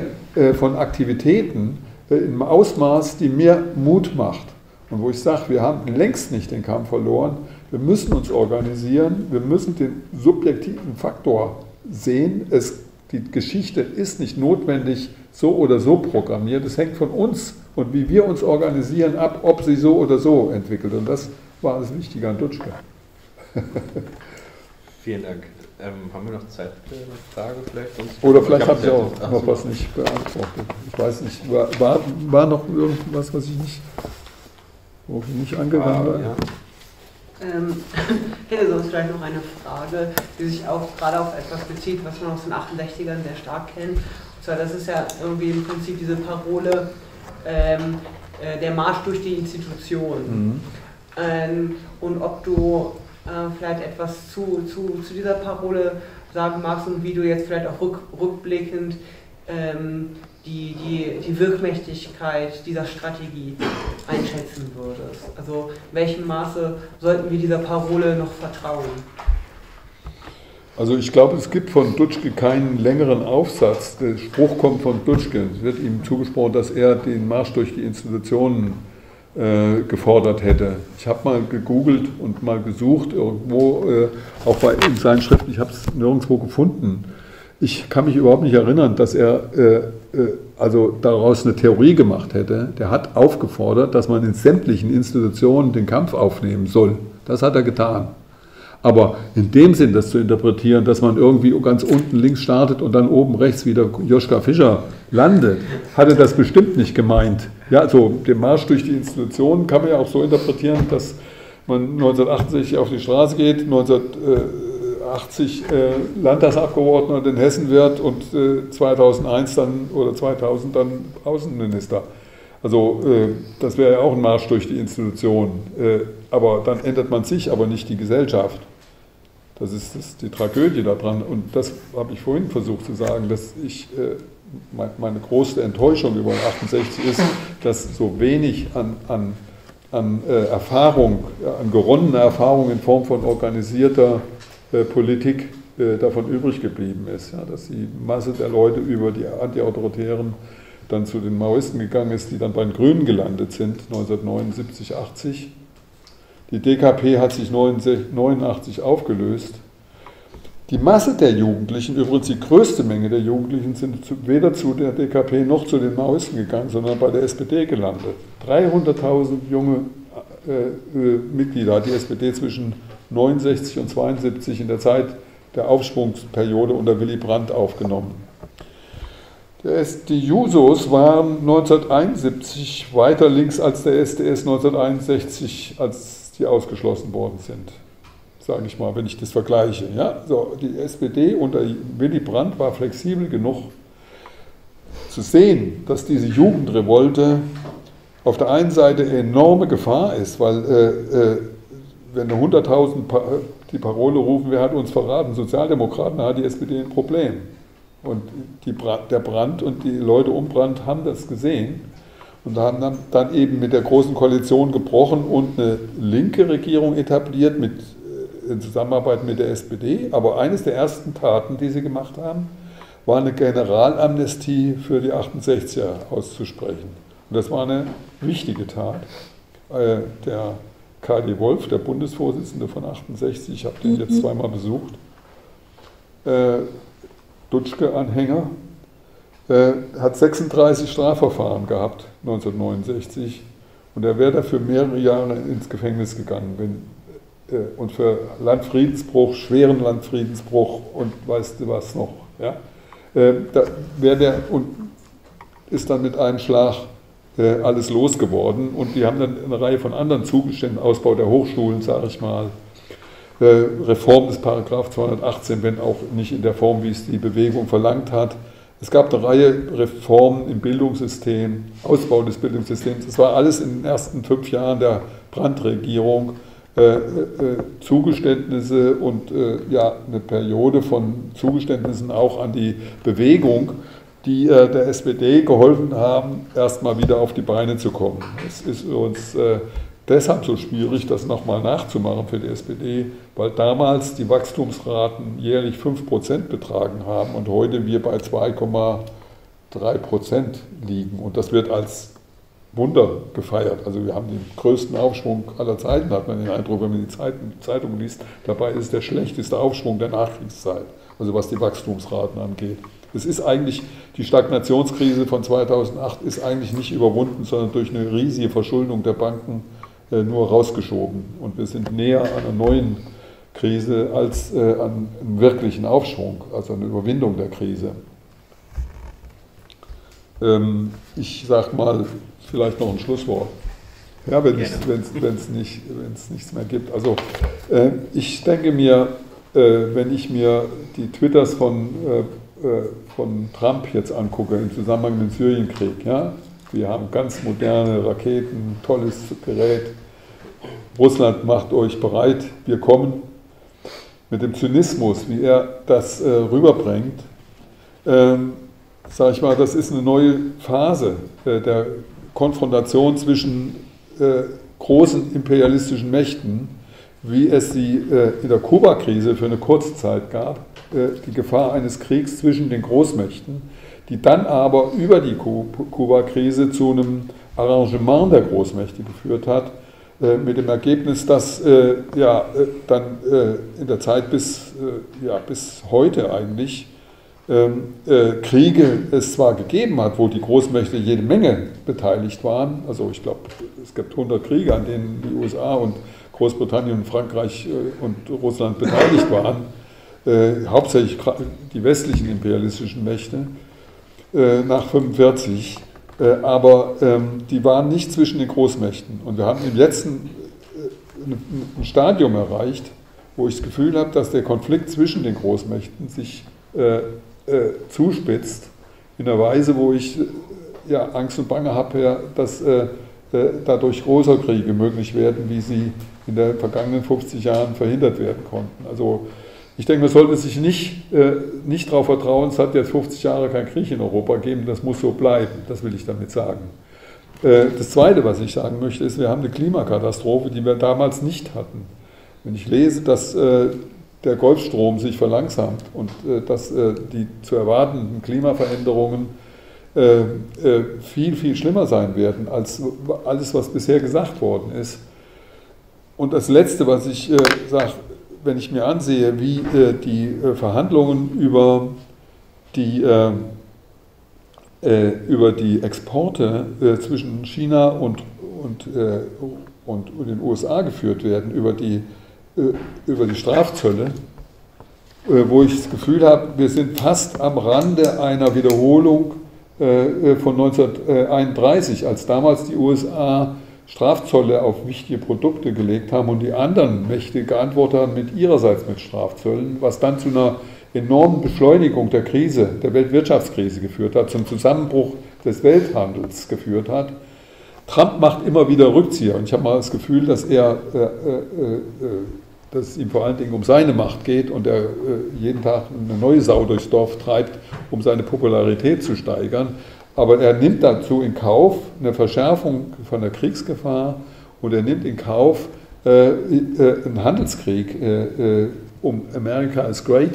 von Aktivitäten im Ausmaß, die mir Mut macht. Und wo ich sage, wir haben längst nicht den Kampf verloren, wir müssen uns organisieren, wir müssen den subjektiven Faktor sehen. Die Geschichte ist nicht notwendig so oder so programmiert, es hängt von uns und wie wir uns organisieren ab, ob sie so oder so entwickelt. Und das war das Wichtige an Dutschke. Vielen Dank. Haben wir noch Zeit für eine Frage vielleicht? Oder vielleicht habe ich auch noch was nicht beantwortet. Ich weiß nicht, war noch irgendwas, was ich nicht, worauf ich nicht angegangen war? Ja. Ich hätte sonst vielleicht noch eine Frage, die sich auch gerade auf etwas bezieht, was man aus den 68ern sehr stark kennt. Und zwar, das ist ja irgendwie im Prinzip diese Parole, der Marsch durch die Institutionen. Mhm. Und ob du vielleicht etwas zu dieser Parole sagen magst und wie du jetzt vielleicht auch rückblickend die Wirkmächtigkeit dieser Strategie einschätzen würdest. Also in welchem Maße sollten wir dieser Parole noch vertrauen? Also ich glaube, es gibt von Dutschke keinen längeren Aufsatz. Der Spruch kommt von Dutschke. Es wird ihm zugesprochen, dass er den Marsch durch die Institutionen gefordert hätte. Ich habe mal gegoogelt und mal gesucht, irgendwo, auch in seinen Schriften, ich habe es nirgendwo gefunden. Ich kann mich überhaupt nicht erinnern, dass er also daraus eine Theorie gemacht hätte. Der hat aufgefordert, dass man in sämtlichen Institutionen den Kampf aufnehmen soll. Das hat er getan. Aber in dem Sinn, das zu interpretieren, dass man irgendwie ganz unten links startet und dann oben rechts wieder Joschka Fischer landet, hatte das bestimmt nicht gemeint. Ja, also den Marsch durch die Institutionen kann man ja auch so interpretieren, dass man 1968 auf die Straße geht, 1980 Landtagsabgeordneter in Hessen wird und 2001 dann oder 2000 dann Außenminister. Also das wäre ja auch ein Marsch durch die Institutionen. Aber dann ändert man sich, aber nicht die Gesellschaft. Das ist die Tragödie daran. Und das habe ich vorhin versucht zu sagen, dass ich meine große Enttäuschung über 68 ist, dass so wenig an Erfahrung, an geronnener Erfahrung in Form von organisierter Politik davon übrig geblieben ist. Ja, dass die Masse der Leute über die antiautoritären dann zu den Maoisten gegangen ist, die dann bei den Grünen gelandet sind, 1979, 80. Die DKP hat sich 1989 aufgelöst. Die Masse der Jugendlichen, übrigens die größte Menge der Jugendlichen, sind weder zu der DKP noch zu den Maoisten gegangen, sondern bei der SPD gelandet. 300.000 junge Mitglieder hat die SPD zwischen 69 und 72 in der Zeit der Aufschwungsperiode unter Willy Brandt aufgenommen. Die Jusos waren 1971 weiter links als der SDS 1961, als die ausgeschlossen worden sind, sage ich mal, wenn ich das vergleiche. Ja? So, die SPD unter Willy Brandt war flexibel genug zu sehen, dass diese Jugendrevolte auf der einen Seite eine enorme Gefahr ist, weil wenn 100.000 die Parole rufen, wer hat uns verraten, Sozialdemokraten, da hat die SPD ein Problem. Und der Brandt und die Leute um Brandt haben das gesehen und haben dann eben mit der Großen Koalition gebrochen und eine linke Regierung etabliert in Zusammenarbeit mit der SPD. Aber eines der ersten Taten, die sie gemacht haben, war eine Generalamnestie für die 68er auszusprechen. Und das war eine wichtige Tat. Der K.D. Wolf, der Bundesvorsitzende von 68, ich habe den jetzt zweimal besucht, Dutschke-Anhänger, hat 36 Strafverfahren gehabt, 1969, und er wäre dafür mehrere Jahre ins Gefängnis gegangen und für Landfriedensbruch, schweren Landfriedensbruch und weißt du was noch. Ja? Und ist dann mit einem Schlag alles losgeworden, und die haben dann eine Reihe von anderen Zugeständen, Ausbau der Hochschulen, sage ich mal, Reform des § 218, wenn auch nicht in der Form, wie es die Bewegung verlangt hat. Es gab eine Reihe Reformen im Bildungssystem, Ausbau des Bildungssystems. Das war alles in den ersten 5 Jahren der Brandt-Regierung Zugeständnisse und ja, eine Periode von Zugeständnissen auch an die Bewegung, die der SPD geholfen haben, erstmal wieder auf die Beine zu kommen. Es ist uns deshalb so schwierig, das nochmal nachzumachen für die SPD, weil damals die Wachstumsraten jährlich 5% betragen haben und heute wir bei 2,3% liegen. Und das wird als Wunder gefeiert. Also wir haben den größten Aufschwung aller Zeiten, hat man den Eindruck, wenn man die Zeitung liest. Dabei ist der schlechteste Aufschwung der Nachkriegszeit, also was die Wachstumsraten angeht. Es ist eigentlich, die Stagnationskrise von 2008 ist eigentlich nicht überwunden, sondern durch eine riesige Verschuldung der Banken nur rausgeschoben. Und wir sind näher an einer neuen Krise als an einem wirklichen Aufschwung, also eine Überwindung der Krise. Ich sage mal vielleicht noch ein Schlusswort. Ja, wenn es nichts mehr gibt. Also ich denke mir, wenn ich mir die Twitters von Trump jetzt angucke im Zusammenhang mit dem Syrienkrieg, ja, wir haben ganz moderne Raketen, tolles Gerät. Russland macht euch bereit, wir kommen. Mit dem Zynismus, wie er das rüberbringt, sage ich mal, das ist eine neue Phase der Konfrontation zwischen großen imperialistischen Mächten, wie es sie in der Kuba-Krise für eine kurze Zeit gab, die Gefahr eines Kriegs zwischen den Großmächten, die dann aber über die Kuba-Krise zu einem Arrangement der Großmächte geführt hat, mit dem Ergebnis, dass ja, dann in der Zeit bis heute eigentlich Kriege es zwar gegeben hat, wo die Großmächte jede Menge beteiligt waren, also ich glaube, es gibt 100 Kriege, an denen die USA und Großbritannien und Frankreich und Russland beteiligt waren, hauptsächlich die westlichen imperialistischen Mächte nach 1945, aber die waren nicht zwischen den Großmächten. Und wir haben im letzten ein Stadium erreicht, wo ich das Gefühl habe, dass der Konflikt zwischen den Großmächten sich zuspitzt, in einer Weise, wo ich ja, Angst und Bange habe, dass dadurch Rosa-Kriege möglich werden, wie sie in den vergangenen 50 Jahren verhindert werden konnten. Also ich denke, man sollte sich nicht darauf vertrauen, es hat jetzt 50 Jahre keinen Krieg in Europa gegeben, das muss so bleiben, das will ich damit sagen. Das Zweite, was ich sagen möchte, ist, wir haben eine Klimakatastrophe, die wir damals nicht hatten. Wenn ich lese, dass der Golfstrom sich verlangsamt und dass die zu erwartenden Klimaveränderungen viel, viel schlimmer sein werden, als alles, was bisher gesagt worden ist. Und das Letzte, was ich sage, wenn ich mir ansehe, wie die Verhandlungen über die Exporte zwischen China und den USA geführt werden, über die Strafzölle, wo ich das Gefühl habe, wir sind fast am Rande einer Wiederholung von 1931, als damals die USA Strafzölle auf wichtige Produkte gelegt haben und die anderen Mächte geantwortet haben ihrerseits mit Strafzöllen, was dann zu einer enormen Beschleunigung der Krise, der Weltwirtschaftskrise geführt hat, zum Zusammenbruch des Welthandels geführt hat. Trump macht immer wieder Rückzieher und ich habe mal das Gefühl, dass es ihm vor allen Dingen um seine Macht geht und er jeden Tag eine neue Sau durchs Dorf treibt, um seine Popularität zu steigern. Aber er nimmt dazu in Kauf eine Verschärfung von der Kriegsgefahr und er nimmt in Kauf einen Handelskrieg, um America is Great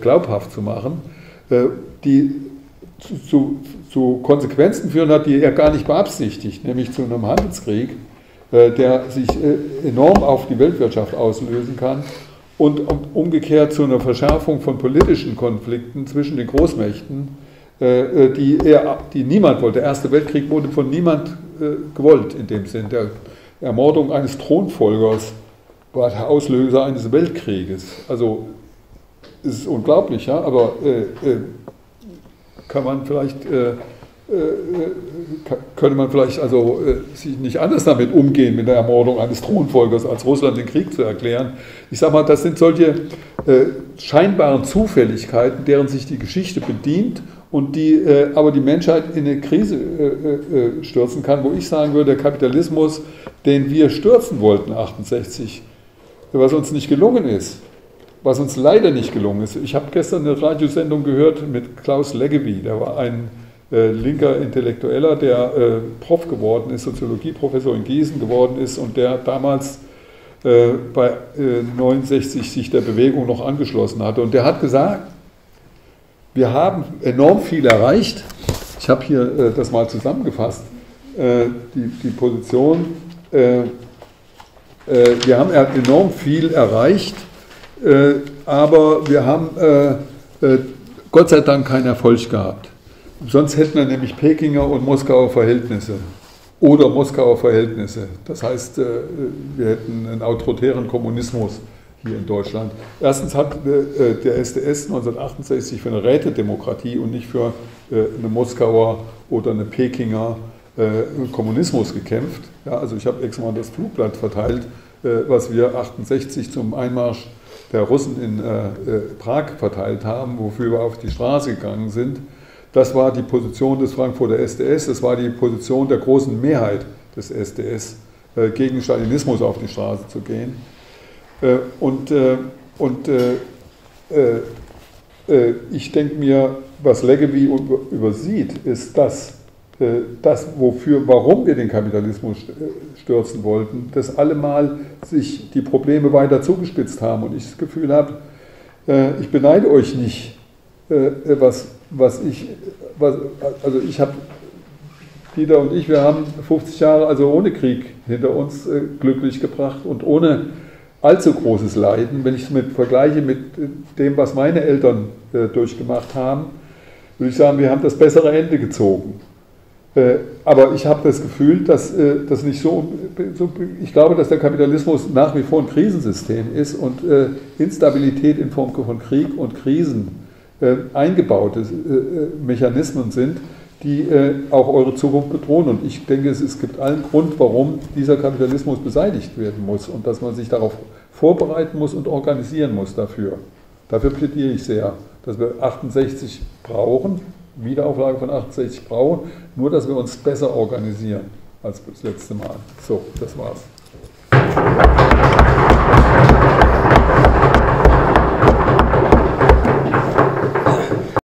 glaubhaft zu machen, die zu Konsequenzen führen hat, die er gar nicht beabsichtigt, nämlich zu einem Handelskrieg, der sich enorm auf die Weltwirtschaft auslösen kann und umgekehrt zu einer Verschärfung von politischen Konflikten zwischen den Großmächten, die niemand wollte. Der Erste Weltkrieg wurde von niemand gewollt in dem Sinn. Der Ermordung eines Thronfolgers war der Auslöser eines Weltkrieges. Also es ist unglaublich, ja, aber könnte man vielleicht sich nicht anders damit umgehen, mit der Ermordung eines Thronfolgers, als Russland den Krieg zu erklären. Ich sage mal, das sind solche scheinbaren Zufälligkeiten, deren sich die Geschichte bedient und die aber die Menschheit in eine Krise stürzen kann, wo ich sagen würde, der Kapitalismus, den wir stürzen wollten, 1968, was uns nicht gelungen ist. Was uns leider nicht gelungen ist. Ich habe gestern eine Radiosendung gehört mit Klaus Leggevi, der war ein linker Intellektueller, der Prof geworden ist, Soziologieprofessor in Gießen geworden ist und der damals bei 69 sich der Bewegung noch angeschlossen hatte. Und der hat gesagt, wir haben enorm viel erreicht. Ich habe hier das mal zusammengefasst, die Position. Wir haben enorm viel erreicht. Aber wir haben Gott sei Dank keinen Erfolg gehabt. Sonst hätten wir nämlich Pekinger und Moskauer Verhältnisse. Oder Moskauer Verhältnisse. Das heißt, wir hätten einen autoritären Kommunismus hier in Deutschland. Erstens hat der SDS 1968 für eine Rätedemokratie und nicht für eine Moskauer oder eine Pekinger Kommunismus gekämpft. Ja, also ich habe extra mal das Flugblatt verteilt, was wir 1968 zum Einmarsch der Russen in Prag verteilt haben, wofür wir auf die Straße gegangen sind. Das war die Position des Frankfurter SDS, das war die Position der großen Mehrheit des SDS, gegen Stalinismus auf die Straße zu gehen. Ich denke mir, was Leggevi übersieht, ist, dass warum wir den Kapitalismus stürzen wollten, dass allemal sich die Probleme weiter zugespitzt haben. Und ich das Gefühl habe, ich beneide euch nicht, also ich habe, Peter und ich, wir haben 50 Jahre also ohne Krieg hinter uns glücklich gebracht und ohne allzu großes Leiden, wenn ich es vergleiche mit dem, was meine Eltern durchgemacht haben, würde ich sagen, wir haben das bessere Ende gezogen. Aber ich habe das Gefühl, dass das nicht so, ich glaube, dass der Kapitalismus nach wie vor ein Krisensystem ist und Instabilität in Form von Krieg und Krisen eingebaute Mechanismen sind, die auch eure Zukunft bedrohen. Und ich denke, es gibt allen Grund, warum dieser Kapitalismus beseitigt werden muss und dass man sich darauf vorbereiten muss und organisieren muss dafür. Dafür plädiere ich sehr, dass wir 68 brauchen. Wiederauflage von 68 brauchen, nur dass wir uns besser organisieren als das letzte Mal. So, das war's.